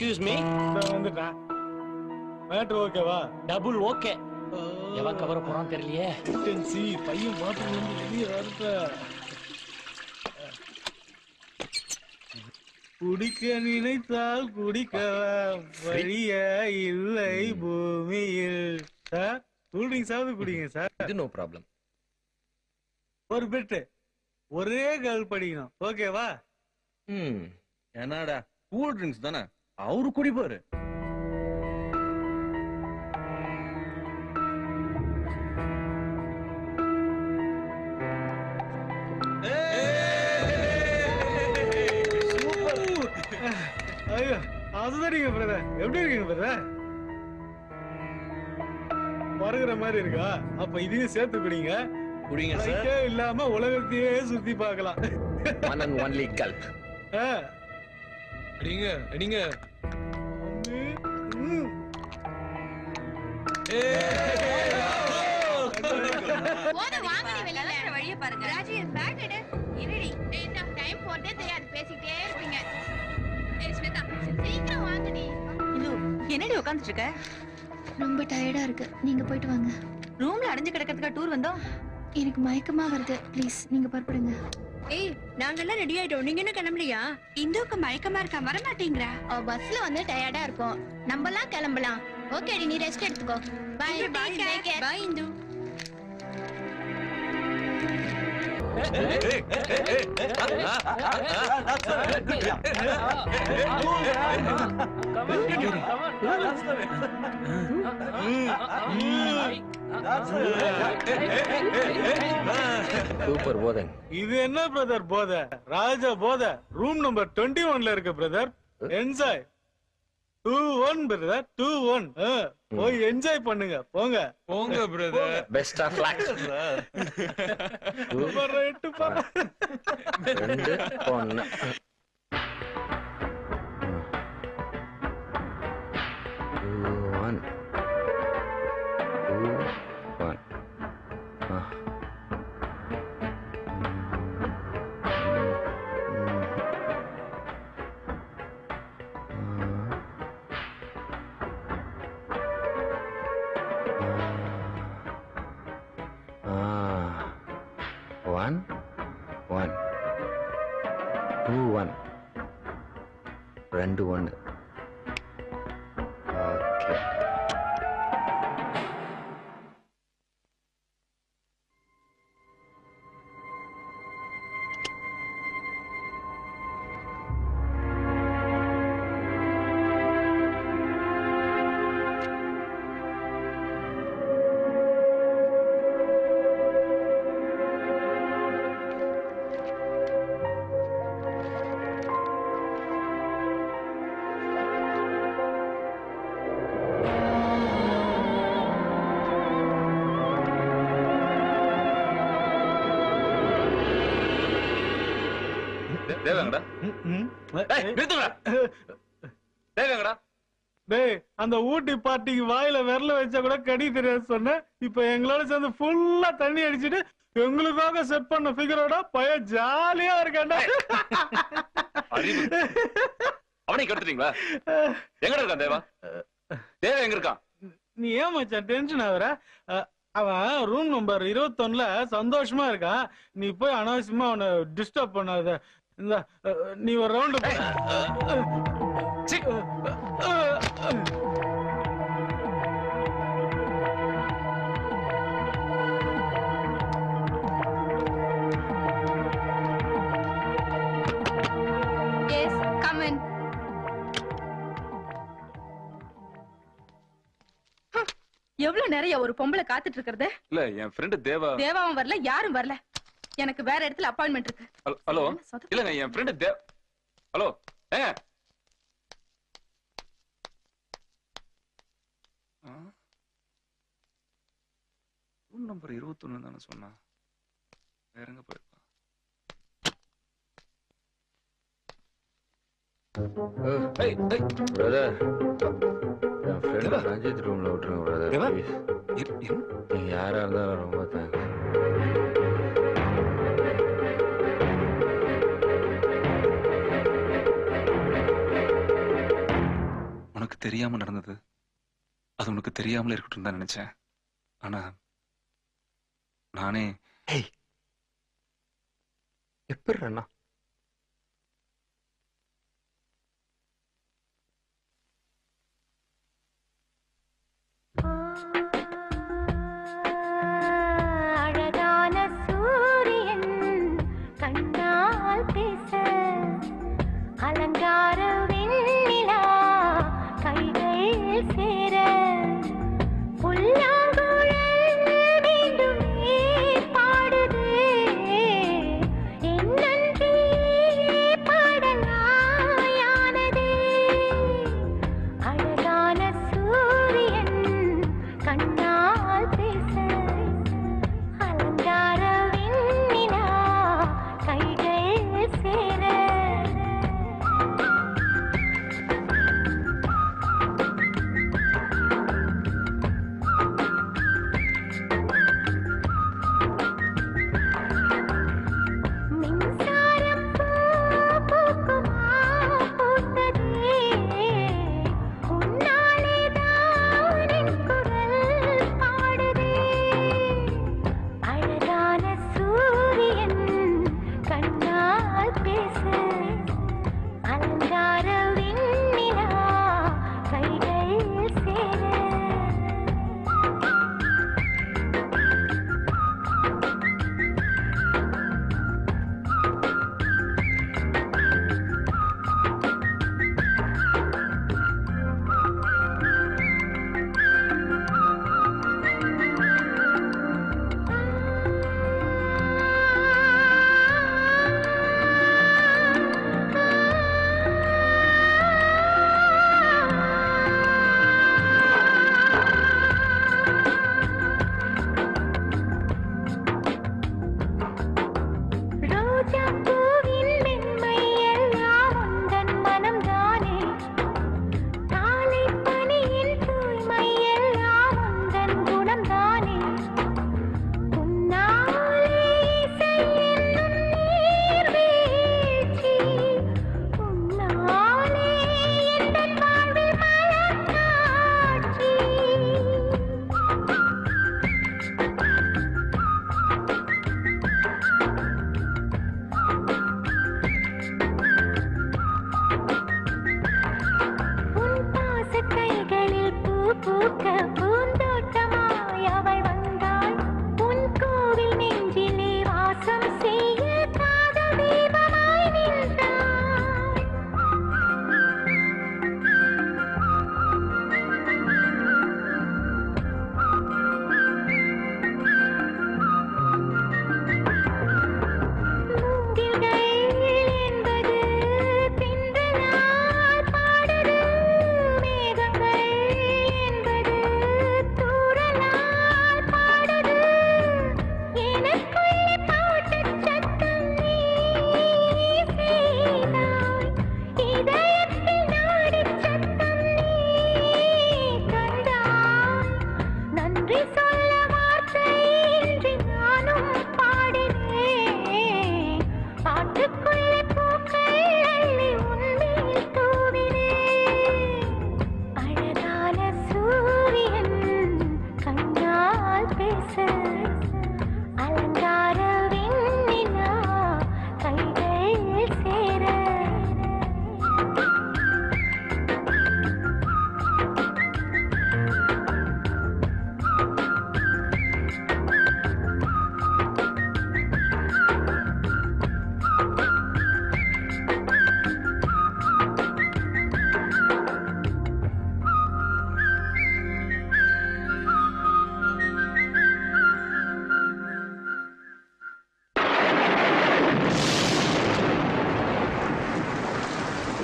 Excuse me. வந்துடா. மேட் ஓகேவா? Double okay. எவன் கவர போறான் தெரியலையே. டென்சி பையன் மாட்டறது இல்லையா அர்த்த. குடிக்க நினைத்தால் குடிக்கவா வழிய இல்லை பூமியில். சார் கூல் ட்ரிங்க்ஸ் ஆவது குடிங்க சார். இது நோ ப்ராப்ளம். ஒரு பெட் ஒரே கேள் படிக்கணும் ஓகேவா? ம் என்னடா கூல் ட்ரிங்க்ஸ் தான அவரு குடிப்பாரு. என்னடி உட்கார்ந்துட்டு இருக்க? ரொம்ப டயர்டா இருக்கு. நீங்க போய்ட்டு வாங்க. ரூம்ல அடைஞ்சு கிடக்கிறதுக்கு டூர் வந்தோம். எனக்கு மயக்கமா வருது. ப்ளீஸ் நீங்க படுத்துடுங்க. ஏய், நாங்க எல்லாம் ரெடி ஆயிட்டோம். நீங்க என்ன கிளம்பலையா? இந்தோக்கு மயக்கமா இருக்கா, வர மாட்டீங்களா? பஸ்ல வந்து டயர்டா இருக்கும். நம்மலாம் கிளம்பலாம். ஓகேடி, நீ ரெஸ்ட் எடுத்துக்கோ. Bye bye bye Indu. Super போதன். இது என்ன பிரதர் போத? ராஜா போத. ரூம் நம்பர் 21ல இருக்கு பிரதர். Enjoy 21 brother, 21. போய் என்ஜாய் பண்ணுங்க. போங்க போங்க brother. Best of luck. Number 8 பா. 2 1. அந்த ஊட்டி பார்ட்டிக்கு வாயில விரல வச்சா கூட கடி தெரியாது சொன்ன. இப்ப எங்களோட சேர்ந்து ஃபுல்லா தண்ணி அடிச்சிட்டு எங்களுக்காக செட் பண்ண ஃபிகரோட பய ஜாலியா இருக்காண்டா. அவனை கெடுத்துட்டீங்களா? எங்க இருக்கான் தேவா? தேவா எங்க இருக்கான்? நீ ஏன் மச்சான் டென்ஷன் ஆகுற? அவன் ரூம் நம்பர் 21ல சந்தோஷமா இருக்கான். நீ போய் அனாவசியமா அவனை டிஸ்டர்ப் பண்ணாத. நீ ஒரு ரவுண்டு எவ்வளவு நிறைய ஒரு பொம்பளை காத்துட்டு இருக்கிறது. இல்ல, என் ஃப்ரெண்ட் தேவா. தேவாவும் வரல, யாரும் வரல. எனக்கு வேற இடத்துல அப்பாயின்மெண்ட் இருக்கு. ஹலோ. இல்லங்க, என் friend Dev. Hello. Room number 21 தான சொன்னா. வேற எங்க போயிருப்பா? ஏய் ஏய் பிரதர், என் ஃப்ரெண்ட் ரஞ்சித் ரூம்ல விட்டுருங்க பிரதர். நீங்க யாரா இருந்தாலும் ரொம்ப தேங்க்ஸ். தெரியாம நடந்தது அது உனக்கு தெரியாமல இருக்கட்டும் தான் நினைச்சேன். ஆனா நானே எப்படி அண்ணா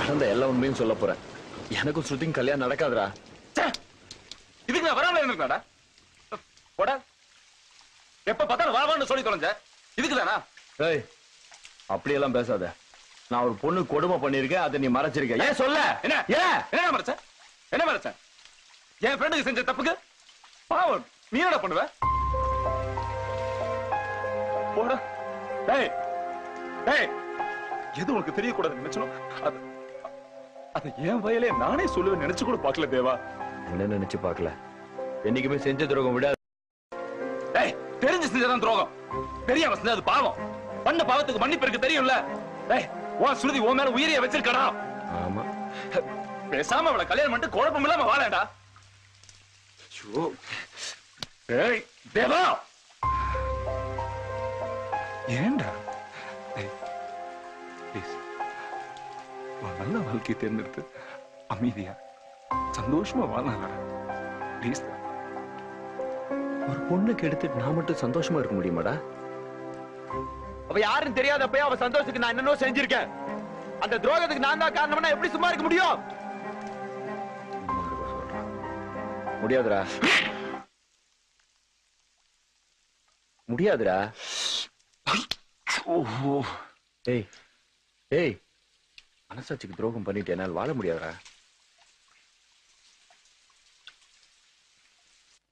நான் தான் எல்லா உண்மையும் சொல்லப் போறேன். எனக்கும் ஸ்ருதிக்கு கல்யாணம் நடக்காதுடா. இதுக்கு நான் வராமலே இருக்கேன்டா. போடா. எப்ப பார்த்தாலும் வா வான்னு சொல்லி தொலைஞ்ச. இதுக்குதானா? ஏய் அப்படி எல்லாம் பேசாத. நான் ஒரு பொண்ணு கொடுமை பண்ணிருக்கேன், அதை நீ மறைச்சிருக்க. ஏன் சொல்ல? என்ன? ஏன்? என்ன மறைச்ச? என்ன மறைச்ச? என் ஃப்ரெண்டுக்கு செஞ்ச தப்புக்கு பாவம் நீ என்னடா பண்ணுவ? போடா. டேய். டேய். எது உனக்கு தெரியக்கூடாதுன்னு நினைச்சனோ அது அது ஏன் வயலே நானே சொல்லுவேன் நினைச்சு கூட பார்க்கல தேவா. என்ன நினைச்சு பார்க்கல? என்னைக்குமே செஞ்ச துரோகம் விடாது. டேய், தெரிஞ்சு செஞ்சதான் துரோகம். தெரியாம செஞ்சது அது பாவம். பண்ண பாவத்துக்கு மன்னிப்பு இருக்கு தெரியும்ல. டேய், உன் சுருதி உன் மேல உயிரியை வச்சிருக்கடா. ஆமா. பேசாம அவளை கல்யாணம் பண்ணிட்டு குழப்பம் இல்லாம வாழடா. ஐயோ. டேய், தேவா. ஏண்டா? நல்ல வாழ்க்கையை தேர்ந்தெடுத்து அமைதியா சந்தோஷமா வாழலாம். ஒரு பொண்ணுக்கு எடுத்துட்டு நான் மட்டும் சந்தோஷமா இருக்க முடியுமாடா? அவ யாரும் தெரியாதப்ப அவ சந்தோஷத்துக்கு நான் என்னன்னோ செஞ்சிருக்கேன். அந்த துரோகத்துக்கு நான் தான் காரணம்னா எப்படி சும்மா இருக்க முடியும்? முடியாதுடா, முடியாதுடா. ஓஹோ. ஏய் ஏய், மனசாட்சிக்கு துரோகம் பண்ணிட்டு என்னால் வாழ முடியாதா?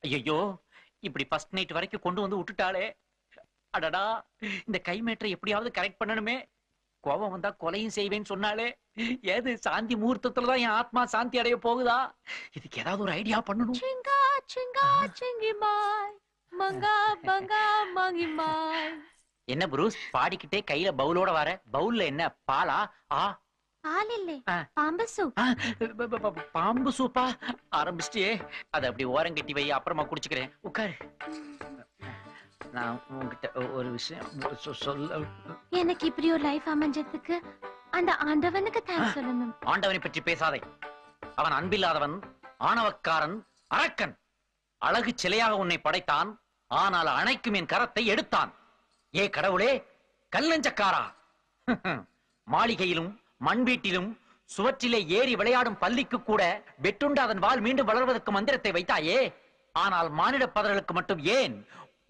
ஐயோ, இப்படி ஃபர்ஸ்ட் நைட் வரைக்கும் கொண்டு வந்து விட்டுட்டாளே. அடடா, இந்த கை மேட்டரை எப்படியாவது கரெக்ட் பண்ணணுமே. கோபம் வந்தா கொலையும் செய்வேன்னு சொன்னாலே. ஏது சாந்தி முகூர்த்தத்துல தான் என் ஆத்மா சாந்தி அடைய போகுதா? இதுக்கு ஏதாவது ஒரு ஐடியா பண்ணணும். சிங்கா சிங்கா சிங்கிமாய் மங்கா பங்கா மங்கிமாய். என்ன புரூஸ், பாடிக்கிட்டே கையில பவுலோட வர? பவுல்ல என்ன, பாலா? ஆ, பாம்பு சூப்பா ஆரம்பிச்சிட்டே. அதை அப்படி ஓரம் கட்டி வை, அப்புறமா குடிச்சுக்கிறேன். உட்காரு. நான் உங்ககிட்ட ஒரு விஷயம் சொல்ல. எனக்கு இப்படி ஒரு லைஃப் அமைஞ்சதுக்கு அந்த ஆண்டவனுக்கு தேங்க்ஸ் சொல்லணும். ஆண்டவனை பற்றி பேசாதே. அவன் அன்பில்லாதவன், ஆணவக்காரன், அரக்கன். அழகு சிலையாக உன்னை படைத்தான், ஆனால் அணைக்கும் என் கரத்தை எடுத்தான். ஏ கடவுளே, கல்லஞ்சக்காரா! மாளிகையிலும் மண் வீட்டிலும் சுவற்றிலே ஏறி விளையாடும் பள்ளிக்கு கூட வெட்டுண்டு அதன் வால் மீண்டும் வளர்வதற்கு மந்திரத்தை வைத்தாயே. ஆனால் மானிட பதர்களுக்கு மட்டும் ஏன்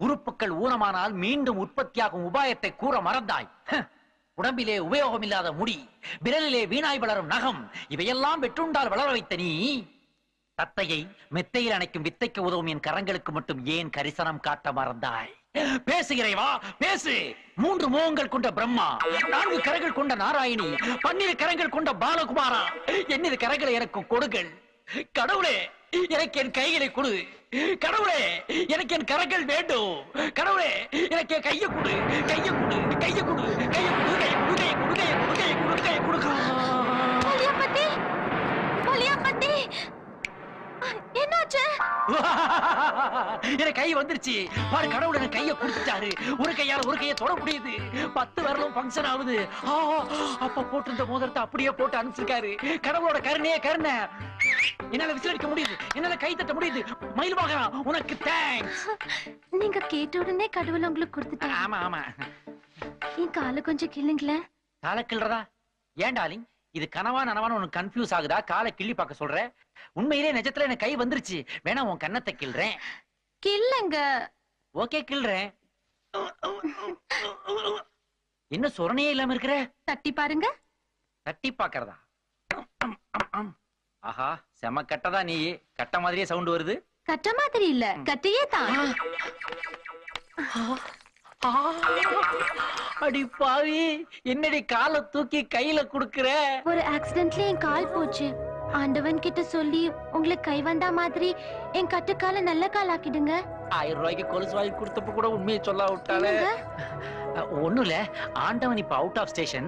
உறுப்புகள் ஊனமானால் மீண்டும் உற்பத்தியாகும் உபாயத்தை கூற மறந்தாய். உடம்பிலே உபயோகம் இல்லாத முடி, விரலிலே வீணாய் வளரும் நகம், இவையெல்லாம் வெட்டுண்டால் வளர வைத்த நீ தத்தையை மெத்தையில் அணைக்கும் வித்தைக்கு உதவும் என் கரங்களுக்கு மட்டும் ஏன் கரிசனம் காட்ட மறந்தாய். பேசுகிறேவா பேசு. மூன்று முகங்கள் கொண்ட பிரம்மா, நான்கு கரங்கள் கொண்ட நாராயணி, 12 கரங்கள் கொண்ட பாலகுமாரா, 8 கரங்களை எனக்கு கொடுங்கள். கடவுளே, எனக்கு என் கைகளை கொடு. கடவுளே, எனக்கு என் கரங்கள் வேண்டும். கடவுளே, எனக்கு என் கையை கொடு. கையை கொடு, கையை கொடு, கையை கொடு, கையை கொடு, கையை கொடு, கையை கொடு, கையை கொடு. மொழியப்பட்டி, மொழியப்பட்டி, என்னாச்சு? கை வந்துருச்சு பாரு. கடவுள் கையை கொடுத்துட்டாரு. ஒரு கையால் ஒரு கையை தொட முடியுது. 10 வரலும் ஃபங்க்ஷன் ஆகுது. அப்ப போட்டிருந்த மோதிரத்தை அப்படியே போட்டு அனுப்பிச்சிருக்காரு. கடவுளோட கருணையே கருணை. என்னால விசிலடிக்க முடியுது, என்னால கை தட்ட முடியுது. மயில் பாக்கலாம் உனக்கு தேங்க்ஸ். நீங்க கேட்ட உடனே கடவுள் உங்களுக்கு கொடுத்துட்டாரு. ஆமா ஆமா. நீ காலை கொஞ்சம் கிள்ளுங்களேன். காலை கிள்றதா? ஏன் டாலிங், இது கனவா நனவான்னு உனக்கு கன்ஃபியூஸ் ஆகுதா? காலை கிள்ளி பார்க்க சொல்ற. உண்மையிலே நிஜத்துல எனக்கு கை வந்துருச்சு. வேணா உன் கண்ணத்தை கிள்றேன். கிள்ளங்க. ஓகே, கிள்றேன். என்ன சொரணையே இல்லாம இருக்கிற? தட்டி பாருங்க. தட்டி பாக்குறதா? ஆஹா, செம கட்டதா நீ. கட்ட மாதிரியே சவுண்ட் வருது. கட்ட மாதிரி இல்ல, கட்டையே தான். அடி பாவி, என்னடி காலை தூக்கி கையில குடுக்குற? ஒரு ஆக்சிடென்ட்ல என் கால் போச்சு. ஆண்டவன் கிட்ட சொல்லி உங்களுக்கு கை வந்தா மாதிரி என் கட்டுக்கால நல்ல கால் ஆக்கிடுங்க. 1000 ரூபாய்க்கு கொலுசு வாங்கி கொடுத்தப்ப கூட உண்மையை சொல்ல விட்டாலே. ஒண்ணும் இல்ல, ஆண்டவன் இப்ப அவுட் ஆஃப் ஸ்டேஷன்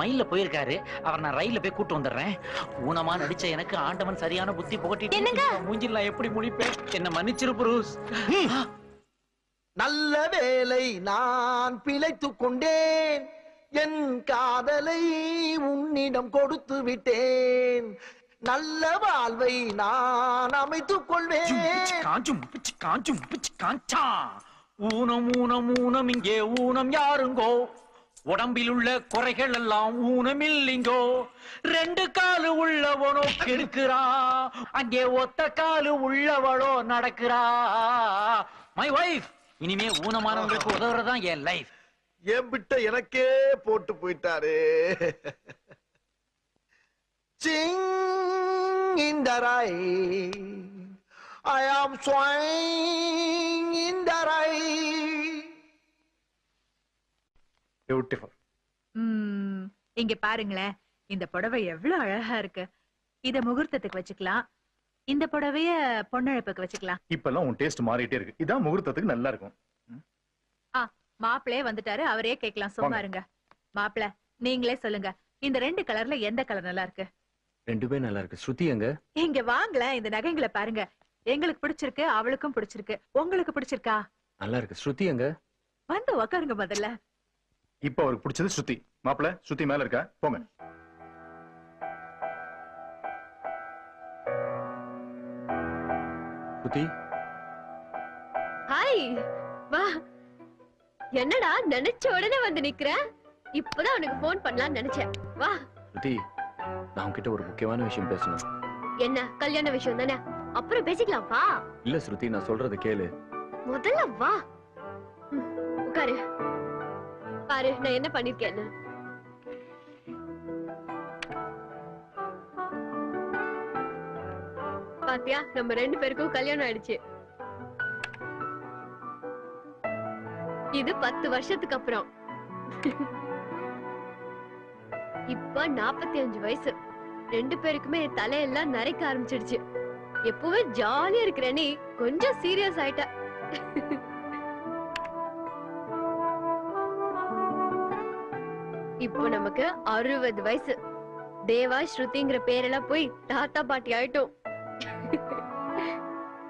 மயில போயிருக்காரு. அவர் நான் ரயில்ல போய் கூட்டு வந்துடுறேன். ஊனமா நடிச்ச எனக்கு ஆண்டவன் சரியான புத்தி புகட்டிட்டு மூஞ்சில் நான் எப்படி முடிப்பேன்? என்ன மன்னிச்சிரு புரூஸ். நல்ல வேலை நான் பிழைத்துக் கொண்டேன். என் காதலை உன்னிடம் கொடுத்து விட்டேன். நல்ல வாழ்வை நான் அமைத்துக் கொள்வேன். ஊனம் ஊனம் ஊனம் இங்கே ஊனம் யாருங்கோ, உடம்பிலுள்ள குறைகள் எல்லாம் ஊனமில்லிங்கோ ரெண்டு காலு உள்ளவனோ கிறுக்குறா அங்கே ஒத்த காலு உள்ளவளோ நடக்குறா மை வைஃப் இனிமே ஊனமானவங்களுக்கு உதவுறதான் என் லைஃப் ஏன் விட்ட எனக்கே போட்டு போயிட்டாரே Sing in the rain, I am swaying in the rain. Beautiful. इंगे पारिंगले इंद पढ़ावे ये व्लाड़ा हर क इधर मुगुर्त तक वचिकला इंद पढ़ावे ये पढ़ने पक वचिकला इप्पला उन टेस्ट मारे टेर इधर मुगुर्त तक नल्ला रखूं आ मापले वंद टारे आवरे केकला सोमारिंगा मापले निंगले सोलंगा इंद रेंड कलरले येंदा कलर नल्ला रके ரெண்டு பேர் நல்லா இருக்கு ஸ்ருதி எங்க இங்க வாங்களே இந்த நகைங்களை பாருங்க உங்களுக்கு பிடிச்சிருக்கு அவளுக்கும் பிடிச்சிருக்கு உங்களுக்கு பிடிச்சிருக்கா நல்லா இருக்கு ஸ்ருதி எங்க வந்து உட்காருங்க முதல்ல இப்போ அவருக்கு பிடிச்சது ஸ்ருதி மாப்ள ஸ்ருதி மேல இருக்கா போங்க ஸ்ருதி ஹாய் வா என்னடா நினைச்ச உடனே வந்து நிக்கற இப்போதான் உனக்கு ஃபோன் பண்ணலாம்னு நினைச்சேன் வா ஸ்ருதி நான் உன்கிட்ட ஒரு முக்கியமான விஷயம் பேசணும். என்ன கல்யாண விஷயம் தானே? அப்புறம் பேசிக்கலாம் வா. இல்ல ஸ்ருதி நான் சொல்றத கேளு. முதல்ல வா. உட்காரு. பாரு நான் என்ன பண்ணிருக்கேன்னு. பாத்தியா நம்ம ரெண்டு பேருக்கும் கல்யாணம் ஆயிடுச்சு. இது 10 வருஷத்துக்கு அப்புறம். இப்ப 45 வயசு ரெண்டு பேருக்குமே தலையெல்லாம் நரைக்க ஆரம்பிச்சிடுச்சு எப்பவே ஜாலியா இருக்கிறேனே கொஞ்சம் சீரியஸ் ஆயிட்ட இப்போ நமக்கு 60 வயசு தேவா ஸ்ருதிங்கிற பேரெல்லாம் போய் தாத்தா பாட்டி ஆயிட்டோம்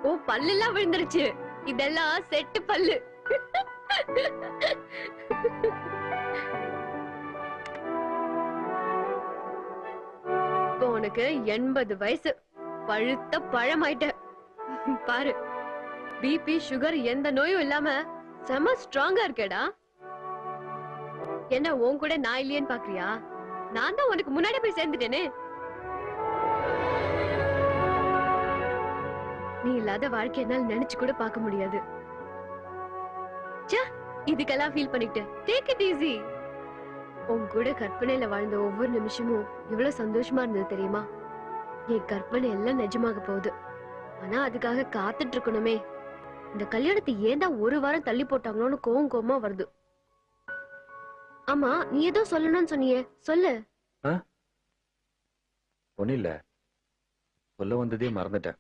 ஓ பல்லெல்லாம் விழுந்துருச்சு இதெல்லாம் செட்டு பல்லு உனக்கு 80 வயசு பழுத்த பழமாயிட்ட பாரு பிபி சுகர் எந்த நோயும் இல்லாம செம ஸ்ட்ராங்கா இருக்கேடா என்ன உன் கூட நான் இல்லையேன்னு பாக்குறியா நான் தான் உனக்கு முன்னாடி போய் சேர்ந்துட்டேனே நீ இல்லாத வாழ்க்கை என்னால நினைச்சு கூட பார்க்க முடியாது சே இதுக்கெல்லாம் ஃபீல் பண்ணிக்கிட்டு டேக் இட் ஈஸி உங்கூட கற்பனையில வாழ்ந்த ஒவ்வொரு நிமிஷமும் இவ்வளவு சந்தோஷமா இருந்தது தெரியுமா என் கற்பனை எல்லாம் நிஜமாக போகுது ஆனா அதுக்காக காத்துட்டு இருக்கணுமே இந்த கல்யாணத்தை ஏன் தான் ஒரு வாரம் தள்ளி போட்டாங்களோன்னு கோவம் கோவமா வருது ஆமா நீ ஏதோ சொல்லணும்னு சொன்னியே சொல்லு ஒண்ணு இல்ல சொல்ல வந்ததே மறந்துட்டேன்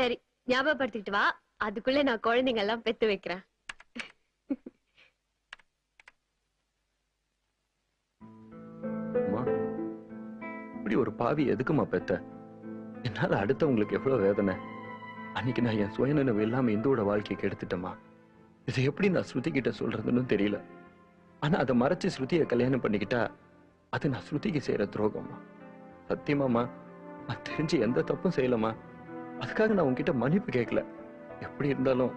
சரி ஞாபகப்படுத்திட்டு வா அதுக்குள்ள நான் குழந்தைங்க எல்லாம் பெத்து வைக்கிறேன் ஒரு பாவி எதுக்குமா பெத்த என்னால அடுத்தவங்களுக்கு எவ்வளவு வேதனை அன்னைக்கு நான் என் சுயநினைவு இல்லாம இந்துவோட வாழ்க்கைக்கு எடுத்துட்டேமா இது எப்படி நான் ஸ்ருதி கிட்ட சொல்றதுன்னு தெரியல ஆனா அதை மறைச்சு ஸ்ருதியை கல்யாணம் பண்ணிக்கிட்டா அது நான் ஸ்ருதிக்கு செய்யற துரோகமா சத்தியமாமா நான் தெரிஞ்சு எந்த தப்பும் செய்யலமா அதுக்காக நான் உங்ககிட்ட மன்னிப்பு கேட்கல எப்படி இருந்தாலும்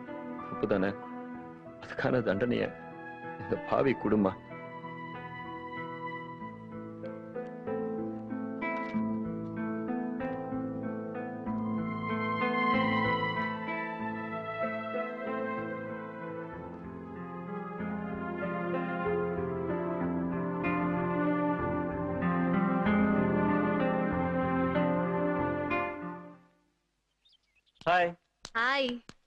தப்புதானே அதுக்கான தண்டனைய இந்த பாவி குடும்பமா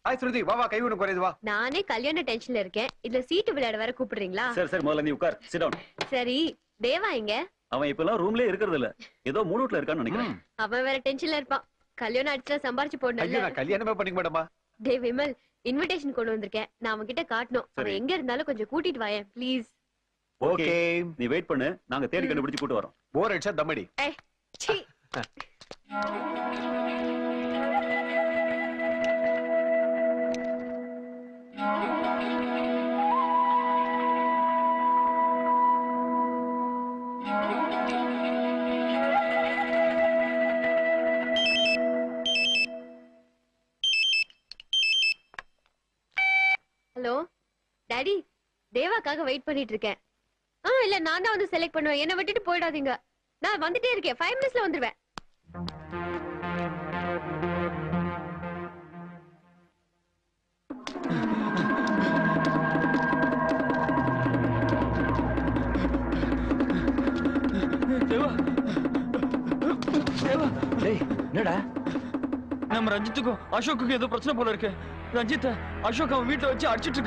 Hi Shruthi, வா வா கைவுன குறைது வா. நானே கல்யாண டென்ஷன்ல இருக்கேன். இதுல சீட் விளையாட வர கூப்பிடுறீங்களா? சரி சரி முதல்ல நீ உட்கார். Sit down. சரி, தேவா எங்க? அவன் இப்பலாம் ரூம்லயே இருக்குறது இல்ல. ஏதோ மூணுட்ல இருக்கான்னு நினைக்கிறேன். அவன் வேற டென்ஷன்ல இருப்பான். கல்யாண அடிச்சா சம்பாரிச்சு போடணும். ஐயோ நான் கல்யாணமே பண்ணிக்க மாட்டேமா. டேய் விமல், இன்விடேஷன் கொண்டு வந்திருக்கேன். நான் அவங்கிட்ட காட்டணும். அவன் எங்க இருந்தாலும் கொஞ்சம் கூட்டிட்டு வாயேன் ப்ளீஸ். ஓகே. நீ வெயிட் பண்ணு. நாங்க தேடி கண்டுபிடிச்சு கூட்டி வரோம். போர் அடிச்சா தம்மடி. ஏய். சீ. Hello, Daddy, தேவாக்காக வெயிட் பண்ணிட்டு இருக்கேன். இல்ல நான் தான் வந்து செலக்ட் பண்ணுவேன். என்ன விட்டுட்டு போய்டாதீங்க. நான் வந்துட்டே இருக்கேன். 5 minutesல வந்துருவேன். தேவா தேவா டேய் என்னடா நம்ம ரஞ்சித்துக்கு அசோக்குக்கு ஏதோ பிரச்சனை போல இருக்கு. रंजित अशोक वीट वे अड़क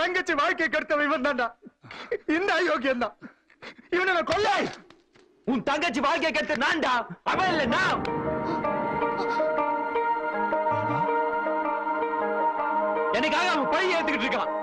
தங்கச்சி வாழ்க்கை கெடுத்தவன் இவன் தான்டா. இந்த அயோக்கியம் தான் இவனை நான் கொல்லை. உன் தங்கச்சி வாழ்க்கை கெடுத்த நான்டா, அவன் இல்ல நான். எனக்காக அவன் பழி ஏத்துக்கிட்டு இருக்கான்.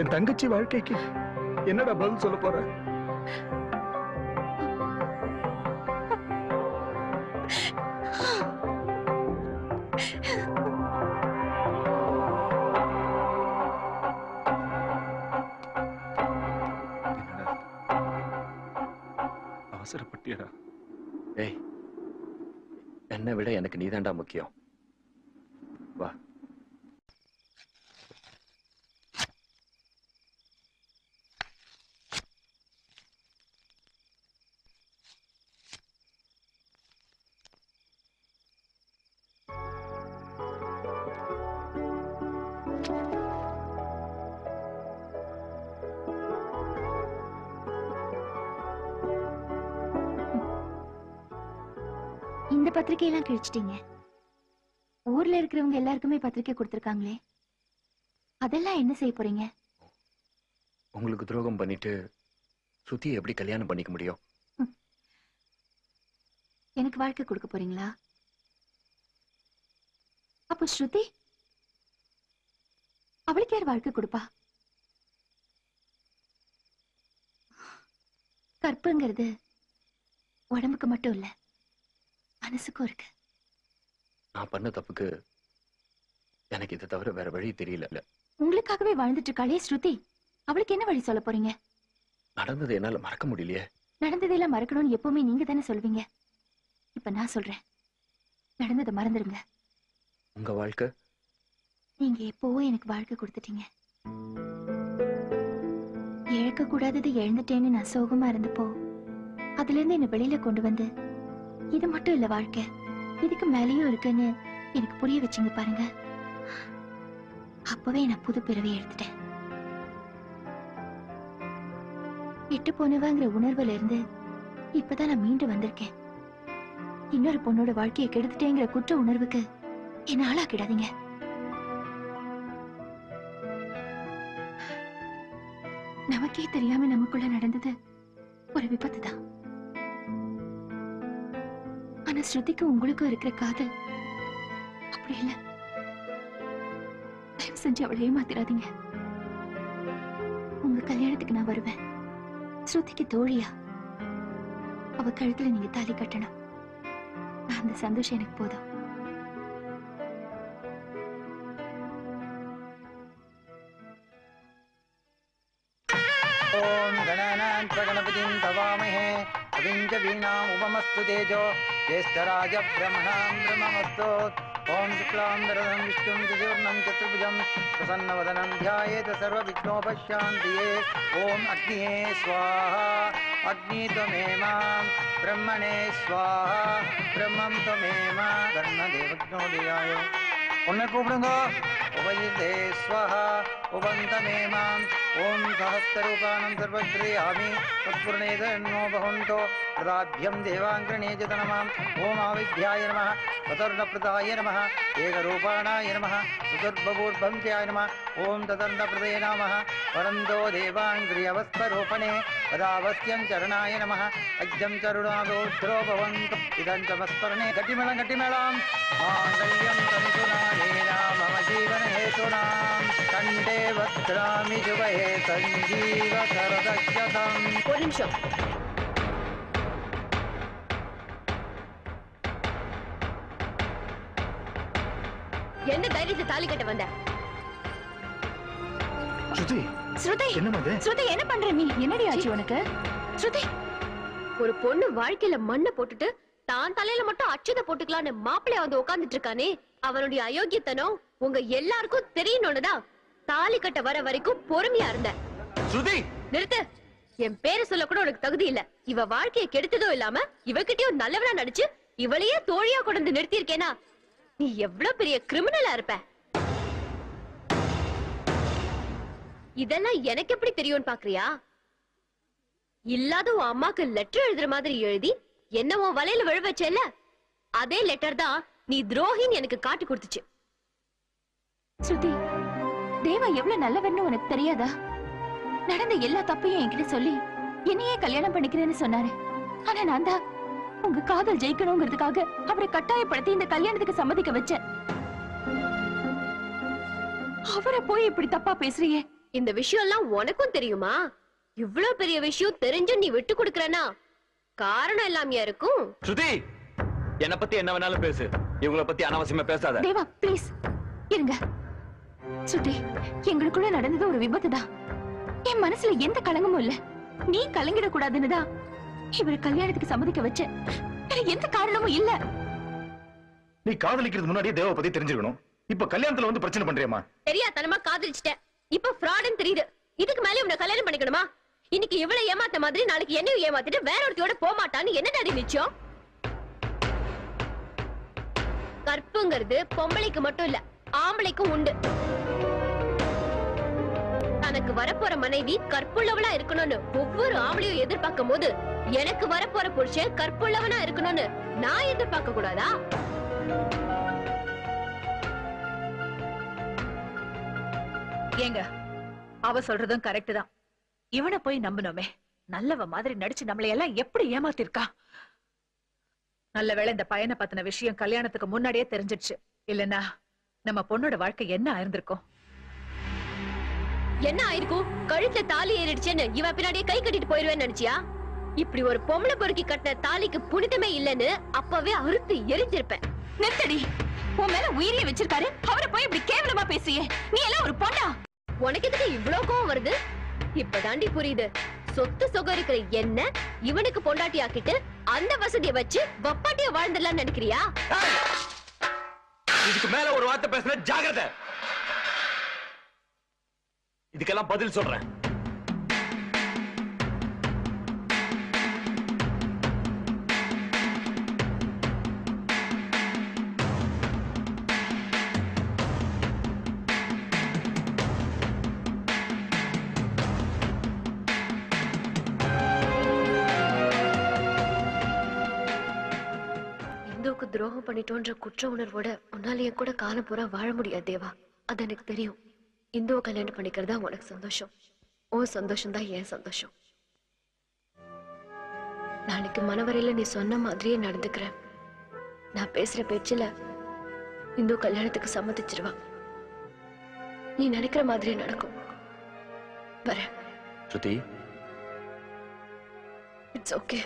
என் தங்கச்சி வாழ்க்கைக்கு என்னடா பதில் சொல்ல போற? அவசரப்பட்டியடா. ஏய், என்னை விட எனக்கு நீதான்டா முக்கியம். வா. பத்திரிக்கையெல்லாம் கிழிச்சிட்டீங்க. ஊர்ல இருக்கிறவங்க எல்லாருக்குமே பத்திரிக்கை கொடுத்திருக்காங்களே, அதெல்லாம் என்ன செய்ய போறீங்க? உங்களுக்கு துரோகம் பண்ணிட்டு சுத்தியை எப்படி கல்யாணம் பண்ணிக்க முடியும்? எனக்கு வாழ்க்கை கொடுக்க போறீங்களா? அப்போ ஸ்ருதி அவளுக்கு யார் வாழ்க்கை கொடுப்பா? கற்புங்கிறது உடம்புக்கு மட்டும் இல்ல, மனசுக்கும் இருக்கு. நான் பண்ண தப்புக்கு எனக்கு இதை தவிர வேற வழி தெரியல. உங்களுக்காகவே வாழ்ந்துட்டு இருக்காளே ஸ்ருதி, அவளுக்கு என்ன வழி சொல்ல போறீங்க? நடந்தது என்னால மறக்க முடியலையே. நடந்ததெல்லாம் மறக்கணும்னு எப்பவுமே நீங்க தானே சொல்வீங்க. இப்ப நான் சொல்றேன், நடந்ததை மறந்துடுங்க. உங்க வாழ்க்கை நீங்க எப்பவோ எனக்கு வாழ்க்கை கொடுத்துட்டீங்க. இழக்க கூடாதது இழந்துட்டேன்னு நான் சோகமா இருந்தப்போ அதுல இருந்து என்ன வெளியில கொண்டு வந்து, இது மட்டும் இல்ல வாழ்க்கை, இதுக்கு மேலேயும் இருக்குன்னு எனக்கு புரிய வச்சுங்க பாருங்க. அப்பவே நான் புது பிறவி எடுத்துட்டேன். கெட்டுப்போனவங்கற உணர்வுல இருந்து இப்பதான் நான் மீண்டு வந்திருக்கேன். இன்னொரு பொண்ணோட வாழ்க்கையை கெடுத்துட்டேங்கற குற்ற உணர்வுக்கு என்ன ஆளாக்கிடாதீங்க. நமக்கே தெரியாம நமக்குள்ள நடந்தது ஒரு விபத்து தான். ஆனா ஸ்ருதிக்கு உங்களுக்கும் இருக்கிற காதல் அப்படி இல்ல. தயவு செஞ்சு அவளை ஏமாத்திராதீங்க. உங்க கல்யாணத்துக்கு நான் வருவேன். ஸ்ருதிக்கு தோழியா அவ கழுத்துல நீங்க தாலி கட்டணும். அந்த சந்தோஷம் எனக்கு போதும். ओम गणानां प्रगणपतिं तवामहे कविञ्जवीनाम् उपमस्तु तेजो ज्येष्ठराज ब्रह्मणां ब्रह्ममस्तु ओम शुक्लां वरदं विष्णुं चतुर्णं चतुर्भुजं प्रसन्नवदनं ध्यायेत सर्वविघ्नोपशान्तये ओम अग्निये स्वाहा अग्नि त्वमेव ब्रह्मणे स्वाहा ब्रह्मं त्वमेव कर्णदेवज्ञोदयाय उन्हें कूपड़ूंगा उभयते स्वाहा उभन्तमेमां ओम सहस्ररूपाणं सर्वश्रेयामि तत्पुरुषेदन्नो भवन्तो तदाभ्यं देवाङ्गणेज तन्मां ओम आविद्याय नमः तदर्णप्रदाय नमः एकरूपाणाय नमः सुदुर्बभूर्भन्त्याय नमः ओम तदर्णप्रदये नमः परन्दो देवाङ्गृहवस्थरूपणे पदावस्यं चरणाय नमः अज्ञं चरुणागोत्रो भवन्तु इदं चमस्मरणे गटिमेलं गटिमेलां माङ्गल्यं तन्तुनादेना मम जीवनहेतुनां कण्ठे वक्त्रामि जुवहे सञ्जीवकरदक्षतां ஒரு நிமிஷம். என்ன தைரியத்தை தாலி கட்ட வந்த? ஸ்ருதி ஸ்ருதி என்ன மதே? ஸ்ருதி என்ன பண்ற நீ? என்னடி ஆச்சு உனக்கு? ஸ்ருதி ஒரு பொண்ணு வாழ்க்கையில மண்ணை போட்டுட்டு தான் தலையில மட்டும் அச்சத போட்டுக்கலாம்னு மாப்பிளை வந்து உட்கார்ந்துட்டு இருக்கானே, அவனுடைய அயோக்கியத்தனோ உங்க எல்லாருக்கும் தெரியணும்னுதான் தாலி கட்ட வர வரைக்கும் பொறுமையா இருந்த. ஸ்ருதி நிறுத்து. என் பேரை சொல்ல கூட உனக்கு தகுதி இல்ல. இவ வாழ்க்கையை கெடுத்ததோ இல்லாம இவகிட்டயும் நல்லவனா நடிச்சு இவளையே தோழியா கொண்டு நிறுத்தி இருக்கேனா, நீ எவ்வளவு பெரிய கிரிமினலா இருப்ப. இதெல்லாம் எனக்கு எப்படி தெரியும்னு பாக்குறியா? இல்லாத உன் அம்மாக்கு லெட்டர் எழுதுற மாதிரி எழுதி என்ன உன் வலையில விழ வச்சேல்ல, அதே லெட்டர் தான் நீ துரோகின்னு எனக்கு காட்டி கொடுத்துச்சு. ஸ்ருதி தேவா எவ்வளவு நல்லவன்னு உனக்கு தெரியாதா? நடந்த எல்லா தப்பையும் என்கிட்ட சொல்லி என்னையே கல்யாணம் பண்ணிக்கிறேன்னு சொன்னாரு. ஆனா நான் தான் உங்க காதல் ஜெயிக்கணுங்கிறதுக்காக அவரை கட்டாயப்படுத்தி இந்த கல்யாணத்துக்கு சம்மதிக்க வச்சேன். அவரை போய் இப்படி தப்பா பேசுறியே. இந்த விஷயம் எல்லாம் உனக்கும் தெரியுமா? இவ்வளவு பெரிய விஷயம் தெரிஞ்சு நீ விட்டு கொடுக்கறனா காரணம் எல்லாமே இருக்கும். ஸ்ருதி என்ன பத்தி என்ன வேணாலும் பேசு, இவங்கள பத்தி அனாவசியமா பேசாத. தேவா ப்ளீஸ் இருங்க. ஸ்ருதி எங்களுக்குள்ள நடந்தது ஒரு விபத்து தான். என் மனசுல எந்த கலங்கமும் இல்ல. நீ கலங்கிட கூடாதுன்னுதான் இவரு கல்யாணத்துக்கு சம்மதிக்க வச்ச. வேற எந்த காரணமும் இல்ல. நீ காதலிக்கிறது முன்னாடியே தேவ பத்தி தெரிஞ்சிருக்கணும். இப்ப கல்யாணத்துல வந்து பிரச்சனை பண்றியேமா. தெரியாதனமா காதலிச்சிட்டேன். இப்ப ஃப்ராட்னு தெரியுது. இதுக்கு மேல உன்னை கல்யாணம் பண்ணிக்கணுமா? இன்னைக்கு இவளை ஏமாத்த மாதிரி நாளைக்கு என்னையும் ஏமாத்திட்டு வேற ஒருத்தியோட போக மாட்டான்னு என்ன டாடி நிச்சயம்? கற்புங்கிறது பொம்பளைக்கு மட்டும் இல்ல, ஆம்பளைக்கும் உண்டு. தனக்கு வரப்போற மனைவி கற்புள்ளவளா இருக்கணும்னு ஒவ்வொரு ஆம்பளையும் எதிர்பார்க்கும் போது, எனக்கு வரப்போற புருஷன் கற்புள்ளவனா இருக்கணும்னு நான் எதிர்பார்க்க கூடாதா? ஏங்க அவ சொல்றதும் கரெக்ட் தான். இவனை போய் நம்பணுமே. நல்லவ மாதிரி நடிச்சு நம்மளை எல்லாம் எப்படி ஏமாத்திருக்கா. நல்ல வேளை இந்த பையனை பத்தின விஷயம் கல்யாணத்துக்கு முன்னாடியே தெரிஞ்சிடுச்சு. இல்லன்னா நம்ம பொண்ணோட வாழ்க்கை என்ன ஆயிருந்திருக்கும். என்ன ஆயிருக்கும்? கழுத்துல தாலி ஏறிடுச்சேன்னு இவ பின்னாடியே கை கட்டிட்டு போயிருவேன்னு நினைச்சியா? இப்படி ஒரு பொம்பளை பொறுக்கி கட்டின தாலிக்கு புனிதமே இல்லைன்னு அப்பவே அறுத்து எரிஞ்சிருப்பேன். நிறுத்தடி. உன் மேல உயிரியை வச்சிருக்காரு, அவரை போய் இப்படி கேவலமா பேசுறியே. நீ எல்லாம் ஒரு பொண்ணா? உனக்கு எதுக்கு இவ்வளவு கோவம் வருது? இப்பதாண்டி புரியுது. சொத்து சொக இருக்கிற என்ன இவனுக்கு பொண்டாட்டி ஆக்கிட்டு அந்த வசதியை வச்சு வப்பாட்டிய வாழ்ந்துடலாம் நினைக்கிறியா? இதுக்கு மேல ஒரு வார்த்தை பேசுன ஜாகிரதை. இதுக்கெல்லாம் பதில் சொல்றேன். துரோகம் பண்ணிட்டோன்ற குற்ற உணர்வோட உன்னால கூட காலப்புற வாழ முடியாது தேவா. அது எனக்கு தெரியும். இந்துவை கல்யாணம் பண்ணிக்கிறதா உனக்கு சந்தோஷம். ஓ சந்தோஷம் தான் ஏன் சந்தோஷம். நாளைக்கு மனவரையில நீ சொன்ன மாதிரியே நடந்துக்கிறேன். நான் பேசுற பேச்சில இந்து கல்யாணத்துக்கு சம்மதிச்சிருவா. நீ நினைக்கிற மாதிரியே நடக்கும். வர ஸ்ருதி, இட்ஸ் ஓகே.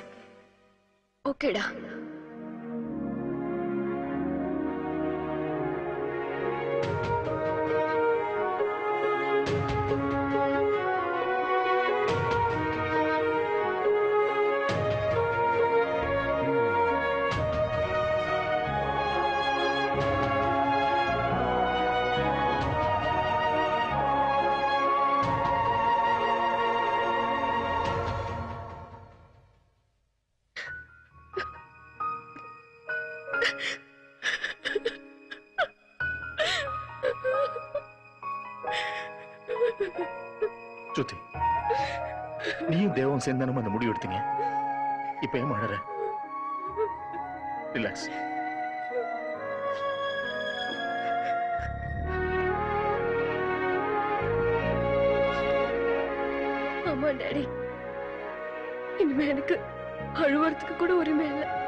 ஓகேடா. Relax. Mama, Daddy, I don't have to worry about it.